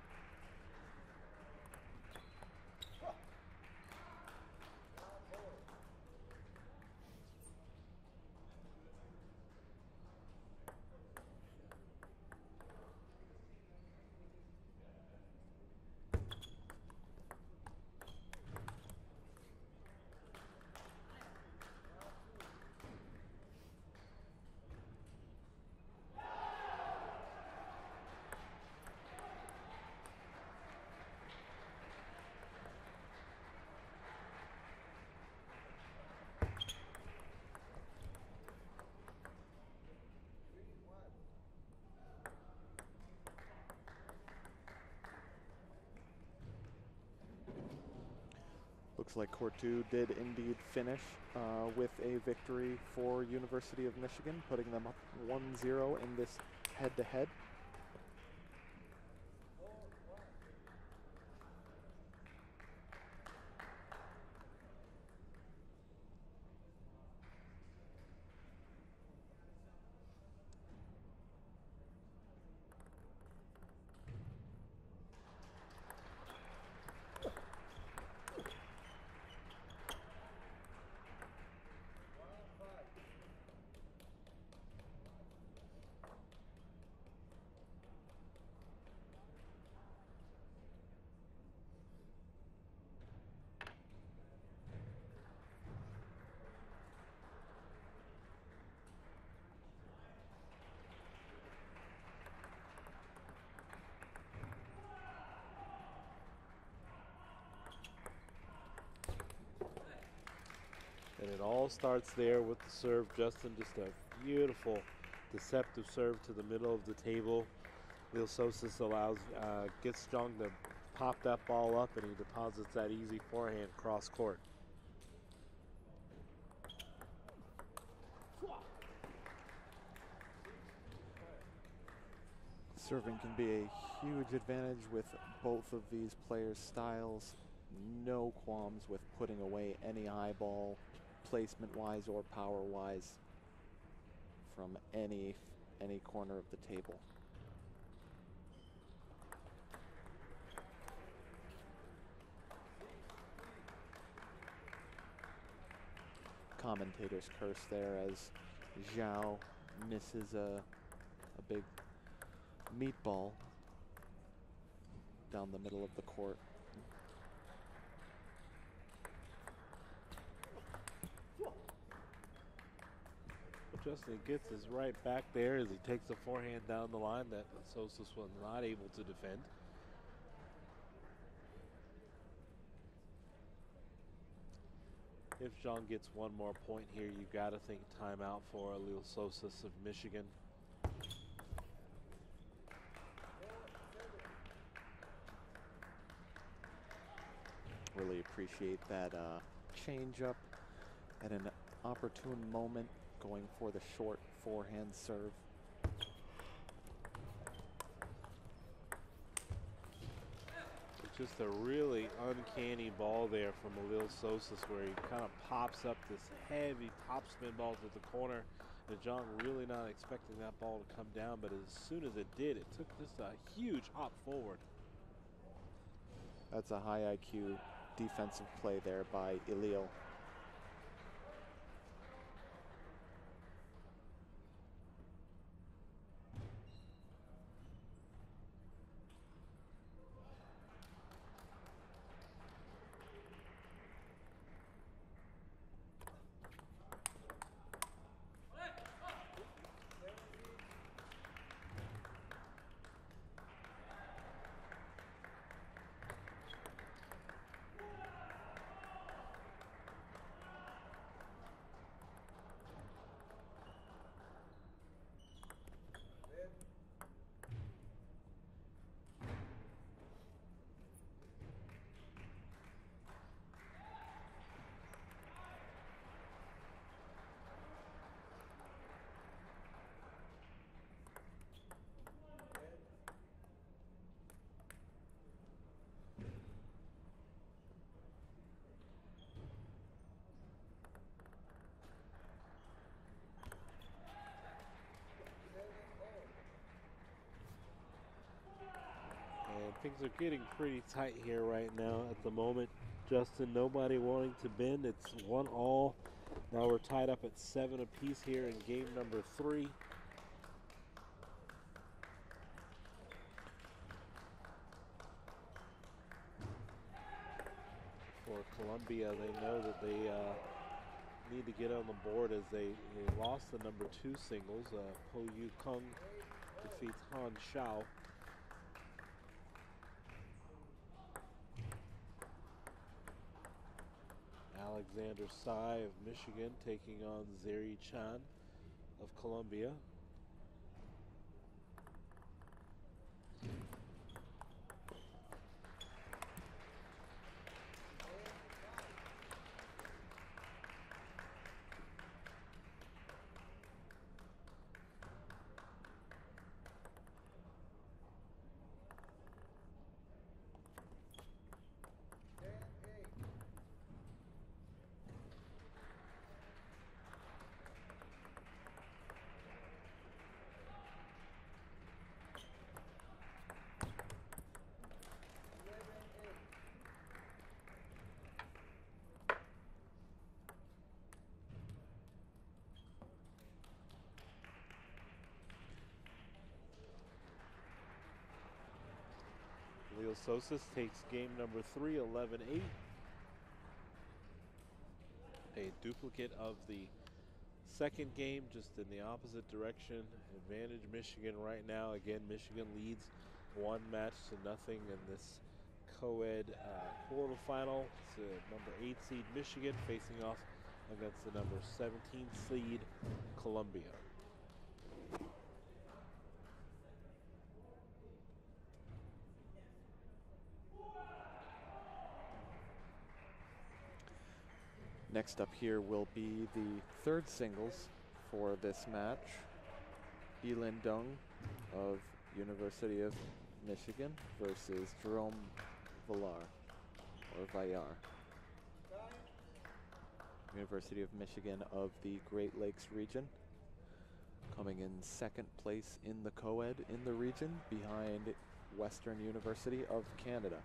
Like Court 2 did indeed finish with a victory for University of Michigan, putting them up 1-0 in this head-to-head. And it all starts there with the serve. Justin, just a beautiful deceptive serve to the middle of the table. Leo Sosis gets Zhang to pop that ball up, and he deposits that easy forehand cross court. Serving can be a huge advantage with both of these players' styles. No qualms with putting away any high ball, placement-wise or power-wise, from any corner of the table. Commentators curse there as Zhao misses a big meatball down the middle of the court. Justin gets his right back there as he takes the forehand down the line that Sosis was not able to defend. If Zhang gets one more point here, you've got to think timeout for Leo Sosis of Michigan. Really appreciate that change up at an opportune moment, going for the short forehand serve. It's just a really uncanny ball there from Leo Sosis, where he kind of pops up this heavy topspin ball to the corner. And Zhang really not expecting that ball to come down, but as soon as it did, it took just a huge hop forward. That's a high IQ defensive play there by Leo. Things are getting pretty tight here right now at the moment. Justin, nobody wanting to bend. It's 1-1. Now we're tied up at 7 apiece here in game number 3. For Columbia, they know that they need to get on the board, as they lost the number 2 singles. Po Yu Kung defeats Han Xiao. Alexander Tsai of Michigan taking on Zeri Chan of Columbia. Leo Sosis takes game number 3, 11-8. A duplicate of the second game, just in the opposite direction. Advantage Michigan right now. Again, Michigan leads 1-0 in this co-ed quarterfinal. It's the number 8 seed Michigan facing off against the number 17 seed Columbia. Next up here will be the third singles for this match. Elan Dong of University of Michigan versus Jerome Villar, or Villar. University of Michigan of the Great Lakes region. Coming in second place in the co-ed in the region, behind Western University of Canada.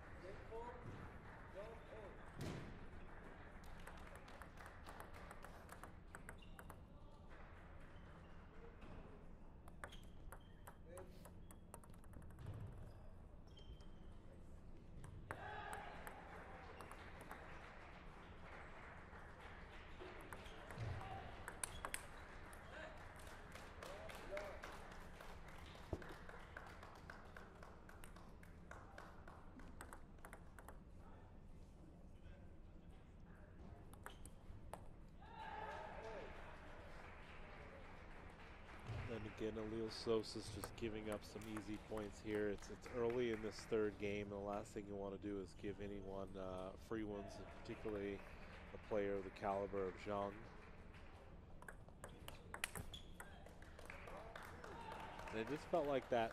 again, Leo Sosis just giving up some easy points here. It's early in this third game, and the last thing you want to do is give anyone free ones, and particularly a player of the caliber of Zhang. And it just felt like that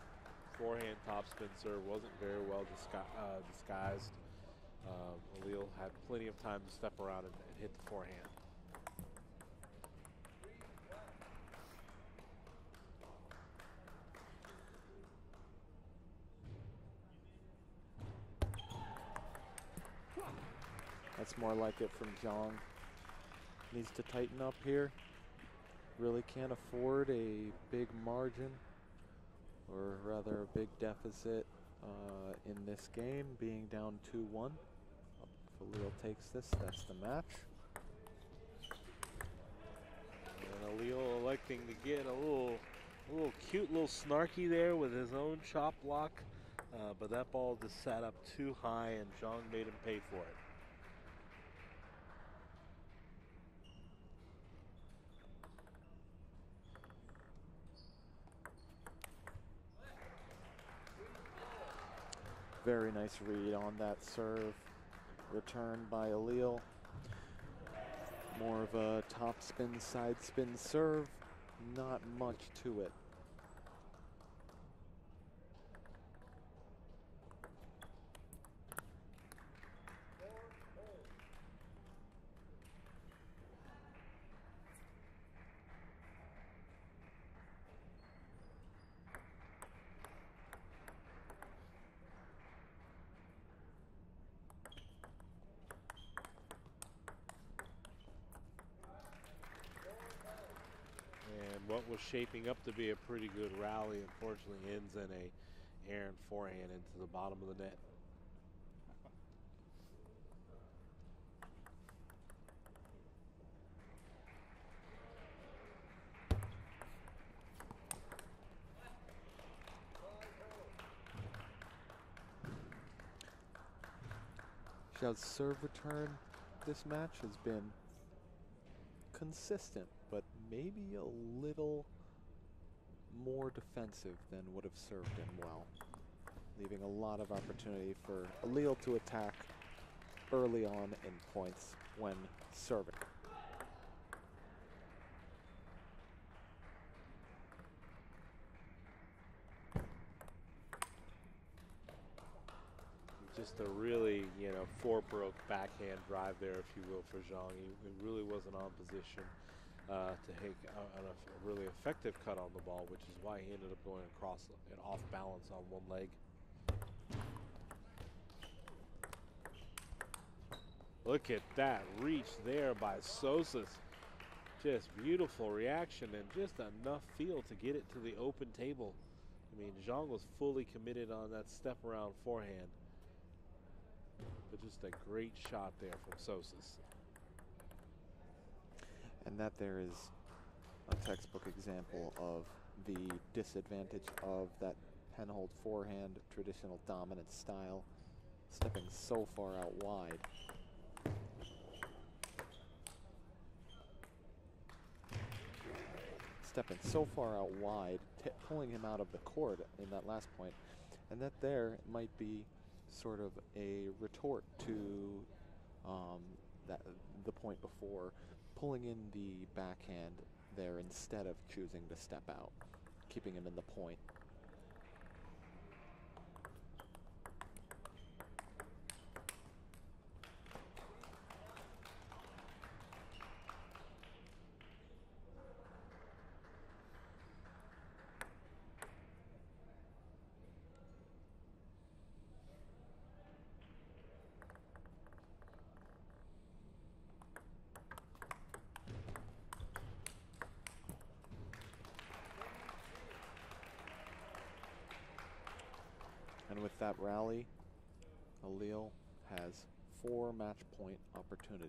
forehand topspin serve wasn't very well disguised. Alil had plenty of time to step around and hit the forehand. That's more like it from Zhang. Needs to tighten up here. Really can't afford a big margin, or rather a big deficit in this game, being down 2-1. If Alil takes this, that's the match. And Alil electing to get a little cute, little snarky there with his own chop block, but that ball just sat up too high, and Zhang made him pay for it. Very nice read on that serve. Return by Alil. More of a top spin, side spin serve. Not much to it. Shaping up to be a pretty good rally, unfortunately ends in an errant forehand into the bottom of the net. Zhao's serve return this match has been consistent, but maybe a little more defensive than would have served him well, leaving a lot of opportunity for Alil to attack early on in points when serving. Just a really, four-broke backhand drive there, if you will, for Zhang. He really wasn't on position to take a really effective cut on the ball, which is why he ended up going across and off balance on one leg. Look at that reach there by Sosis. Just beautiful reaction and just enough feel to get it to the open table. I mean, Zhang was fully committed on that step around forehand. But just a great shot there from Sosis. And that there is a textbook example of the disadvantage of that penhold forehand, traditional dominant style, stepping so far out wide. Stepping so far out wide, pulling him out of the court in that last point. And that there might be sort of a retort to the point before, pulling in the backhand there instead of choosing to step out, keeping him in the point. That rally, Alil has 4 match point opportunities.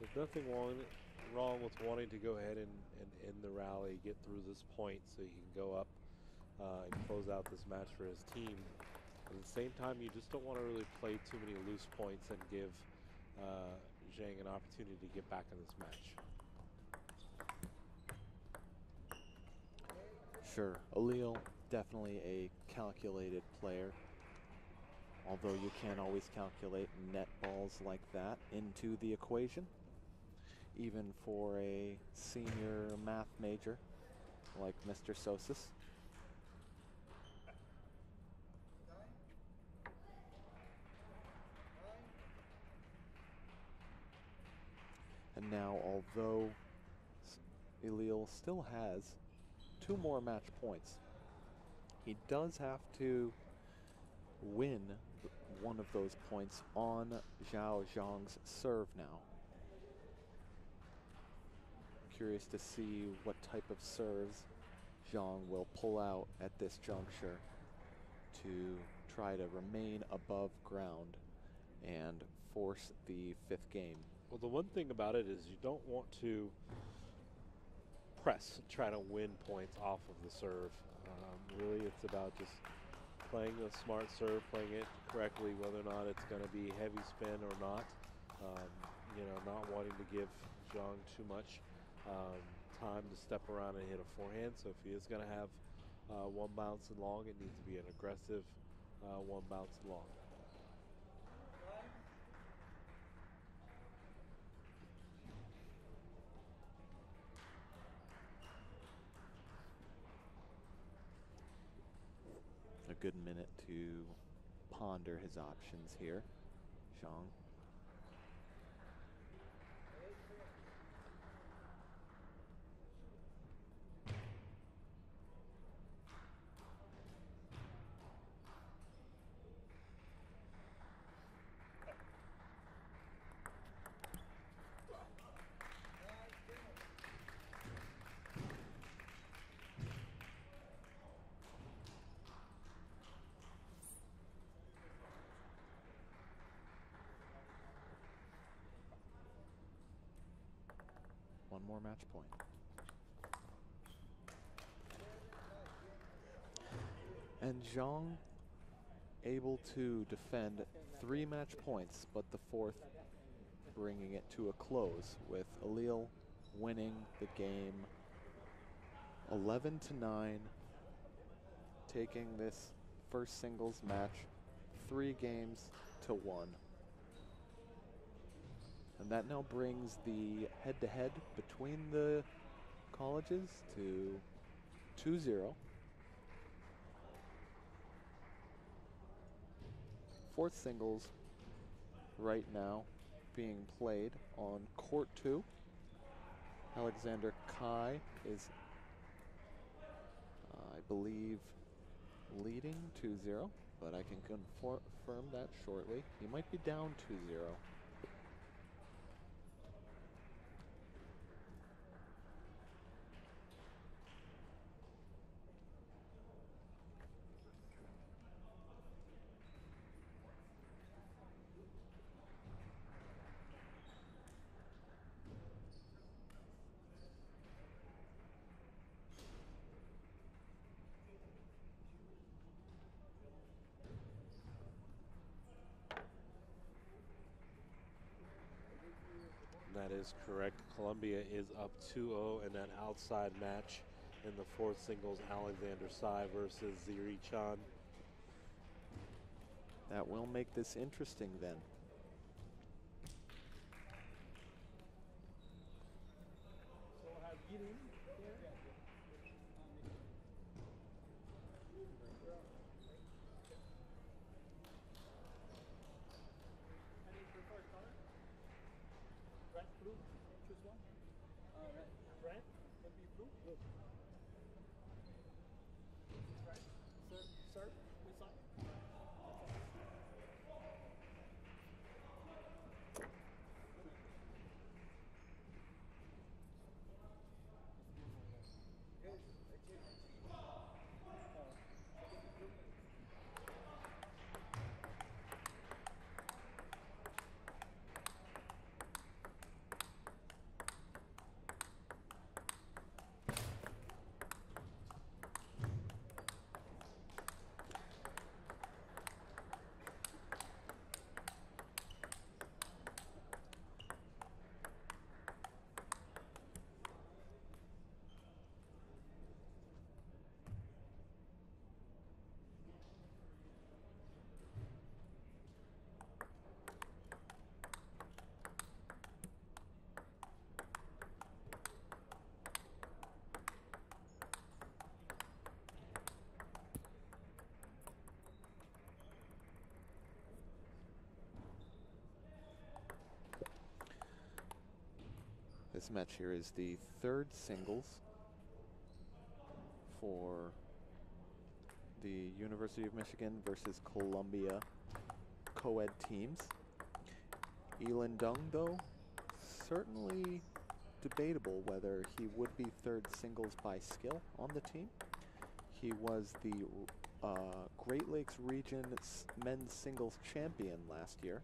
There's nothing wrong with wanting to go ahead and end the rally, get through this point so he can go up and close out this match for his team. At the same time, you just don't want to really play too many loose points and give Zhang an opportunity to get back in this match. Sure, Alil definitely a calculated player, although you can't always calculate net balls like that into the equation, even for a senior math major like Mr. Sosis. And now, although Alil still has 2 more match points, he does have to win one of those points on Zhao Zhang's serve now. Curious to see what type of serves Zhang will pull out at this juncture to try to remain above ground and force the 5th game. Well, the one thing about it is you don't want to press, try to win points off of the serve. Really, it's about just playing a smart serve, playing it correctly, whether or not it's going to be heavy spin or not. You know, not wanting to give Zhang too much time to step around and hit a forehand. So if he is going to have one bounce and long, it needs to be an aggressive one bounce and long. A good minute to ponder his options here, Zhang. More match point. And Zhang able to defend 3 match points, but the 4th bringing it to a close with Alil winning the game 11-9, taking this first singles match 3 games to 1. And that now brings the head-to-head between the colleges to 2-0. 4th singles right now being played on court 2. Alexander Tsai is, I believe, leading 2-0, but I can confirm that shortly. He might be down 2-0. That is correct. Columbia is up 2-0 in that outside match in the 4th singles, Alexander Tsai versus Zeri Chan. That will make this interesting then. This match here is the third singles for the University of Michigan versus Columbia co-ed teams. Elan Dong, though, certainly debatable whether he would be third singles by skill on the team. He was the Great Lakes Region men's singles champion last year.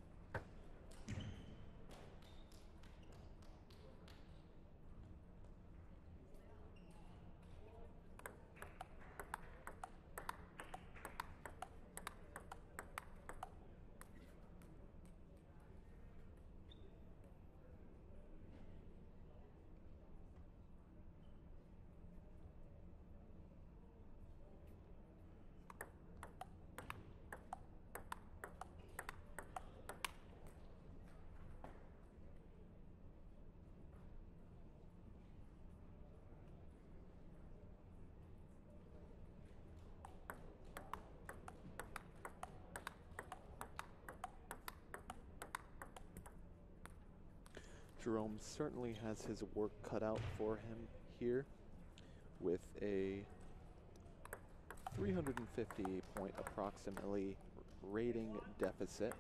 Jerome certainly has his work cut out for him here with a 350-point approximately rating deficit,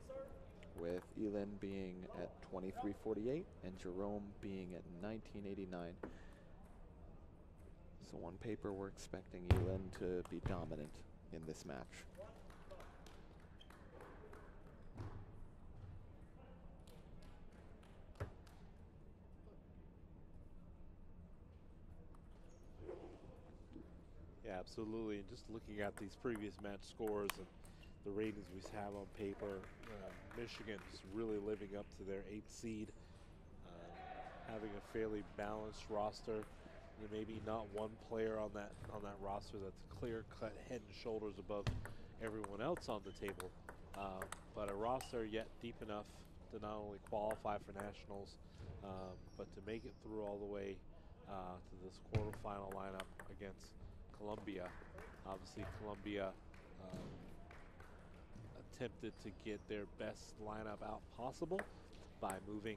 with Elan being at 2348 and Jerome being at 1989. So on paper, we're expecting Elan to be dominant in this match. Absolutely, and just looking at these previous match scores and the ratings we have on paper, Michigan is really living up to their 8th seed, having a fairly balanced roster. There may be not one player on that roster that's clear-cut head and shoulders above everyone else on the table, but a roster yet deep enough to not only qualify for nationals, but to make it through all the way to this quarterfinal lineup against Columbia. Obviously, Columbia attempted to get their best lineup out possible by moving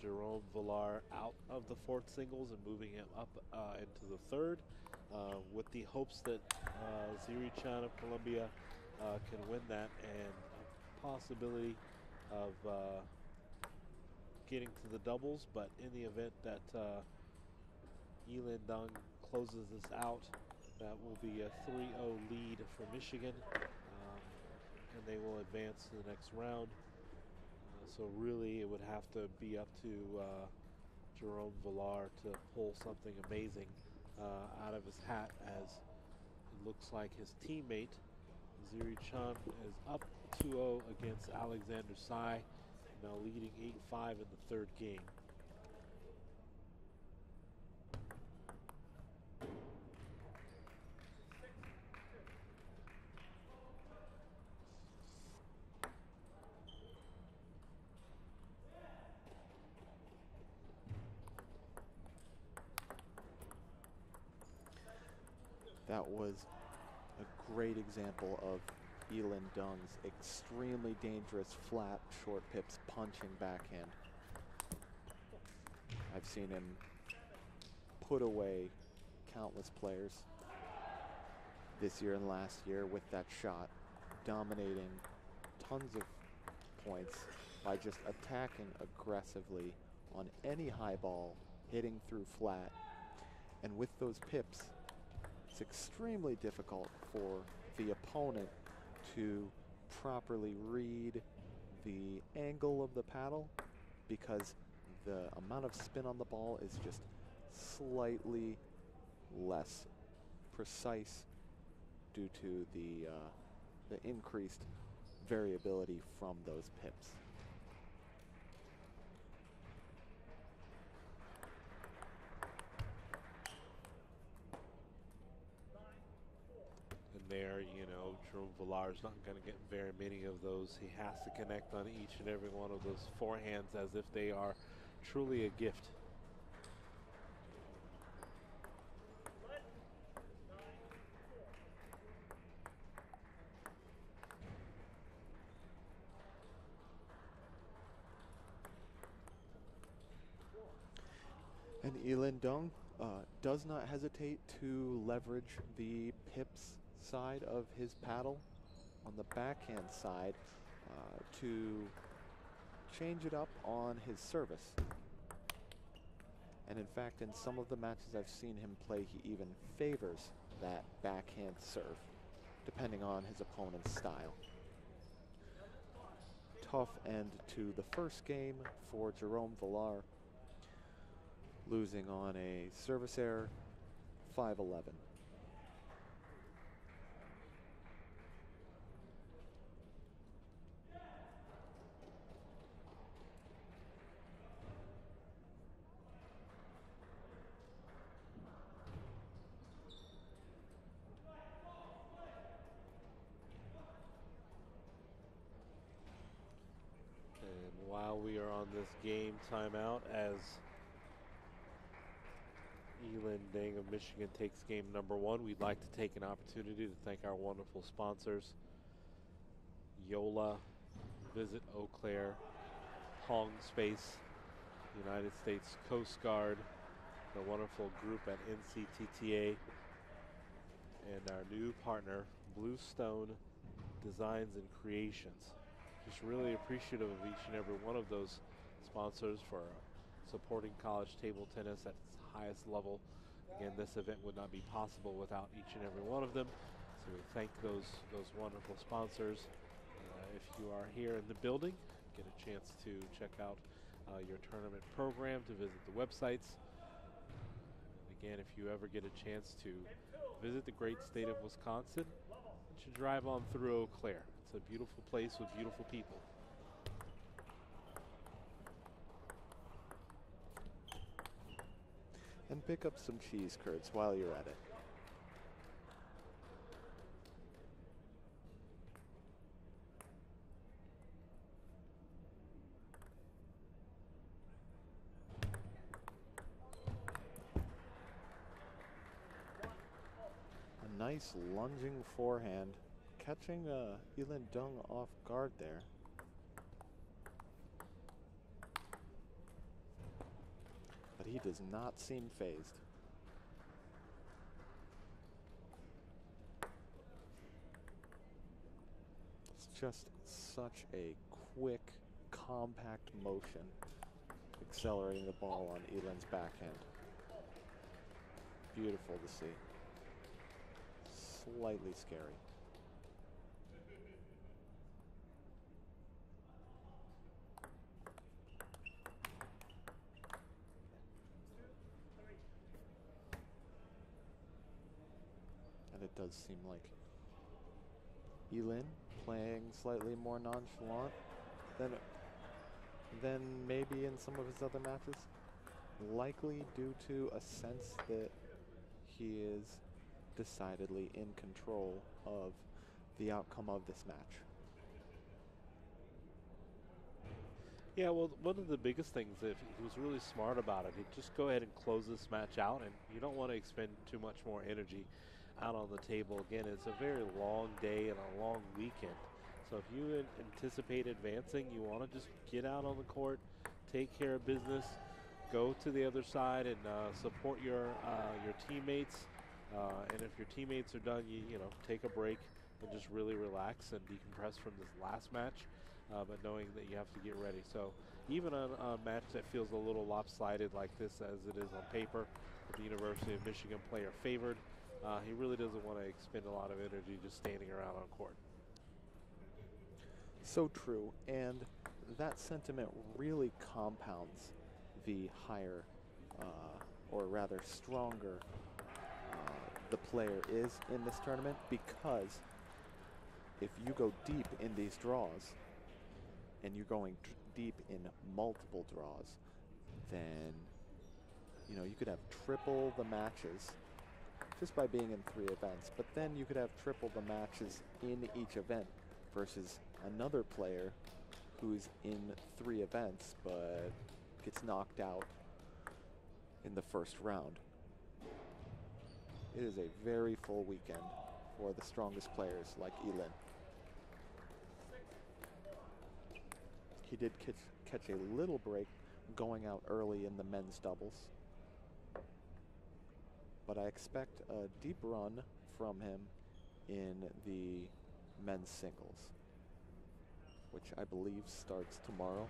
Jerome Villar out of the fourth singles and moving him up into the third, with the hopes that Zeri Chan of Columbia can win that, and possibility of getting to the doubles. But in the event that Elan Dong closes this out, that will be a 3-0 lead for Michigan, and they will advance to the next round. So really it would have to be up to Jerome Villar to pull something amazing out of his hat, as it looks like his teammate, Zeri Chan, is up 2-0 against Alexander Tsai, now leading 8-5 in the third game. That was a great example of Elan Dong's extremely dangerous flat short pips punching backhand. I've seen him put away countless players this year and last year with that shot, dominating tons of points by just attacking aggressively on any high ball, hitting through flat. And with those pips, it's extremely difficult for the opponent to properly read the angle of the paddle, because the amount of spin on the ball is just slightly less precise due to the increased variability from those pips. There, you know, Jerome Villar is not going to get very many of those. He has to connect on each and every one of those forehands as if they are truly a gift. And Elan Dong does not hesitate to leverage the pips side of his paddle on the backhand side to change it up on his service. And in fact, in some of the matches I've seen him play, he even favors that backhand serve, depending on his opponent's style. Tough end to the first game for Jerome Villar, losing on a service error, 5-11. This game timeout as Elan Dong of Michigan takes game number one. We'd like to take an opportunity to thank our wonderful sponsors, YOLA, Visit Eau Claire, Hong Space, United States Coast Guard, the wonderful group at NCTTA, and our new partner, Bluestone Designs and Creations. Just really appreciative of each and every one of those sponsors for supporting college table tennis at its highest level. Again, this event would not be possible without each and every one of them. So we thank those wonderful sponsors. If you are here in the building, get a chance to check out your tournament program, to visit the websites. And again, if you ever get a chance to visit the great state of Wisconsin, you should drive on through Eau Claire. It's a beautiful place with beautiful people. And pick up some cheese curds while you're at it. A nice lunging forehand, catching Elan Dong off guard there. But he does not seem phased. It's just such a quick, compact motion, accelerating the ball on Elan's backhand. Beautiful to see. Slightly scary. It does seem like Elan playing slightly more nonchalant than maybe in some of his other matches, likely due to a sense that he is decidedly in control of the outcome of this match. Yeah, well, one of the biggest things, if he was really smart about it, he'd just go ahead and close this match out, and you don't want to expend too much more energy out on the table. Again, it's a very long day and a long weekend. So if you anticipate advancing, you want to just get out on the court, take care of business, go to the other side and support your teammates. And if your teammates are done, you know, take a break and just really relax and decompress from this last match, but knowing that you have to get ready. So even a match that feels a little lopsided like this, as it is on paper, with the University of Michigan player favored, he really doesn't want to expend a lot of energy just standing around on court. So true, and that sentiment really compounds the higher, or rather stronger, the player is in this tournament, because if you go deep in these draws, and you're going deep in multiple draws, then you could have triple the matches just by being in 3 events, but then you could have triple the matches in each event versus another player who's in 3 events but gets knocked out in the first round. It is a very full weekend for the strongest players like Elan. He did catch a little break going out early in the men's doubles, but I expect a deep run from him in the men's singles, which I believe starts tomorrow.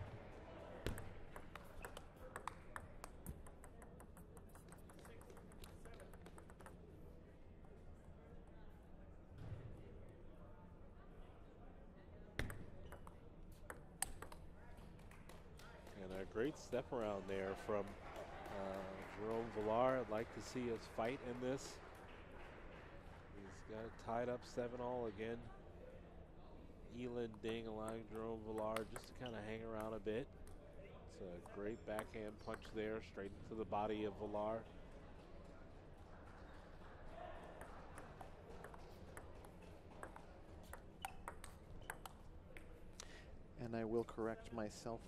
And a great step around there from Jerome Villar. I'd like to see us fight in this. He's got it tied up 7-all again. Elan Dong allowing Jerome Villar just to kind of hang around a bit. It's a great backhand punch there, straight into the body of Villar. And I will correct myself.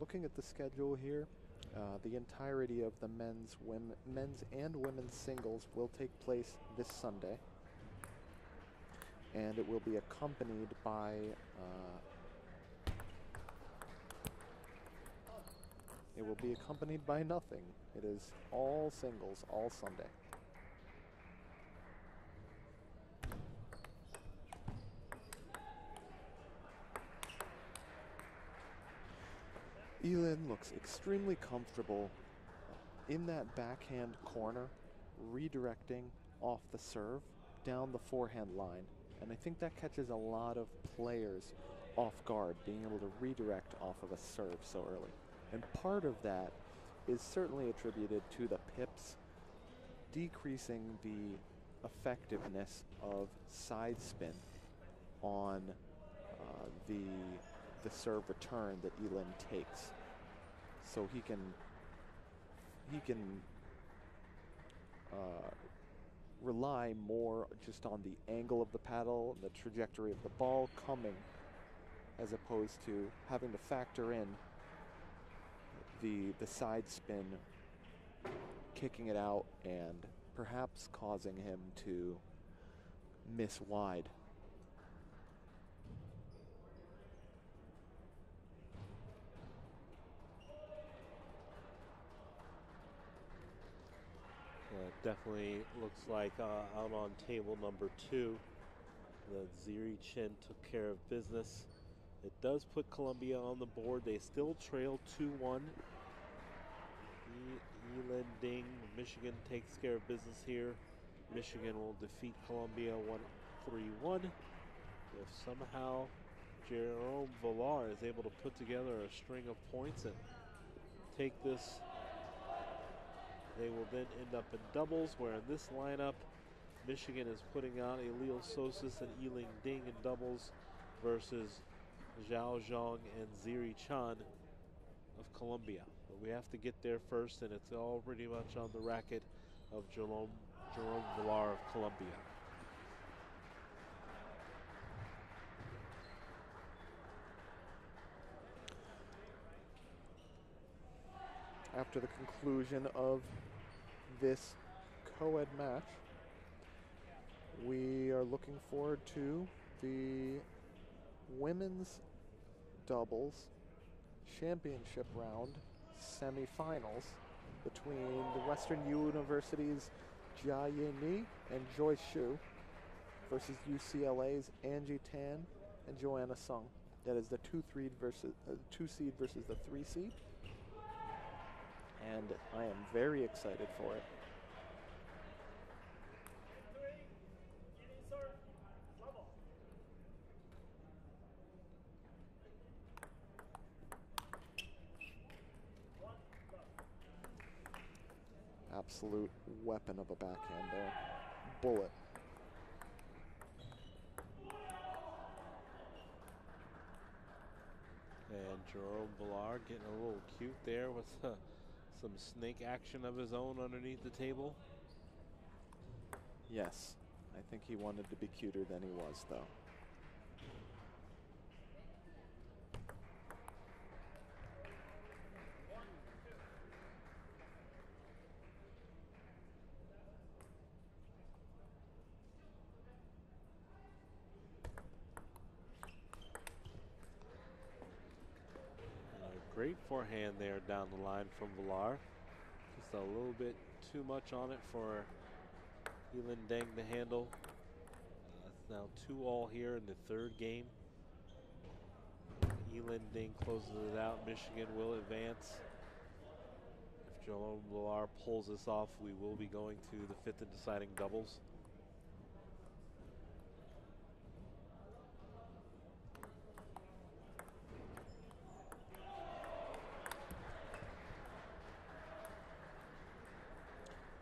Looking at the schedule here, the entirety of the men's and women's singles will take place this Sunday. And it will be accompanied by nothing. It is all singles all Sunday. Elan looks extremely comfortable in that backhand corner, redirecting off the serve down the forehand line. And I think that catches a lot of players off guard, being able to redirect off of a serve so early. And part of that is certainly attributed to the pips decreasing the effectiveness of side spin on the serve return that Elan takes. So he can rely more just on the angle of the paddle, the trajectory of the ball coming, as opposed to having to factor in the side spin, kicking it out and perhaps causing him to miss wide. Definitely looks like out on table number 2, the Zeri Chan took care of business. It does put Columbia on the board. They still trail 2-1. Elan Dong, Michigan takes care of business here. Michigan will defeat Columbia 1-3-1. If somehow Jerome Villar is able to put together a string of points and take this, they will then end up in doubles, where in this lineup, Michigan is putting out a Leo Sosis and Elan Dong in doubles versus Zhao Zhang and Zeri Chan of Columbia. But we have to get there first, and it's all pretty much on the racket of Jerome Villar of Columbia. After the conclusion of this co-ed match, we are looking forward to the women's doubles championship round semifinals between the Western University's Jie Lu and Joyce Shu versus UCLA's Angie Tan and Joanna Sung. That is the 2 seed versus the 3 seed. And I am very excited for it. Absolute weapon of a backhand there. Bullet. And Jerome Villar getting a little cute there with some snake action of his own underneath the table. Yes, I think he wanted to be cuter than he was, though. Great forehand there down the line from Villar. Just a little bit too much on it for Elan Dong the handle. It's now 2-all here in the third game. Elan Dong closes it out. Michigan will advance. If Jerome Villar pulls this off, we will be going to the fifth and deciding doubles.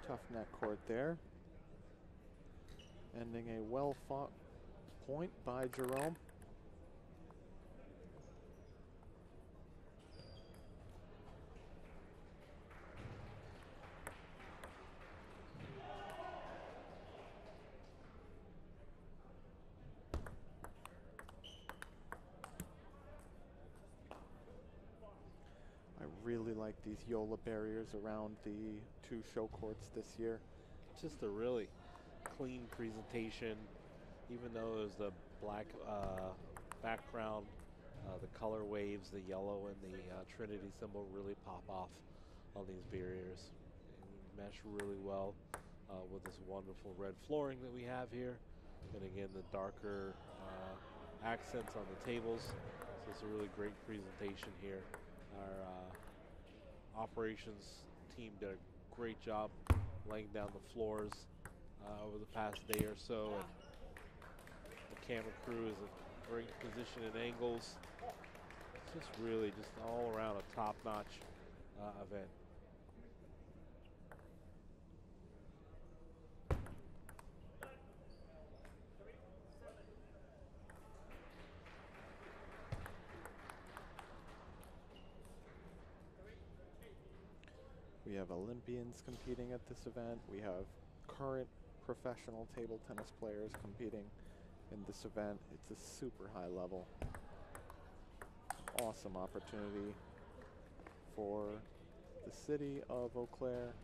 Tough net court there. Ending a well-fought point by Jerome. Really like these YOLA barriers around the two show courts this year. Just a really clean presentation, even though it was the black background, the color waves, the yellow and the Trinity symbol really pop off on these barriers. They mesh really well with this wonderful red flooring that we have here. And again, the darker accents on the tables. So it's a really great presentation here. Our operations team did a great job laying down the floors over the past day or so. And the camera crew is in great position and angles. It's just really just all around a top-notch event. We have Olympians competing at this event. We have current professional table tennis players competing in this event. It's a super high level. Awesome opportunity for the city of Eau Claire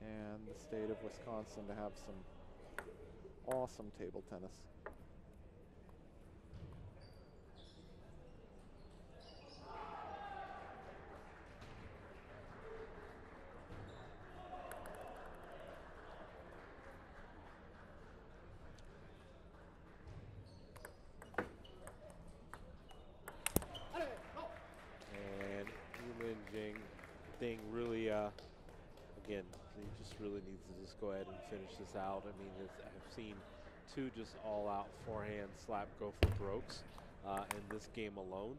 and the state of Wisconsin to have some awesome table tennis. Really needs to just go ahead and finish this out. I mean, I've seen two just all-out forehand slap go for strokes in this game alone.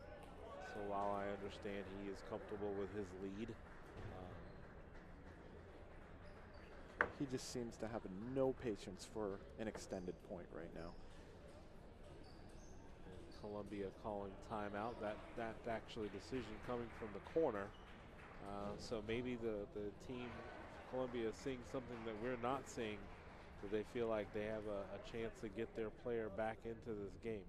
So while I understand he is comfortable with his lead, he just seems to have no patience for an extended point right now. Columbia calling timeout. That actually decision coming from the corner. So maybe the team Columbia is seeing something that we're not seeing, so they feel like they have a chance to get their player back into this game.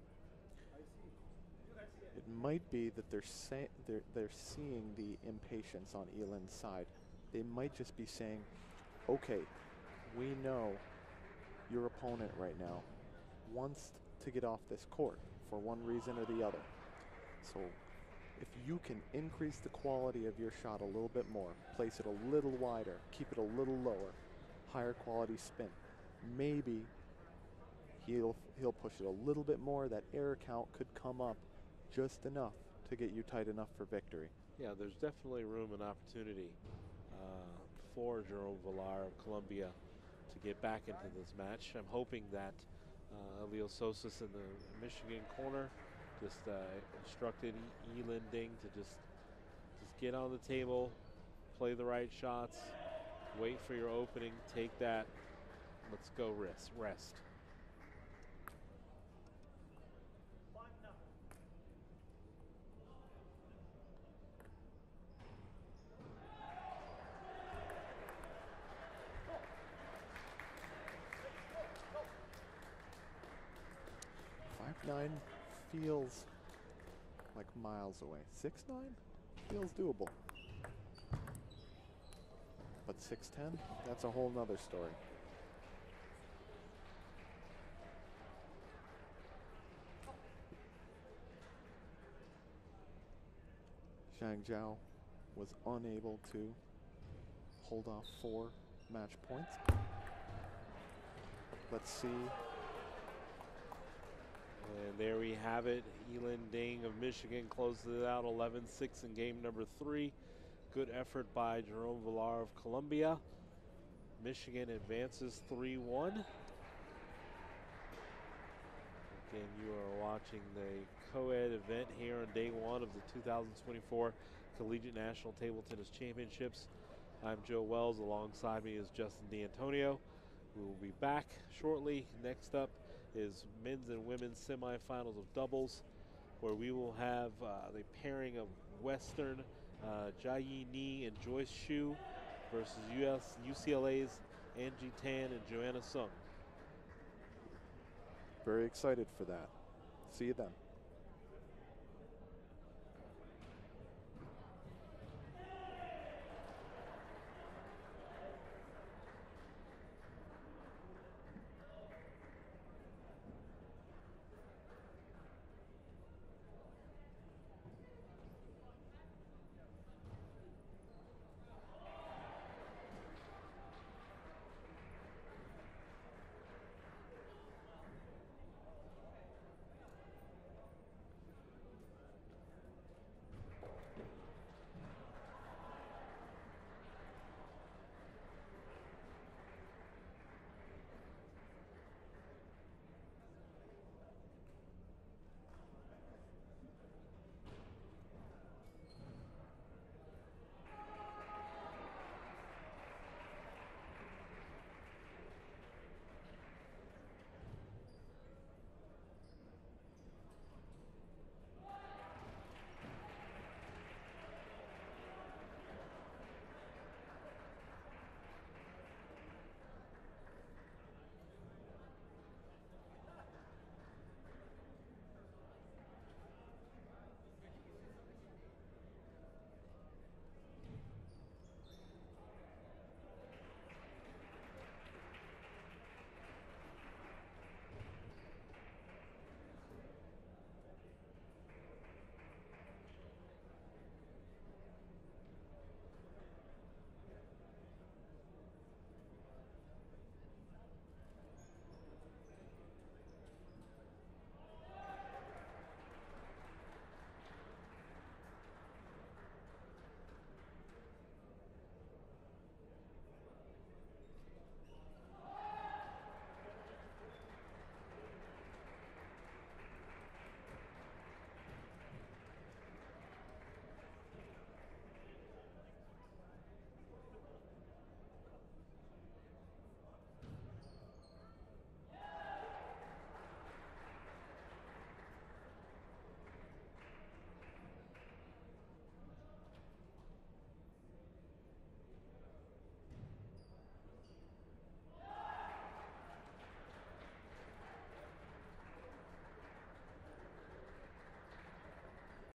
It might be that they're seeing the impatience on Elan's side. They might just be saying, okay, we know your opponent right now wants to get off this court for one reason or the other. So if you can increase the quality of your shot a little bit more, place it a little wider, keep it a little lower, higher quality spin, maybe he'll push it a little bit more. That error count could come up just enough to get you tight enough for victory. Yeah, there's definitely room and opportunity for Jerome Villar of Columbia to get back into this match. I'm hoping that Leo Sosis in the Michigan corner just instructed Elan Dong to just get on the table, play the right shots, wait for your opening, take that, let's go rest. Nine feels like miles away. 6'9" feels doable. But 6'10", that's a whole nother story. Zhang Zhao was unable to hold off four match point. Let's see. And there we have it. Elan Dong of Michigan closes it out 11-6 in game number 3. Good effort by Jerome Villar of Columbia. Michigan advances 3-1. Again, you are watching the co-ed event here on day one of the 2024 Collegiate National Table Tennis Championships. I'm Joe Wells. Alongside me is Justin D'Antonio. We will be back shortly. Next up is men's and women's semifinals of doubles, where we will have the pairing of Western Jie Lu and Joyce Shu versus UCLA's Angie Tan and Joanna Sung. Very excited for that. See you then.